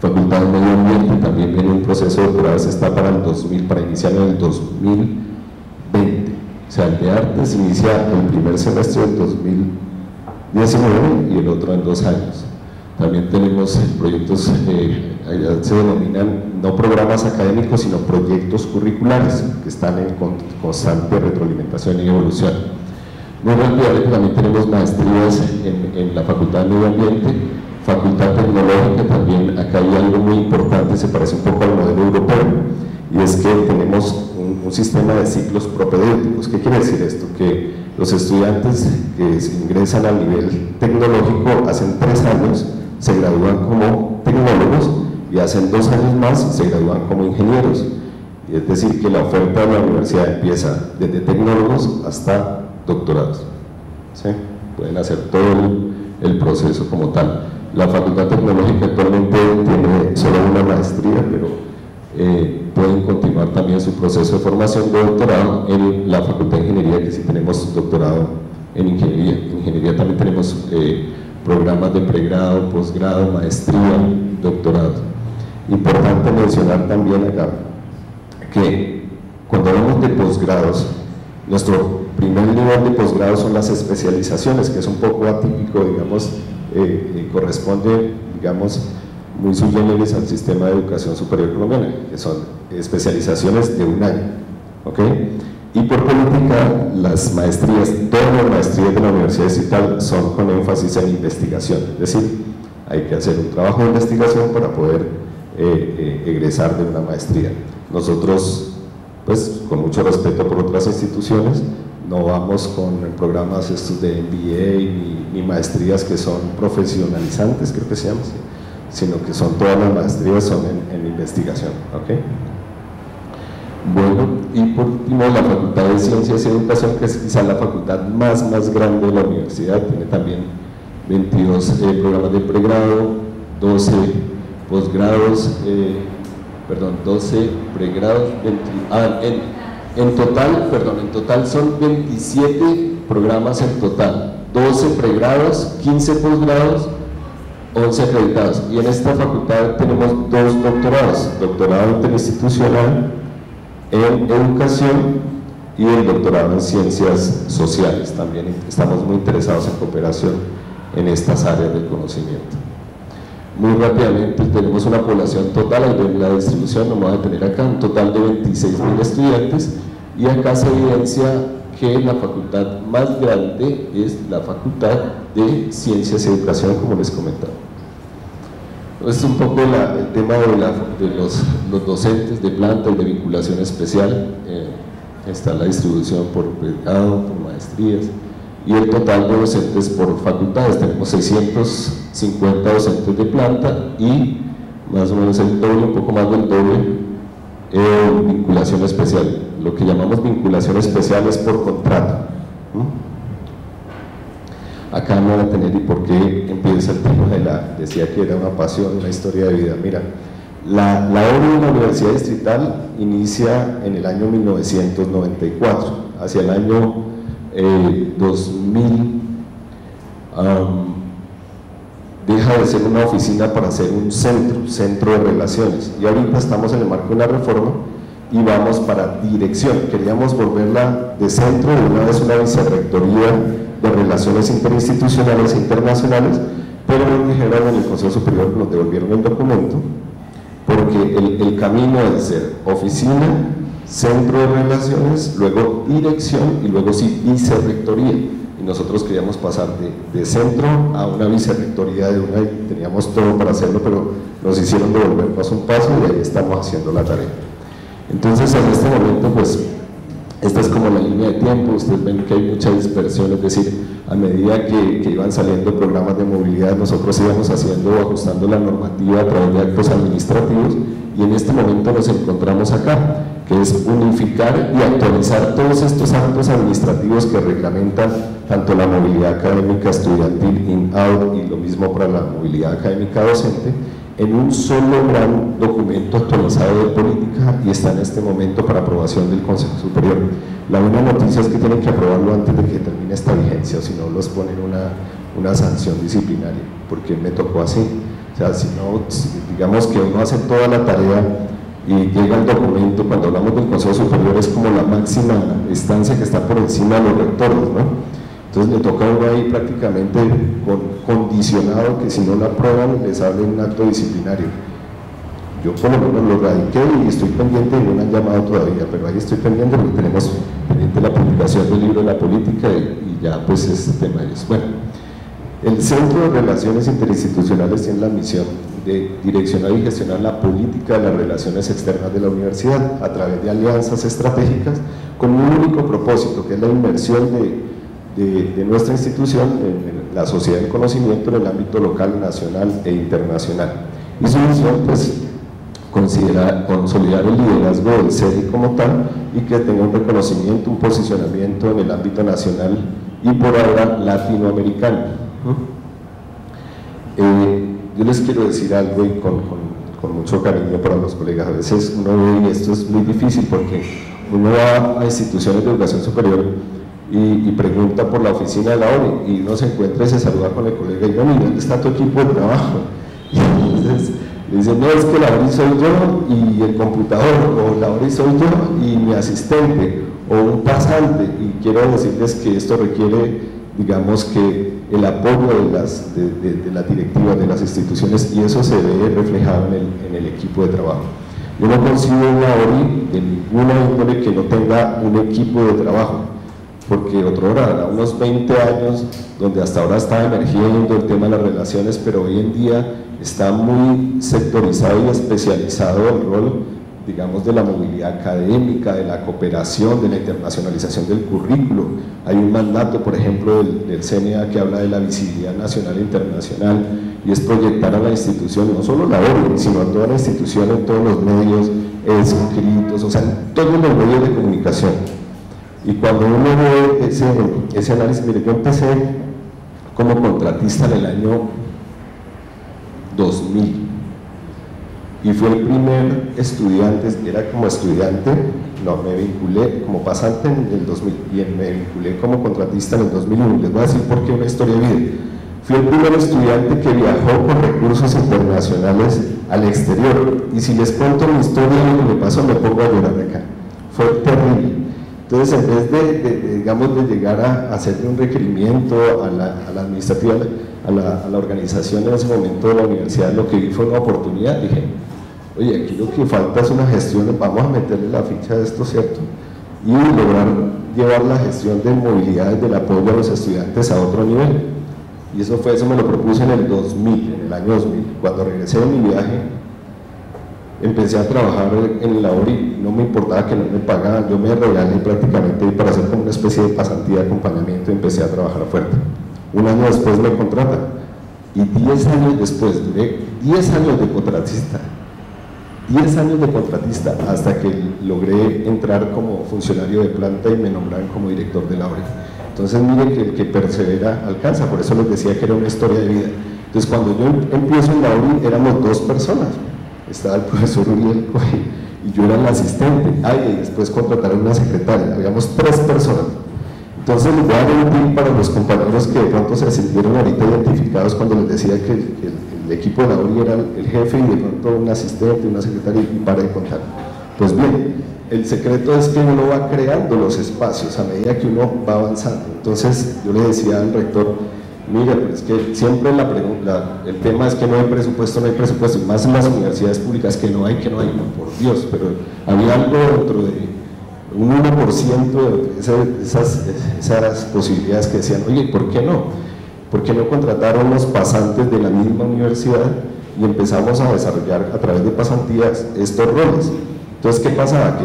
Facultad de Medio Ambiente también viene un proceso de doctorado, está para el 2000, para iniciar en el 2020, o sea, el de artes inicia el primer semestre del 2019 y el otro en 2 años. También tenemos proyectos, allá se denominan no programas académicos sino proyectos curriculares que están en constante retroalimentación y evolución. Muy rápidamente también tenemos maestrías en la Facultad de Medio Ambiente, Facultad Tecnológica también. Acá hay algo muy importante, se parece un poco al modelo europeo, y es que tenemos un sistema de ciclos propedéuticos. ¿Qué quiere decir esto? Que los estudiantes que se ingresan al nivel tecnológico hacen 3 años, se gradúan como tecnólogos y hacen 2 años más y se gradúan como ingenieros. Es decir, que la oferta de la universidad empieza desde tecnólogos hasta doctorados. ¿Sí? Pueden hacer todo el proceso como tal. La Facultad Tecnológica actualmente tiene solo una maestría, pero pueden continuar también su proceso de formación de doctorado en la Facultad de Ingeniería, que sí tenemos doctorado en Ingeniería. En Ingeniería también tenemos programas de pregrado, posgrado, maestría, doctorado. Importante mencionar también acá que cuando hablamos de posgrados, nuestro primer nivel de posgrado son las especializaciones, que es un poco atípico, digamos, corresponde, digamos, muy sui generis al sistema de educación superior colombiana, que son especializaciones de 1 año, ¿ok? Y por política, las maestrías, todas las maestrías de la Universidad Distrital son con énfasis en investigación, es decir, hay que hacer un trabajo de investigación para poder egresar de una maestría. Nosotros, pues, con mucho respeto por otras instituciones, no vamos con programas estos de MBA ni maestrías que son profesionalizantes, creo que se llaman, sino que son todas las maestrías son en investigación, ¿ok? Bueno, y por último, la Facultad de Ciencias y Educación, que es quizá la facultad más grande de la universidad, tiene también 22 programas de pregrado, 12 posgrados, 12 pregrados, en total son 27 programas en total, 12 pregrados, 15 posgrados, 11 acreditados, y en esta facultad tenemos 2 doctorados, doctorado interinstitucional en educación y el doctorado en ciencias sociales. También estamos muy interesados en cooperación en estas áreas del conocimiento. Muy rápidamente, tenemos una población total, ahí ven la distribución, nos va a tener acá un total de 26.000 estudiantes, y acá se evidencia que la facultad más grande es la Facultad de Ciencias y Educación, como les comentaba. Es un poco el tema de los docentes de planta y de vinculación especial. Está la distribución por pregrado, por maestrías, y el total de docentes por facultades, tenemos 650 docentes de planta y más o menos el doble, un poco más del doble, vinculación especial. Lo que llamamos vinculación especial es por contrato. Acá no van a tener, y por qué empieza el tema de la, decía que era una pasión, una historia de vida. Mira, la obra de la Universidad Distrital inicia en el año 1994, hacia el año 2000 deja de ser una oficina para ser un centro de relaciones, y ahorita estamos en el marco de una reforma y vamos para dirección. Queríamos volverla de centro de una vez, una vicerrectoría de relaciones interinstitucionales e internacionales, pero nos dijeron en el Consejo Superior que nos devolvieron el documento, porque el camino es ser oficina, centro de relaciones, luego dirección y luego sí vicerrectoría, y nosotros queríamos pasar de centro a una vicerrectoría de una, y teníamos todo para hacerlo, pero nos hicieron devolvernos un paso, y ahí estamos haciendo la tarea. Entonces en este momento pues Esta es como la línea de tiempo, ustedes ven que hay mucha dispersión, es decir, a medida que iban saliendo programas de movilidad, nosotros íbamos haciendo o ajustando la normativa a través de actos administrativos, y en este momento nos encontramos acá, que es unificar y actualizar todos estos actos administrativos que reglamentan tanto la movilidad académica estudiantil in-out y lo mismo para la movilidad académica docente, en un solo gran documento actualizado de política, y está en este momento para aprobación del Consejo Superior. La buena noticia es que tienen que aprobarlo antes de que termine esta vigencia, si no los ponen una sanción disciplinaria, porque me tocó así. O sea, si no, digamos que uno hace toda la tarea y llega el documento, cuando hablamos del Consejo Superior es como la máxima instancia que está por encima de los rectores, ¿no? Entonces le toca a uno ahí prácticamente condicionado que si no la aprueban les sale un acto disciplinario. Yo por lo menos lo radiqué y estoy pendiente, no me han llamado todavía, pero ahí estoy pendiente porque tenemos pendiente la publicación del libro de la política y ya pues este tema es. Bueno, el Centro de Relaciones Interinstitucionales tiene la misión de direccionar y gestionar la política de las relaciones externas de la universidad a través de alianzas estratégicas con un único propósito, que es la inversión de nuestra institución, de la sociedad del conocimiento en el ámbito local, nacional e internacional. Y su misión, pues, consolidar el liderazgo del CEDI como tal y que tenga un reconocimiento, un posicionamiento en el ámbito nacional y por ahora latinoamericano. Yo les quiero decir algo y con mucho cariño para los colegas. A veces uno ve, y esto es muy difícil porque uno va a instituciones de educación superior y pregunta por la oficina de la ONU y uno se encuentra y se saluda con el colega y dice, mira, ¿dónde está tu equipo de trabajo? Y entonces le dicen, no, es que la ONU soy yo y el computador, o la ONU soy yo y mi asistente o un pasante. Y quiero decirles que esto requiere, digamos, que el apoyo de las directivas de las instituciones, y eso se ve reflejado en el equipo de trabajo. Yo no consigo una ONU de ninguna índole que no tenga un equipo de trabajo, porque otrora, unos 20 años, donde hasta ahora estaba emergiendo el tema de las relaciones, pero hoy en día está muy sectorizado y especializado el rol, digamos, de la movilidad académica, de la cooperación, de la internacionalización del currículo. Hay un mandato, por ejemplo, del CNA que habla de la visibilidad nacional e internacional, y es proyectar a la institución, no solo la ONU, sino a toda la institución en todos los medios escritos, o sea, en todos los medios de comunicación. Y cuando uno ve ese análisis, mire, yo empecé como contratista en el año 2000 y fui el primer estudiante, era como estudiante, no, me vinculé como pasante en el 2000 y me vinculé como contratista en el 2001, les voy a decir por qué, una historia de vida. Fui el primer estudiante que viajó con recursos internacionales al exterior, y si les cuento mi historia y lo que me pasó, me pongo a llorar acá, fue terrible. Entonces, en vez de llegar a hacerle un requerimiento a la administrativa, a la organización en ese momento de la universidad, lo que vi fue una oportunidad. Dije, oye, aquí lo que falta es una gestión, vamos a meterle la ficha de esto, ¿cierto? Y lograr llevar la gestión de movilidades, del apoyo a los estudiantes a otro nivel. Y eso fue, eso me lo propuse en el 2000, en el año 2000. Cuando regresé de mi viaje, empecé a trabajar en la ORI, no me importaba que no me pagaban, yo me regalé prácticamente para hacer como una especie de pasantía de acompañamiento, y empecé a trabajar fuerte. Un año después me contratan, y 10 años después, duré 10 años de contratista, 10 años de contratista, hasta que logré entrar como funcionario de planta y me nombraron como director de la ORI. Entonces miren que el que persevera alcanza, por eso les decía que era una historia de vida. Entonces cuando yo empiezo en la ORI éramos 2 personas, estaba el profesor Uriel y yo era el asistente, y después contrataron una secretaria, habíamos 3 personas. Entonces les voy a dar un tip para los compañeros que de pronto se sintieron ahorita identificados cuando les decía que el equipo de la URI era el jefe y de pronto un asistente, una secretaria, y para de contar. Pues bien, el secreto es que uno va creando los espacios a medida que uno va avanzando. Entonces yo le decía al rector, mira, pero es que siempre el tema es que no hay presupuesto, y más en las universidades públicas que no hay, no, por Dios, pero había algo dentro de un 1% de esas posibilidades que decían, oye, ¿por qué no? ¿Por qué no contrataron los pasantes de la misma universidad y empezamos a desarrollar a través de pasantías estos roles? Entonces, ¿qué pasaba? Que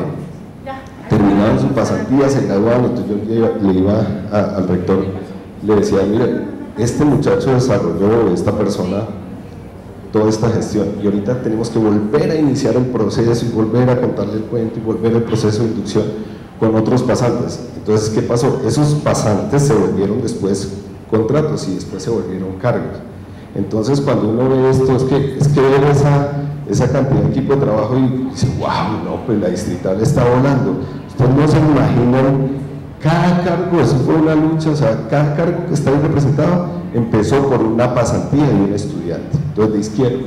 terminaba terminaban su pasantía, se graduaban. Entonces yo le iba al rector, le decía, mire, este muchacho desarrolló, esta persona, toda esta gestión, y ahorita tenemos que volver a iniciar el proceso y volver a contarle el cuento y volver al proceso de inducción con otros pasantes. Entonces, ¿qué pasó? Esos pasantes se volvieron después contratos y después se volvieron cargos. Entonces, cuando uno ve esto, es que ver esa cantidad de equipo de trabajo y dice, wow, no, pues la distrital está volando. Ustedes no se imaginan, cada cargo, eso fue una lucha, o sea, cada cargo que está ahí representado empezó por una pasantía de un estudiante. Entonces, de izquierda,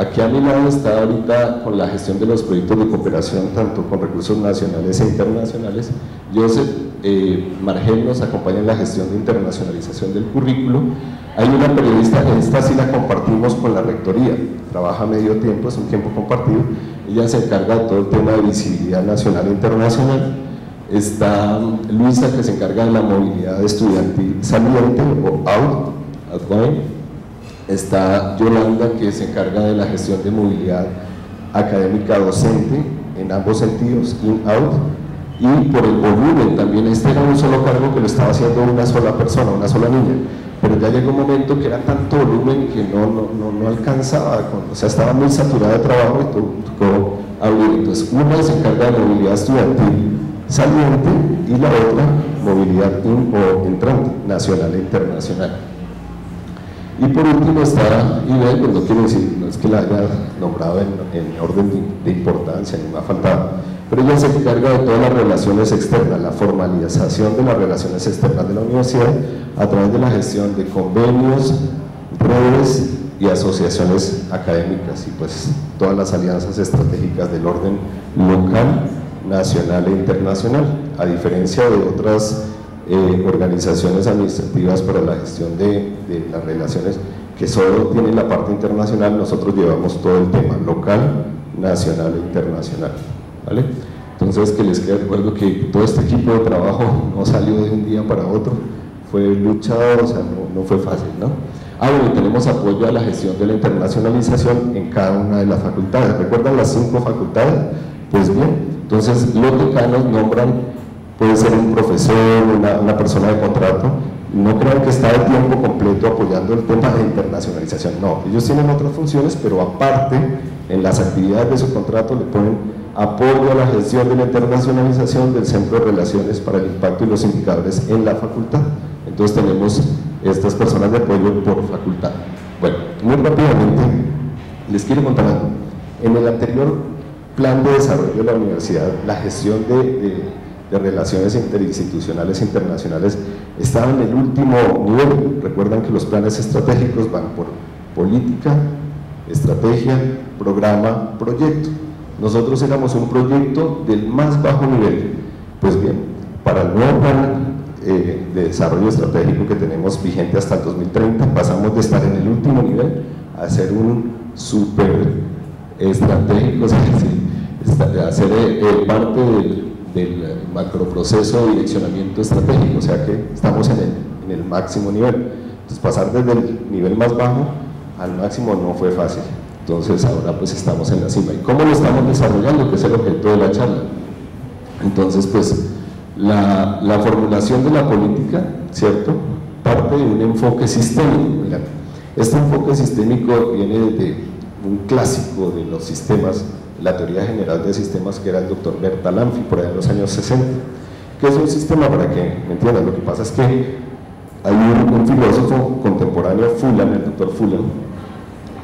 aquí a mi lado está ahorita con la gestión de los proyectos de cooperación, tanto con recursos nacionales e internacionales. Joseph Margel nos acompaña en la gestión de internacionalización del currículo. Hay una periodista, esta sí la compartimos con la rectoría, trabaja medio tiempo, es un tiempo compartido. Ella se encarga de todo el tema de visibilidad nacional e internacional. Está Luisa, que se encarga de la movilidad estudiantil saliente o out, está Yolanda, que se encarga de la gestión de movilidad académica docente en ambos sentidos, in-out, y por el volumen también. Este era un solo cargo que lo estaba haciendo una sola persona, una sola niña, pero ya llegó un momento que era tanto volumen que no alcanzaba, o sea, estaba muy saturada de trabajo y tocó abrir. Entonces, una se encarga de movilidad estudiantil saliente y la otra movilidad in o entrante, nacional e internacional. Y por último está IBE, pues no quiero decir, no es que la haya nombrado en orden de importancia, ni me ha faltado, pero ella se encarga de todas las relaciones externas, la formalización de las relaciones externas de la universidad a través de la gestión de convenios, redes y asociaciones académicas, y pues todas las alianzas estratégicas del orden local, nacional e internacional, a diferencia de otras organizaciones administrativas para la gestión de las relaciones que solo tienen la parte internacional. Nosotros llevamos todo el tema local, nacional e internacional, ¿vale? Entonces, que les quede recuerdo que todo este equipo de trabajo no salió de un día para otro, fue luchado, o sea, no fue fácil, ¿no? Bueno, tenemos apoyo a la gestión de la internacionalización en cada una de las facultades. ¿Recuerdan las 5 facultades? Pues bien, entonces los decanos nombran, puede ser un profesor, una persona de contrato. No crean que está de tiempo completo apoyando el tema de internacionalización, no, ellos tienen otras funciones, pero aparte en las actividades de su contrato le ponen apoyo a la gestión de la internacionalización del Centro de Relaciones para el Impacto y los Indicadores en la facultad. Entonces tenemos estas personas de apoyo por facultad. Bueno, muy rápidamente les quiero contar algo. En el anterior plan de desarrollo de la universidad, la gestión de relaciones interinstitucionales e internacionales estaba en el último nivel. Recuerdan que los planes estratégicos van por política, estrategia, programa, proyecto. Nosotros éramos un proyecto del más bajo nivel. Pues bien, para el nuevo plan de desarrollo estratégico que tenemos vigente hasta el 2030, pasamos de estar en el último nivel a ser un super estratégico, hacer parte del macroproceso de direccionamiento estratégico, o sea que estamos en el máximo nivel. Entonces, pasar desde el nivel más bajo al máximo no fue fácil. Entonces ahora pues estamos en la cima. ¿Y cómo lo estamos desarrollando? Que es el objeto de la charla. Entonces, pues la formulación de la política, ¿cierto?, parte de un enfoque sistémico. Mira, este enfoque sistémico viene de un clásico de los sistemas, la teoría general de sistemas, que era el doctor Bertalanffy por allá en los años 60. ¿Qué es un sistema? Para que me entiendan, lo que pasa es que hay un filósofo contemporáneo, Fulham, el doctor Fulham,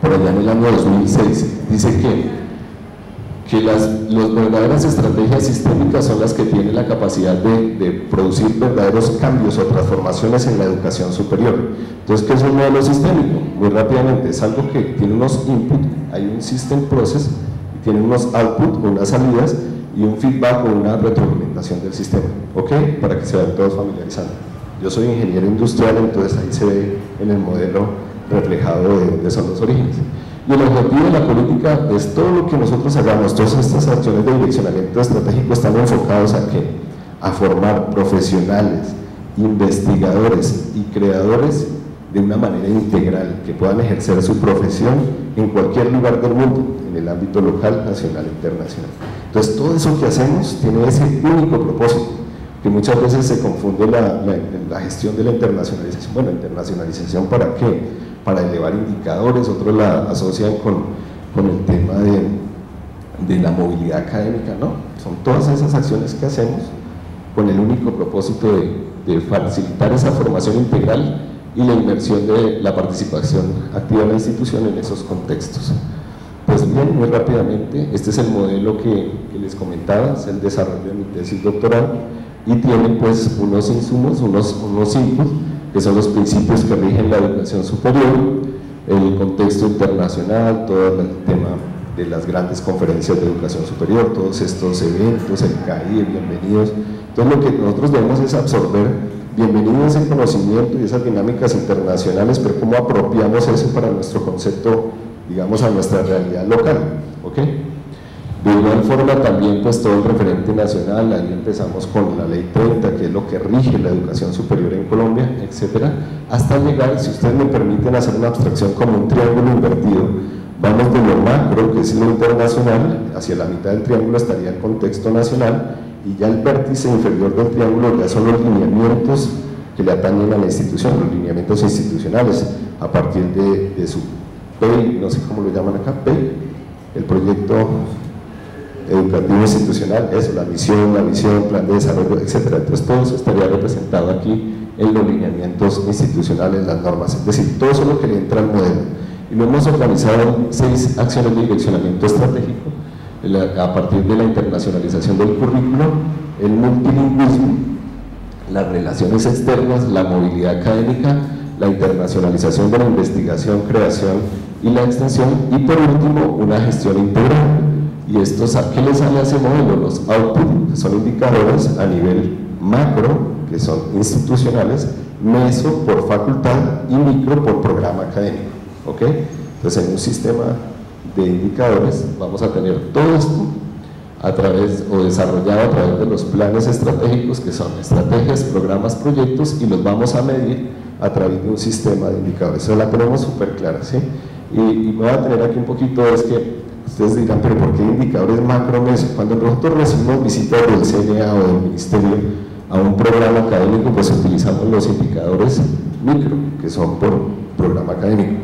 por allá en el año 2006, dice que las verdaderas estrategias sistémicas son las que tienen la capacidad de producir verdaderos cambios o transformaciones en la educación superior. Entonces, ¿qué es un modelo sistémico? Muy rápidamente, es algo que tiene unos input, hay un system process, tiene unos output o unas salidas y un feedback o una retroalimentación del sistema, ¿ok? Para que se vayan todos familiarizando. Yo soy ingeniero industrial, entonces ahí se ve en el modelo reflejado de dónde son los orígenes. Y el objetivo de la política es todo lo que nosotros hagamos, todas estas acciones de direccionamiento estratégico están enfocados a ¿qué? A formar profesionales, investigadores y creadores de una manera integral, que puedan ejercer su profesión en cualquier lugar del mundo, en el ámbito local, nacional e internacional. Entonces, todo eso que hacemos tiene ese único propósito, que muchas veces se confunde la gestión de la internacionalización. Bueno, ¿internacionalización para qué? Para elevar indicadores. Otros la asocian con el tema de la movilidad académica, ¿no? Son todas esas acciones que hacemos con el único propósito de facilitar esa formación integral y la inversión de la participación activa de la institución en esos contextos. Pues bien, muy rápidamente, este es el modelo que les comentaba, es el desarrollo de mi tesis doctoral, y tiene pues unos insumos, unos inputs, que son los principios que rigen la educación superior, el contexto internacional, todo el tema de las grandes conferencias de educación superior, todos estos eventos, el CAI, bienvenidos. Entonces, lo que nosotros debemos es absorber, bienvenidos, el conocimiento y esas dinámicas internacionales, pero cómo apropiamos eso para nuestro concepto, digamos, a nuestra realidad local, ¿ok? De igual forma también pues todo el referente nacional, ahí empezamos con la ley 30, que es lo que rige la educación superior en Colombia, etcétera, hasta llegar, si ustedes me permiten hacer una abstracción como un triángulo invertido, vamos de lo macro, que es lo internacional, hacia la mitad del triángulo estaría el contexto nacional, y ya el vértice inferior del triángulo ya son los lineamientos que le atañen a la institución, los lineamientos institucionales, a partir de su PEI, no sé cómo lo llaman acá, PEI, el proyecto educativo institucional, eso, la misión, plan de desarrollo, etcétera. Entonces todo eso estaría representado aquí en los lineamientos institucionales, las normas, es decir, todo eso es lo que le entra al modelo. Y lo hemos organizado en 6 acciones de direccionamiento estratégico a partir de la internacionalización del currículo, el multilingüismo, las relaciones externas, la movilidad académica, la internacionalización de la investigación, creación y la extensión, y por último una gestión integral. Y estos, ¿a qué le sale a ese modelo? Los outputs, que son indicadores a nivel macro, que son institucionales, meso por facultad y micro por programa académico, ¿ok? Entonces en un sistema de indicadores vamos a tener todo esto a través, o desarrollado a través de los planes estratégicos, que son estrategias, programas, proyectos, y los vamos a medir a través de un sistema de indicadores. Eso la tenemos súper clara, ¿sí? Y me voy a tener aquí un poquito, es que ustedes dirán, pero ¿por qué indicadores macro meso? Cuando nosotros recibimos visitas del CNA o del Ministerio a un programa académico, pues utilizamos los indicadores micro, que son por programa académico.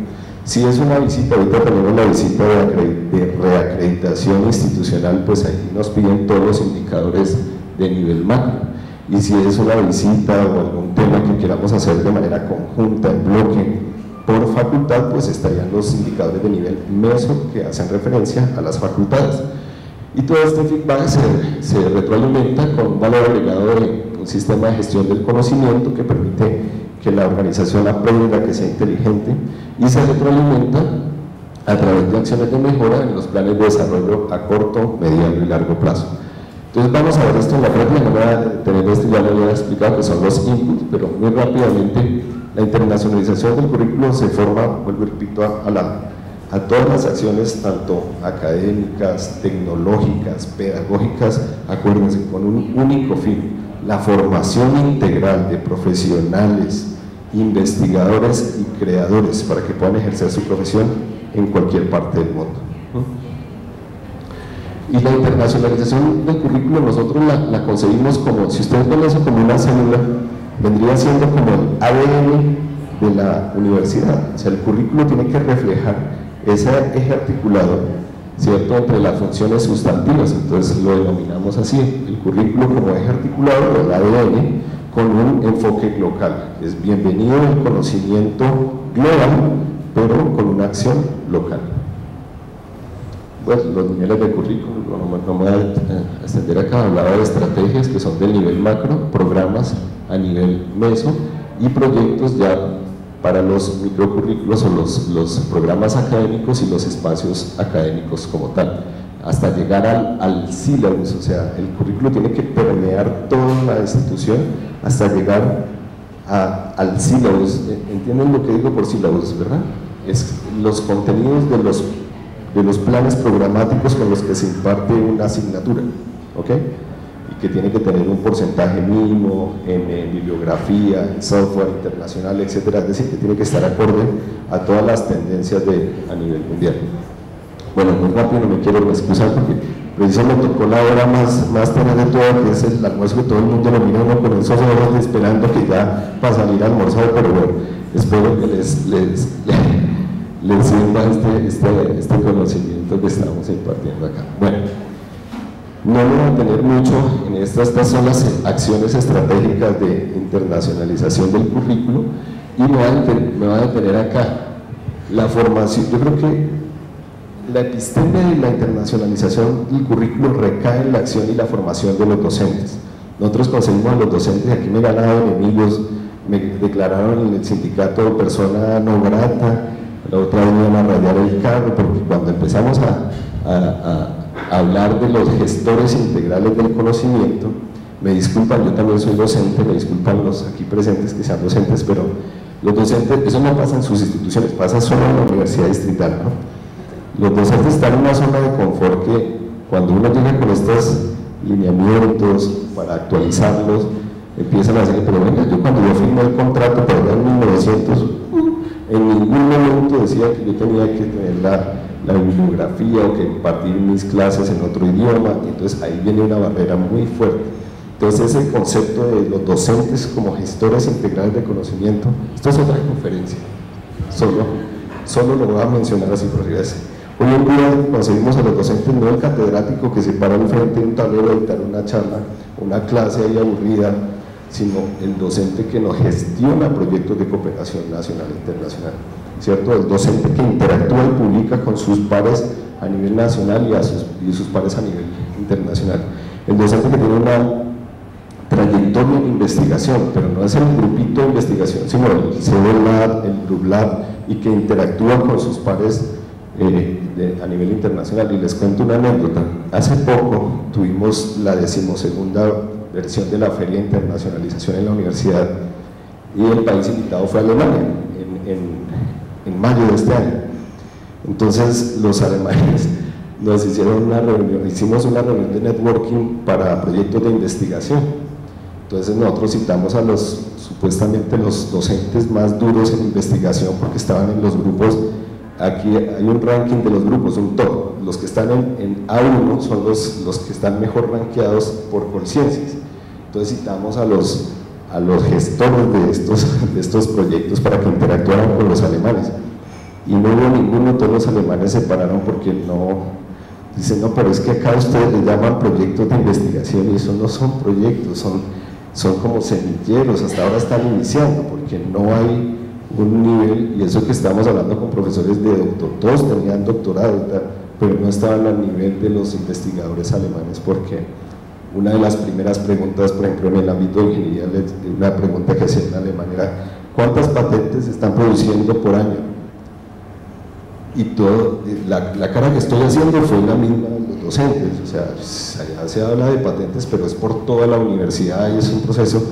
Si es una visita, ahorita tenemos la visita de reacreditación institucional, pues ahí nos piden todos los indicadores de nivel macro. Y si es una visita o algún tema que queramos hacer de manera conjunta, en bloque, por facultad, pues estarían los indicadores de nivel meso, que hacen referencia a las facultades. Y todo este feedback se retroalimenta con un valor agregado de un sistema de gestión del conocimiento que permite que la organización aprenda, que sea inteligente, y se retroalimenta a través de acciones de mejora en los planes de desarrollo a corto, mediano y largo plazo. Entonces vamos a ver esto en la práctica, no voy a tener esto, ya lo había explicado que son los inputs, pero muy rápidamente la internacionalización del currículo se forma, vuelvo y repito, a todas las acciones, tanto académicas, tecnológicas, pedagógicas, acuérdense, con un único fin: la formación integral de profesionales, investigadores y creadores para que puedan ejercer su profesión en cualquier parte del mundo. Y la internacionalización del currículo nosotros la concebimos como, si ustedes ven eso como una célula, vendría siendo como el ADN de la universidad. O sea, el currículo tiene que reflejar ese eje articulador, ¿cierto?, entre las funciones sustantivas. Entonces lo denominamos así, el currículo como eje articulado del ADN, con un enfoque local. Es bienvenido el conocimiento global, pero con una acción local. Pues los niveles de currículo, no me voy a extender acá, hablaba de estrategias, que son del nivel macro, programas a nivel meso y proyectos ya para los microcurrículos o los programas académicos y los espacios académicos como tal, hasta llegar al sílabus. O sea, el currículo tiene que permear toda la institución hasta llegar al sílabus. ¿Entienden lo que digo por sílabus, verdad? Es los contenidos de los planes programáticos con los que se imparte una asignatura, ¿ok? que tiene que tener un porcentaje mínimo en bibliografía, en software internacional, etcétera. Es decir, que tiene que estar acorde a todas las tendencias a nivel mundial. Bueno, muy rápido, no me quiero excusar porque precisamente tocó la hora más tenaz de todo, que es el almuerzo, que todo el mundo lo mira uno con esos ojos esperando que ya para salir a almorzar, pero bueno, espero que les sirva este conocimiento que estamos impartiendo acá. Bueno, no me voy a tener mucho en estas son las acciones estratégicas de internacionalización del currículo, y me voy a detener acá la formación. Yo creo que la episteme de la internacionalización del currículo recae en la acción y la formación de los docentes. Nosotros conseguimos a los docentes, aquí me ganaron enemigos, me declararon en el sindicato persona no grata, la otra vez me iban a radiar el carro, porque cuando empezamos a hablar de los gestores integrales del conocimiento, me disculpan, yo también soy docente, me disculpan los aquí presentes que sean docentes, pero los docentes, eso no pasa en sus instituciones, pasa solo en la Universidad Distrital, ¿no? Los docentes están en una zona de confort que cuando uno llega con estos lineamientos para actualizarlos, empiezan a decir, pero venga, yo cuando yo firmé el contrato por allá en 1900, en ningún momento decía que yo tenía que tener la bibliografía o que impartir mis clases en otro idioma. Entonces ahí viene una barrera muy fuerte. Entonces ese concepto de los docentes como gestores integrales de conocimiento, esto es otra conferencia, solo lo voy a mencionar así por gracias. Hoy en día conseguimos a los docentes, no el catedrático que se para al frente de un tablero a dictar una charla, una clase ahí aburrida, sino el docente que nos gestiona proyectos de cooperación nacional e internacional, ¿cierto? El docente que interactúa y publica con sus pares a nivel nacional y sus pares a nivel internacional. El docente que tiene una trayectoria en investigación, pero no es el grupito de investigación, sino el CDLAB, el GrupLab, y que interactúa con sus pares a nivel internacional. Y les cuento una anécdota. Hace poco tuvimos la 12ª versión de la Feria de Internacionalización en la universidad, y el país invitado fue Alemania en mayo de este año. Entonces los alemanes nos hicieron una reunión, hicimos una reunión de networking para proyectos de investigación. Entonces nosotros citamos a los, supuestamente los docentes más duros en investigación, porque estaban en los grupos. Aquí hay un ranking de los grupos, un top. Los que están en A1 son los que están mejor rankeados por Colciencias. Entonces citamos a los gestores de estos proyectos para que interactuaran con los alemanes. Y no hubo ninguno, todos los alemanes se pararon porque no... Dicen, no, pero es que acá ustedes le llaman proyectos de investigación, y eso no son proyectos, son como semilleros, hasta ahora están iniciando, porque no hay un nivel, y eso que estamos hablando con profesores de doctor, todos tenían doctorado, pero no estaban al nivel de los investigadores alemanes, porque una de las primeras preguntas, por ejemplo, en el ámbito de ingeniería, una pregunta que hacía en Alemania era, ¿cuántas patentes se están produciendo por año? Y todo, la cara que estoy haciendo fue la misma de los docentes, o sea, allá se habla de patentes, pero es por toda la universidad y es un proceso.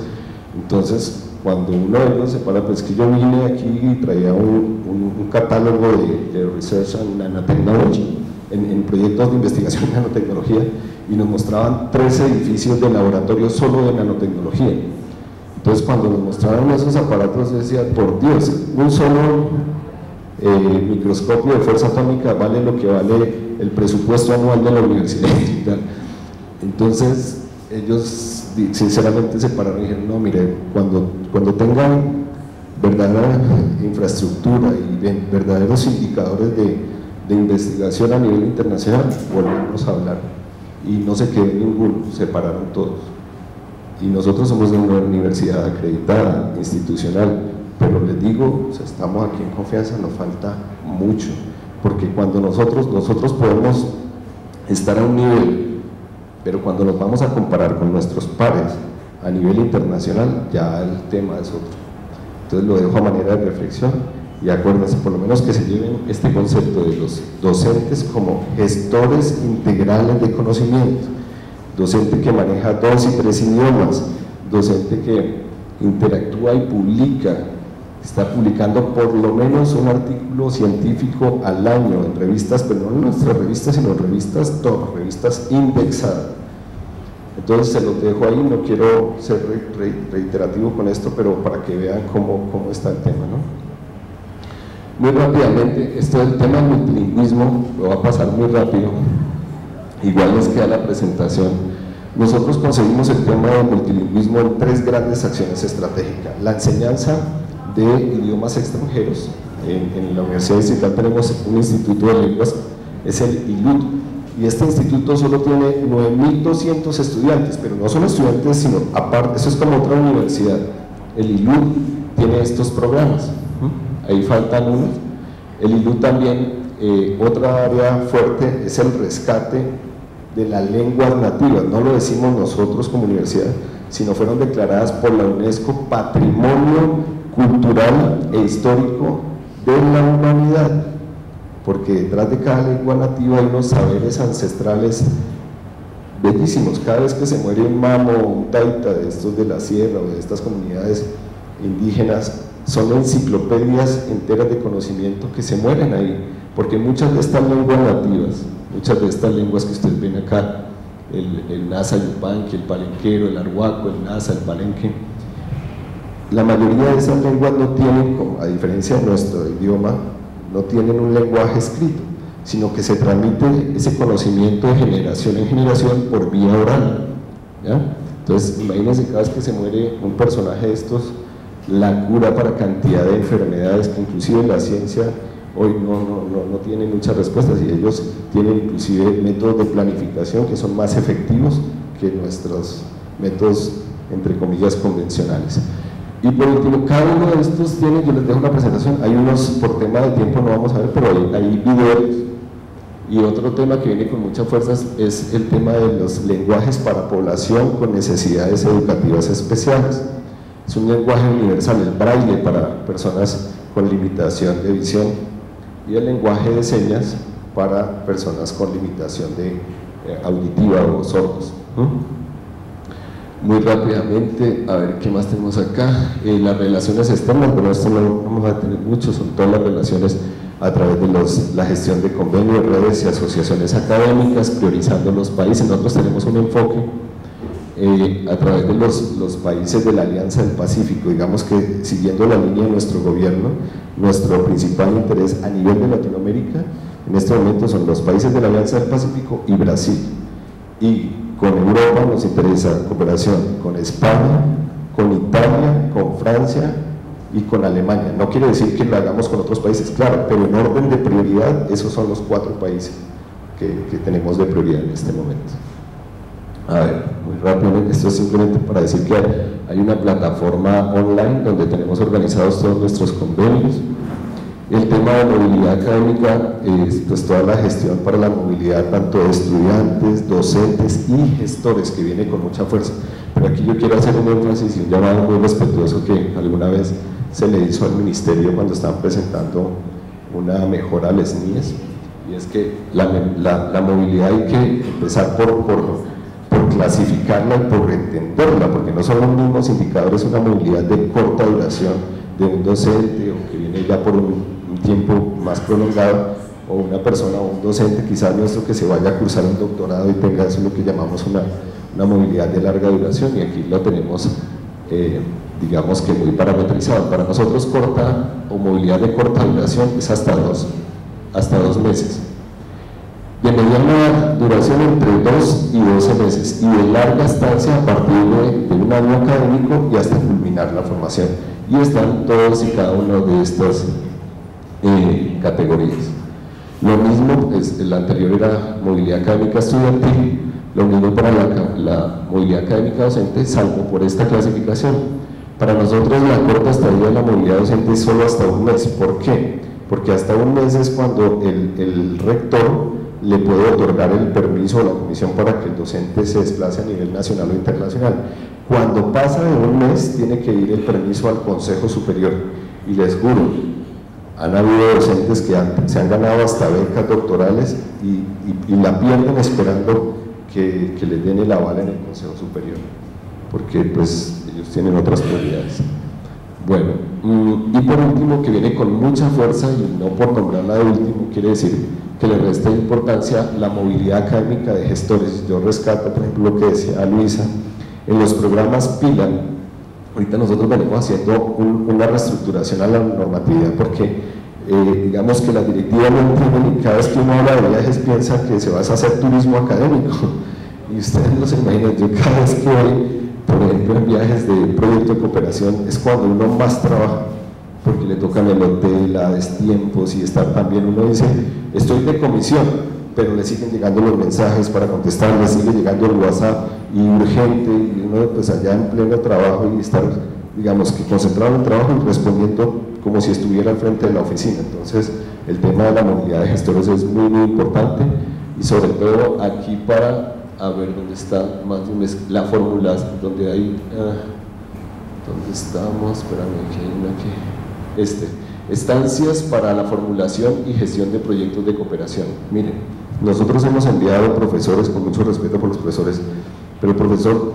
Entonces, cuando uno de ellos se para, pues que yo vine aquí y traía un catálogo de Research and Nanotechnology, en proyectos de investigación en nanotecnología, y nos mostraban 3 edificios de laboratorio solo de nanotecnología. Entonces, cuando nos mostraron esos aparatos, decía, por Dios, un solo... microscopio de fuerza atómica vale lo que vale el presupuesto anual de la Universidad Distrital. Entonces ellos sinceramente se pararon y dijeron, no, mire, cuando tengan verdadera infraestructura y verdaderos indicadores de investigación a nivel internacional, volvemos a hablar. Y no se quedó ninguno, se pararon todos. Y nosotros somos una universidad acreditada, institucional, pero les digo, o sea, estamos aquí en confianza, nos falta mucho, porque cuando nosotros podemos estar a un nivel, pero cuando nos vamos a comparar con nuestros pares a nivel internacional, ya el tema es otro. Entonces lo dejo a manera de reflexión, y acuérdense, por lo menos que se lleven este concepto de los docentes como gestores integrales de conocimiento, docente que maneja 2 y 3 idiomas, docente que interactúa y publica, está publicando por lo menos un artículo científico al año en revistas, pero no en nuestras revistas, sino en revistas top, revistas indexadas. Entonces se los dejo ahí, no quiero ser reiterativo con esto, pero para que vean cómo está el tema, ¿no? Muy rápidamente, esto del tema del multilingüismo lo va a pasar muy rápido, igual les queda la presentación. Nosotros conseguimos el tema del multilingüismo en tres grandes acciones estratégicas: la enseñanza de idiomas extranjeros. En la Universidad de Central tenemos un instituto de lenguas, es el ILUT, y este instituto solo tiene 9.200 estudiantes, pero no son estudiantes, sino aparte, eso es como otra universidad. El ILUT tiene estos programas, ahí faltan unos. El ILUT también, otra área fuerte es el rescate de las lenguas nativas. No lo decimos nosotros como universidad, sino fueron declaradas por la UNESCO Patrimonio Cultural e Histórico de la Humanidad, porque detrás de cada lengua nativa hay unos saberes ancestrales bellísimos. Cada vez que se muere un mamo o un taita de estos de la sierra o de estas comunidades indígenas, son enciclopedias enteras de conocimiento que se mueren ahí, porque muchas de estas lenguas nativas, muchas de estas lenguas que ustedes ven acá, el nasa, el yupanqui, el palenquero, el arhuaco, el nasa, el palenque, la mayoría de esas lenguas no tienen, a diferencia de nuestro idioma, no tienen un lenguaje escrito, sino que se transmite ese conocimiento de generación en generación por vía oral, ¿ya? Entonces, imagínense, cada vez que se muere un personaje de estos, la cura para cantidad de enfermedades que inclusive la ciencia hoy no tiene muchas respuestas, y ellos tienen inclusive métodos de planificación que son más efectivos que nuestros métodos, entre comillas, convencionales. Y por último, cada uno de estos tiene, yo les dejo la presentación, hay unos por tema de tiempo no vamos a ver, pero hay videos. Y otro tema que viene con mucha fuerza es el tema de los lenguajes para población con necesidades educativas especiales. Es un lenguaje universal, el braille para personas con limitación de visión y el lenguaje de señas para personas con limitación de auditiva o sordos. Muy rápidamente, a ver qué más tenemos acá. Las relaciones externas, pero esto no vamos a tener mucho, son todas las relaciones a través de la gestión de convenios, redes y asociaciones académicas, priorizando los países. Nosotros tenemos un enfoque a través de los países de la Alianza del Pacífico, digamos que siguiendo la línea de nuestro gobierno. Nuestro principal interés a nivel de Latinoamérica en este momento son los países de la Alianza del Pacífico y Brasil, y con Europa nos interesa cooperación con España, con Italia, con Francia y con Alemania. No quiere decir que lo hagamos con otros países, claro, pero en orden de prioridad esos son los 4 países que tenemos de prioridad en este momento. A ver, muy rápidamente, esto es simplemente para decir que hay una plataforma online donde tenemos organizados todos nuestros convenios. El tema de movilidad académica es pues toda la gestión para la movilidad tanto de estudiantes, docentes y gestores, que viene con mucha fuerza. Pero aquí yo quiero hacer un énfasis y un llamado muy respetuoso que alguna vez se le hizo al ministerio cuando estaban presentando una mejora a las SNIES, y es que la movilidad hay que empezar por clasificarla y por entenderla, porque no son los mismos indicadores una movilidad de corta duración de un docente o que viene ya por un tiempo más prolongado, o una persona o un docente quizás nuestro que se vaya a cursar un doctorado y tenga eso, lo que llamamos una movilidad de larga duración, y aquí lo tenemos digamos que muy parametrizado. Para nosotros corta o movilidad de corta duración es hasta 2 meses, de mediana duración entre 2 y 12 meses, y de larga estancia a partir de un año académico y hasta culminar la formación, y están todos y cada uno de estas categorías. Lo mismo, la anterior era movilidad académica estudiantil, lo mismo para la movilidad académica docente, salvo por esta clasificación. Para nosotros la corta estadía de la movilidad docente es solo hasta un mes. ¿Por qué? Porque hasta un mes es cuando el rector le puede otorgar el permiso a la comisión para que el docente se desplace a nivel nacional o internacional. Cuando pasa de un mes, tiene que ir el permiso al Consejo Superior, y les juro, han habido docentes que se han ganado hasta becas doctorales y la pierden esperando que les den el aval en el Consejo Superior, porque pues ellos tienen otras prioridades. Bueno, y por último, que viene con mucha fuerza, y no por nombrarla de último, quiere decir que le resta importancia la movilidad académica de gestores. Yo rescato, por ejemplo, lo que decía Luisa, en los programas PILA, ahorita nosotros venimos haciendo una reestructuración a la normatividad, porque digamos que la directiva no entiende, y cada vez que uno habla de viajes piensa que se va a hacer turismo académico, y ustedes no se imaginan, yo cada vez que voy, por ejemplo, en viajes de proyecto de cooperación, es cuando uno más trabaja, porque le tocan el hotel, a destiempos, y estar también, uno dice, estoy de comisión, pero le siguen llegando los mensajes para contestar, le sigue llegando el WhatsApp, y urgente, y uno pues allá en pleno trabajo, y estar, digamos, que concentrado en el trabajo y respondiendo como si estuviera al frente de la oficina. Entonces, el tema de la movilidad de gestores es muy, muy importante, y sobre todo aquí para, a ver dónde está más de un mes, la fórmula, donde hay, ¿dónde estamos? Espérame, aquí hay una que, estancias para la formulación y gestión de proyectos de cooperación. Miren, nosotros hemos enviado profesores, con mucho respeto por los profesores, pero el profesor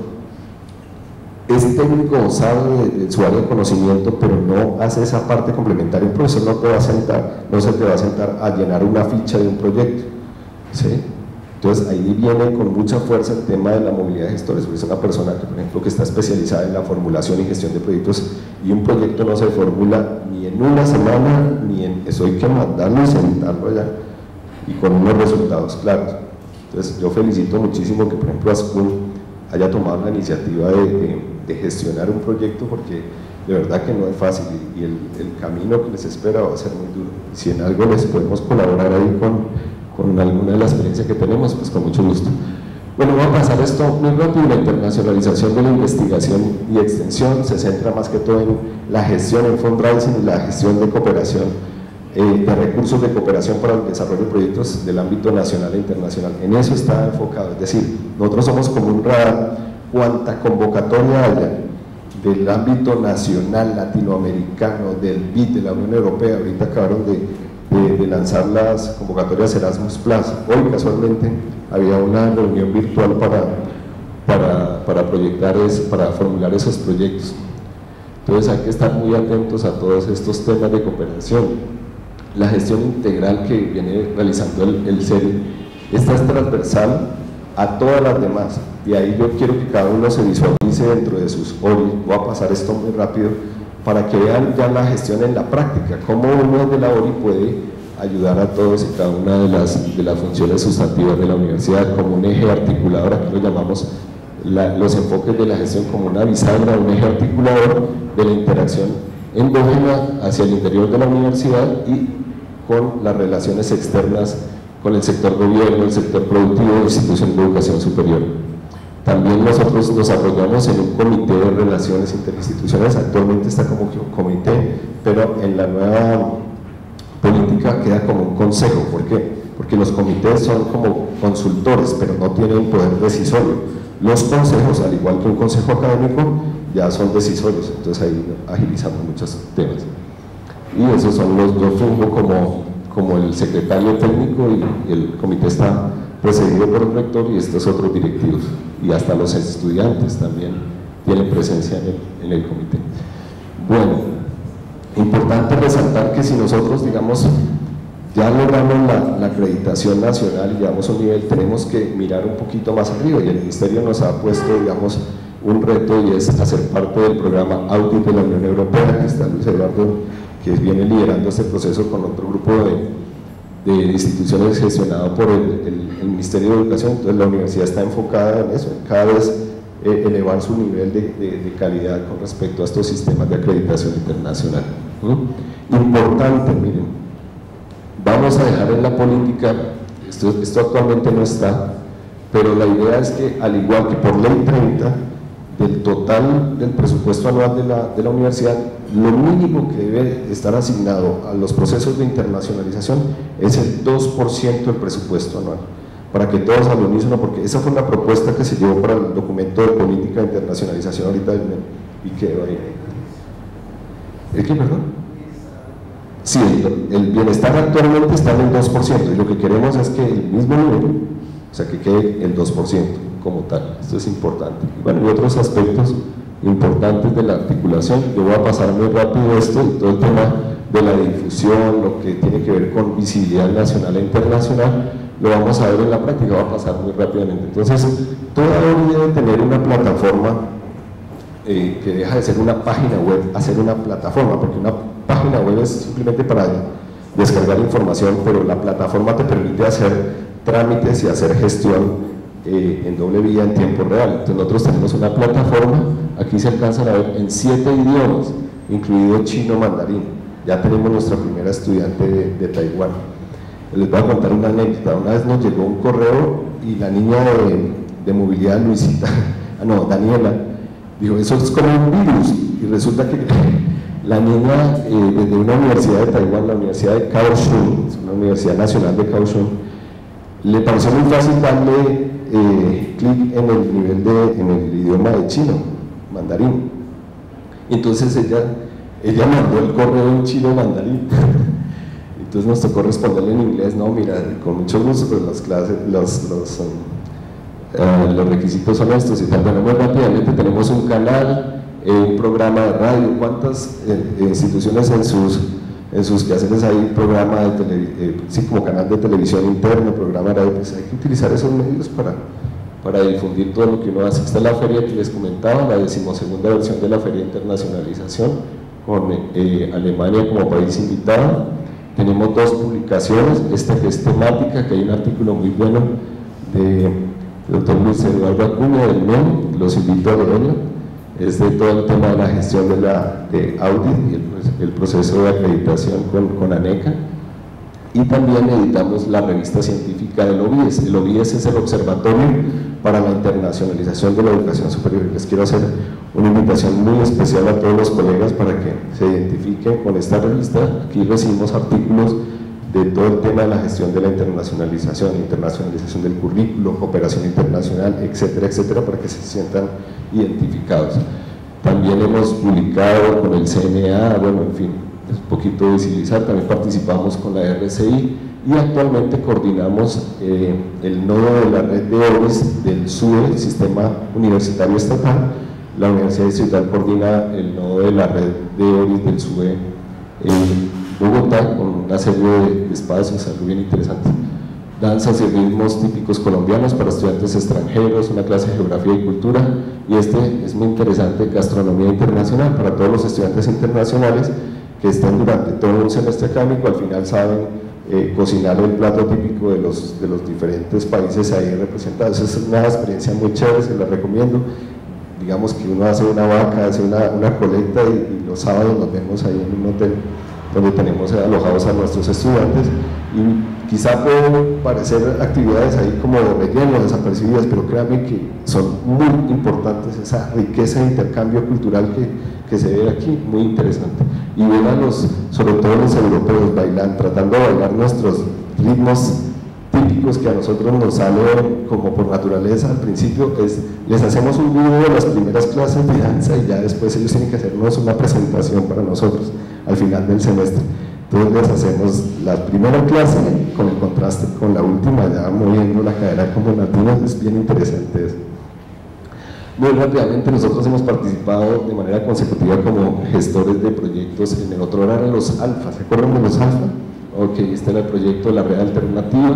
es técnico o sabe de su área de conocimiento, pero no hace esa parte complementaria. Un profesor no te va a sentar, no se te va a sentar a llenar una ficha de un proyecto, ¿sí? Entonces ahí viene con mucha fuerza el tema de la movilidad de gestores, porque es una persona que, por ejemplo, que está especializada en la formulación y gestión de proyectos, y un proyecto no se formula ni en una semana, ni en eso, hay que mandarlo y sentarlo allá, y con unos resultados claros. Entonces yo felicito muchísimo que, por ejemplo, ASCUN haya tomado la iniciativa de gestionar un proyecto, porque de verdad que no es fácil, y el camino que les espera va a ser muy duro. Si en algo les podemos colaborar ahí con alguna de la experiencia que tenemos, pues con mucho gusto. Bueno, voy a pasar esto muy rápido. La internacionalización de la investigación y extensión se centra más que todo en la gestión, en fundraising, y la gestión de cooperación, de recursos de cooperación para el desarrollo de proyectos del ámbito nacional e internacional. En eso está enfocado, es decir, nosotros somos como un radar. Cuanta convocatoria haya del ámbito nacional, latinoamericano, del BID, de la Unión Europea, ahorita acabaron de lanzar las convocatorias Erasmus Plus. Hoy casualmente había una reunión virtual para proyectar para formular esos proyectos. Entonces hay que estar muy atentos a todos estos temas de cooperación. La gestión integral que viene realizando el CERI, esta es transversal a todas las demás, y ahí yo quiero que cada uno se visualice dentro de sus hoy. Voy a pasar esto muy rápido para que vean ya la gestión en la práctica, cómo uno de la ORI puede ayudar a todos y cada una de las funciones sustantivas de la universidad, como un eje articulador. Aquí lo llamamos los enfoques de la gestión como una bisagra, un eje articulador de la interacción endógena hacia el interior de la universidad y con las relaciones externas con el sector gobierno, el sector productivo, institución de educación superior. También nosotros nos apoyamos en un comité de relaciones interinstitucionales. Actualmente está como que un comité, pero en la nueva política queda como un consejo. ¿Por qué? Porque los comités son como consultores, pero no tienen poder decisorio. Los consejos, al igual que un consejo académico, ya son decisorios, entonces ahí agilizamos muchos temas. Y esos son los dos. Fungo como el secretario técnico, y el comité está precedido por el rector y estos otros directivos, y hasta los estudiantes también tienen presencia en el comité. Bueno, importante resaltar que si nosotros, digamos, ya logramos la acreditación nacional y llegamos a un nivel, tenemos que mirar un poquito más arriba, y el ministerio nos ha puesto, digamos, un reto, y es hacer parte del programa Audit de la Unión Europea, que está Luis Eduardo, que viene liderando este proceso con otro grupo de instituciones gestionado por el Ministerio de Educación. Entonces la universidad está enfocada en eso, en cada vez elevar su nivel de calidad con respecto a estos sistemas de acreditación internacional. Importante, miren, vamos a dejar en la política, esto actualmente no está, pero la idea es que, al igual que por ley 30, del total del presupuesto anual de la universidad, lo mínimo que debe estar asignado a los procesos de internacionalización es el 2% del presupuesto anual, para que todos al unísono, porque esa fue una propuesta que se llevó para el documento de política de internacionalización ahorita, y quedó ahí. ¿El qué, perdón? Sí, el bienestar actualmente está en el 2%, y lo que queremos es que el mismo número, o sea, que quede el 2% como tal. Esto es importante. Y bueno, y otros aspectos importantes de la articulación. Yo voy a pasar muy rápido esto, todo el tema de la difusión, lo que tiene que ver con visibilidad nacional e internacional, lo vamos a ver en la práctica, va a pasar muy rápidamente. Entonces, toda obra debe tener una plataforma que deja de ser una página web a ser una plataforma, porque una página web es simplemente para descargar información, pero la plataforma te permite hacer trámites y hacer gestión en doble vía en tiempo real. Entonces nosotros tenemos una plataforma, aquí se alcanzan a ver en 7 idiomas, incluido chino mandarín. Ya tenemos nuestra primera estudiante de Taiwán. Les voy a contar una anécdota. Una vez nos llegó un correo y la niña de movilidad, Luisita, no, Daniela, dijo, eso es como un virus, y resulta que la niña desde una universidad de Taiwán, la Universidad de Kaohsiung, es una universidad nacional de Kaohsiung, le pareció muy fácil darle clic en el nivel en el idioma de chino, mandarín. Entonces ella mandó el correo en chino mandarín. Entonces nos tocó responderle en inglés, no, mira, con mucho gusto, pero las clases, los requisitos son estos y tal. Bueno, muy rápidamente tenemos un canal, un programa de radio. ¿Cuántas instituciones en sus quehaceres hay un programa de sí, como canal de televisión interno, programa de radio? Pues hay que utilizar esos medios para difundir todo lo que uno hace. Esta es la feria que les comentaba, la 12ª versión de la Feria Internacionalización, con Alemania como país invitado. Tenemos 2 publicaciones, esta que es temática, que hay un artículo muy bueno de Dr. Luis Eduardo Acuña del MEN, los invito a leerlo, es de todo el tema de la gestión de Audit y el proceso de acreditación con ANECA. Y también editamos la revista científica del OBIES. El OBIES es el Observatorio para la Internacionalización de la Educación Superior. Les quiero hacer una invitación muy especial a todos los colegas para que se identifiquen con esta revista. Aquí recibimos artículos de todo el tema de la gestión de la internacionalización, internacionalización del currículo, cooperación internacional, etcétera, etcétera, para que se sientan identificados. También hemos publicado con el CNA, bueno, en fin, es un poquito visibilizar, también participamos con la RCI y actualmente coordinamos el nodo de la red de OBIES del SUE, el Sistema Universitario Estatal. La Universidad Distrital coordina el nodo de la red de OBIES del SUE Bogotá, con una serie de espacios, algo bien interesante. Danzas y ritmos típicos colombianos para estudiantes extranjeros, una clase de geografía y cultura, y este es muy interesante, gastronomía internacional, para todos los estudiantes internacionales que estén durante todo un semestre académico, al final saben cocinar el plato típico de los diferentes países ahí representados. Es una experiencia muy chévere, se la recomiendo. Digamos que uno hace una vaca, hace una colecta y los sábados nos vemos ahí en un hotel donde tenemos alojados a nuestros estudiantes, y quizá pueden parecer actividades ahí como de relleno, desapercibidas, pero créanme que son muy importantes, esa riqueza de intercambio cultural que se ve aquí, muy interesante. Y ven a los, sobre todo los europeos, tratando de bailar nuestros ritmos típicos que a nosotros nos salen como por naturaleza. Al principio les hacemos un video de las primeras clases de danza y ya después ellos tienen que hacernos una presentación para nosotros al final del semestre. Entonces les hacemos la primera clase con el contraste con la última, ya moviendo la cadera como latina, es bien interesante eso. Muy rápidamente, nosotros hemos participado de manera consecutiva como gestores de proyectos. En el otro eran los alfa, ¿se acuerdan de los alfa? Ok, este era el proyecto de la red alternativa.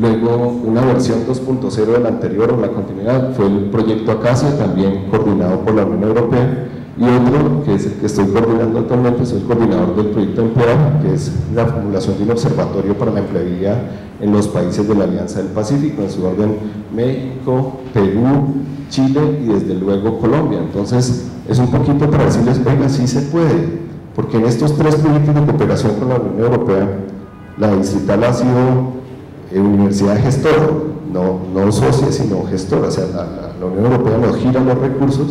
Luego una versión 2.0 del anterior, o la continuidad, fue el proyecto ACASA, también coordinado por la Unión Europea. Y otro, que es el que estoy coordinando actualmente, soy el coordinador del proyecto Emplea, que es la formulación de un observatorio para la empleabilidad en los países de la Alianza del Pacífico, en su orden México, Perú, Chile y desde luego Colombia. Entonces es un poquito para decirles, venga, sí se puede, porque en estos 3 proyectos de cooperación con la Unión Europea, la distrital ha sido universidad gestora, no socia, sino gestora. O sea, la Unión Europea nos gira los recursos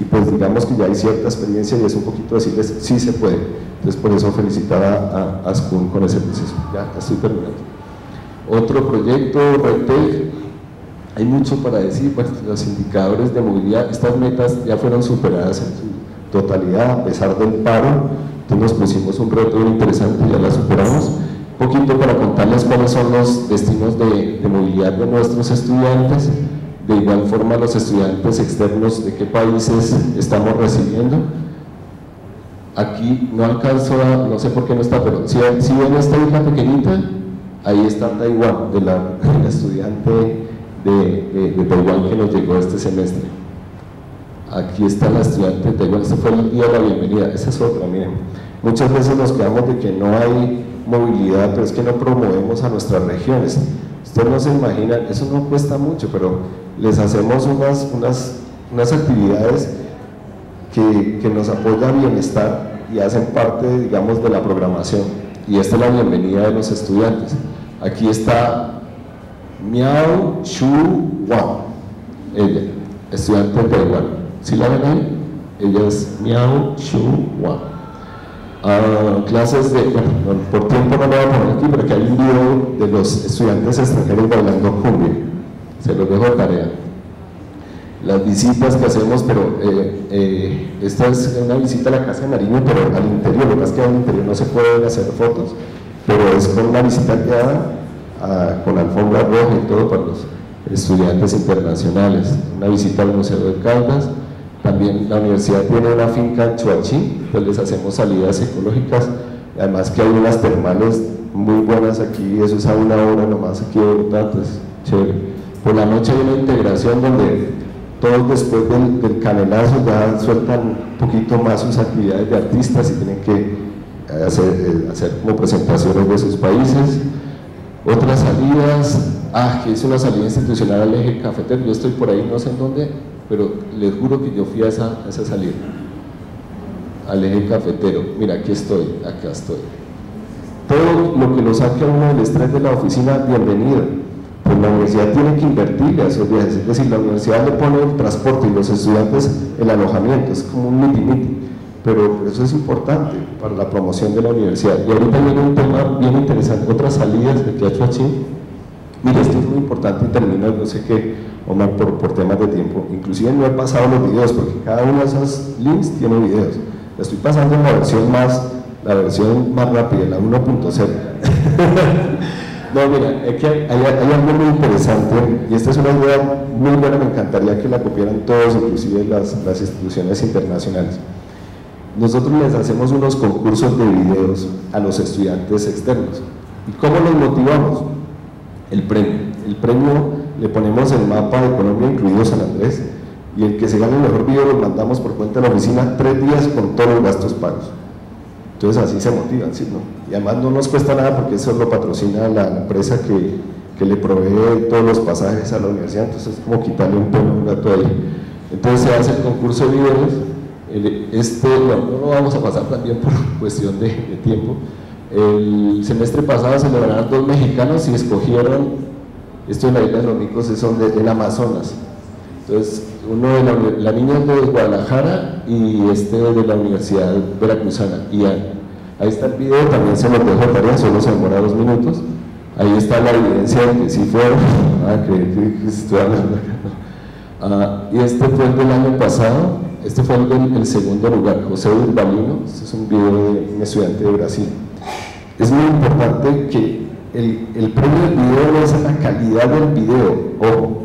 y pues digamos que ya hay cierta experiencia y es un poquito decirles, sí se puede. Entonces por eso felicitar a ASCUN con ese proceso. Ya estoy terminando. Otro proyecto, RETEC, hay mucho para decir, pues, los indicadores de movilidad, estas metas ya fueron superadas en su totalidad a pesar del paro, entonces nos pusimos un reto muy interesante, ya la superamos. Un poquito para contarles cuáles son los destinos de movilidad de nuestros estudiantes. de igual forma los estudiantes externos de qué países estamos recibiendo. Aquí no alcanzo a, no sé por qué no está, pero si ven esta isla pequeñita, ahí está Taiwán, de la estudiante de Taiwán que nos llegó este semestre. Aquí está la estudiante de Taiwán, ese fue el día de la bienvenida, esa es otra, miren. Muchas veces nos quedamos de que no hay movilidad, pero es que no promovemos a nuestras regiones. Ustedes no se imaginan, eso no cuesta mucho, pero les hacemos unas actividades que nos apoyan bienestar y hacen parte, digamos, de la programación. Y esta es la bienvenida de los estudiantes. Aquí está Miao Shu Wang, ella, estudiante de Taiwán. ¿Sí la ven ahí? Ella es Miao Shu Wang. Clases de, bueno, por tiempo no lo voy a poner aquí, porque hay un video de los estudiantes extranjeros bailando cumbia, se los dejo de tarea. Las visitas que hacemos, pero esta es una visita a la casa de Nariño, pero al interior, lo que pasa es que al interior no se pueden hacer fotos, pero es con una visita guiada, con alfombra roja y todo para los estudiantes internacionales. Una visita al Museo de Caldas. También la universidad tiene una finca en Chuachi, pues les hacemos salidas ecológicas, además que hay unas termales muy buenas aquí, eso es a una hora nomás aquí de Bogotá, pues chévere. Por la noche hay una integración donde todos después del canelazo ya sueltan un poquito más sus actividades de artistas y tienen que hacer como presentaciones de sus países. Otras salidas, que es una salida institucional al eje cafetero, yo estoy por ahí, no sé en dónde, pero les juro que yo fui a esa salida al eje cafetero. Mira, aquí estoy, acá estoy. Todo lo que nos saque a uno del estrés de la oficina, bienvenido. Pues la universidad tiene que invertir a esos viajes, es decir, la universidad le pone el transporte y los estudiantes el alojamiento, es como un miti-miti, pero eso es importante para la promoción de la universidad. Y ahorita viene un tema bien interesante, otras salidas de Quiachuachín. Mira, esto es muy importante y termino, yo sé que Omar, por temas de tiempo, inclusive no he pasado los videos, porque cada uno de esos links tiene videos. La estoy pasando en la versión más rápida, la 1.0. No, mira, es que hay algo muy interesante, y esta es una idea muy buena, me encantaría que la copiaran todos, inclusive las instituciones internacionales. Nosotros les hacemos unos concursos de videos a los estudiantes externos. ¿Y cómo los motivamos? El premio le ponemos el mapa de Colombia, incluido San Andrés, y el que se gane el mejor video lo mandamos por cuenta de la oficina 3 días con todos los gastos pagos. Entonces así se motivan, ¿sí? ¿No? Y además no nos cuesta nada porque eso lo patrocina la empresa que le provee todos los pasajes a la universidad, entonces es como quitarle un pelo a un gato ahí. Entonces se hace el concurso de videos, no lo vamos a pasar también por cuestión de tiempo. El semestre pasado se lograron 2 mexicanos y escogieron, esto en la isla de los Nicos, son del Amazonas. Entonces, uno de la niña es de Guadalajara y de la Universidad Veracruzana. Y ahí está el video, también se los dejo a tarea, solo se demora 2 minutos. Ahí está la evidencia de que sí fueron. Que estoy hablando acá. Y este fue el del año pasado, este fue el segundo lugar, José Urbalino. Este es un video de un estudiante de Brasil. Es muy importante que el premio del video no es a la calidad del video, ojo,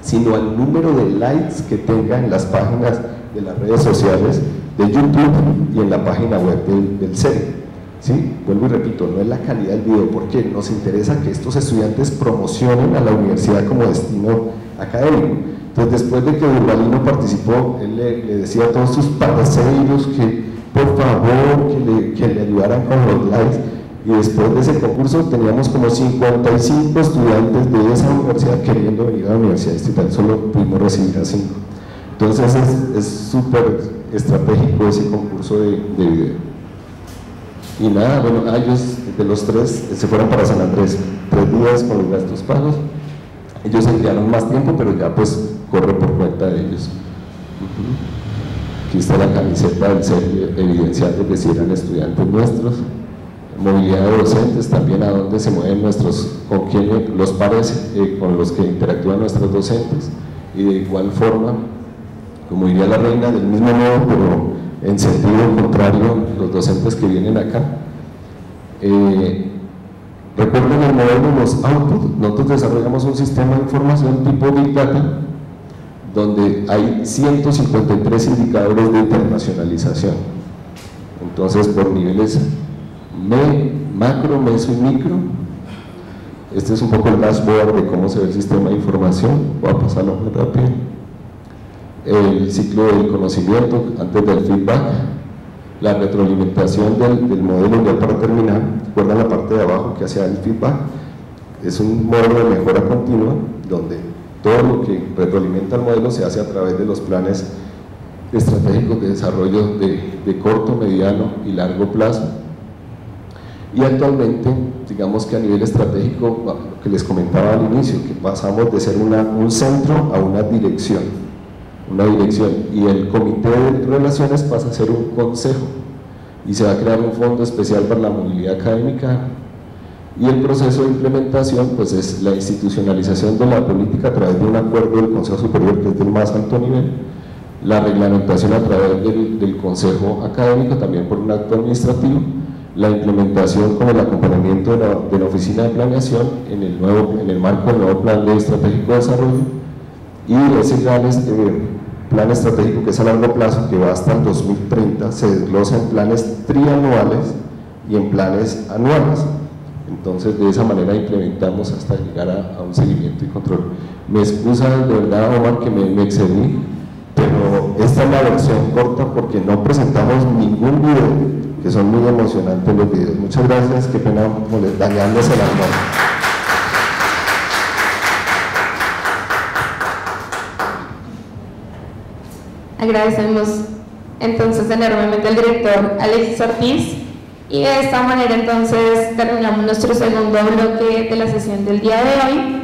sino al número de likes que tenga en las páginas de las redes sociales, de YouTube y en la página web del CNA. ¿Sí? Vuelvo y repito, no es la calidad del video, porque nos interesa que estos estudiantes promocionen a la universidad como destino académico. Entonces, después de que Urbalino participó, él le decía a todos sus parceiros que por favor que le ayudaran con los likes. Y después de ese concurso teníamos como 55 estudiantes de esa universidad queriendo venir a la universidad distrital, solo pudimos recibir a 5. Entonces es súper estratégico ese concurso de video. Y nada, bueno, ellos de los 3 se fueron para San Andrés, 3 días con los gastos pagos. Ellos se quedaron más tiempo, pero ya pues corre por cuenta de ellos. Aquí está la camiseta del serio, evidenciando que si eran estudiantes nuestros. Movilidad de docentes, también a dónde se mueven los pares con los que interactúan nuestros docentes, y de igual forma, como diría la reina, del mismo modo, pero en sentido contrario, los docentes que vienen acá. Recuerden el modelo de los outputs. Nosotros desarrollamos un sistema de información tipo Big Data, donde hay 153 indicadores de internacionalización. Entonces, por niveles macro, meso y micro. Este es un poco el dashboard de cómo se ve el sistema de información. Voy a pasarlo muy rápido. El ciclo del conocimiento antes del feedback, la retroalimentación del modelo ya para terminar. Recuerdan la parte de abajo que hacía el feedback, es un modelo de mejora continua donde todo lo que retroalimenta el modelo se hace a través de los planes estratégicos de desarrollo de corto, mediano y largo plazo. Y actualmente, digamos que a nivel estratégico, lo que les comentaba al inicio, que pasamos de ser un centro a una dirección. Y el comité de relaciones pasa a ser un consejo y se va a crear un fondo especial para la movilidad académica, y el proceso de implementación pues es la institucionalización de la política a través de un acuerdo del Consejo Superior, que es del más alto nivel, la reglamentación a través del Consejo Académico, también por un acto administrativo, la implementación con el acompañamiento de la Oficina de Planeación en el marco del nuevo Plan Estratégico de Desarrollo, y ese plan estratégico que es a largo plazo, que va hasta el 2030, se desglosa en planes trianuales y en planes anuales. Entonces, de esa manera implementamos hasta llegar a un seguimiento y control. Me excusa de verdad, Omar, que me excedí, pero esta es la versión corta porque no presentamos ningún video, que son muy emocionantes los videos. Muchas gracias, qué pena dañarles el alma. Agradecemos entonces enormemente al director Alexis Ortiz, y de esta manera entonces terminamos nuestro segundo bloque de la sesión del día de hoy.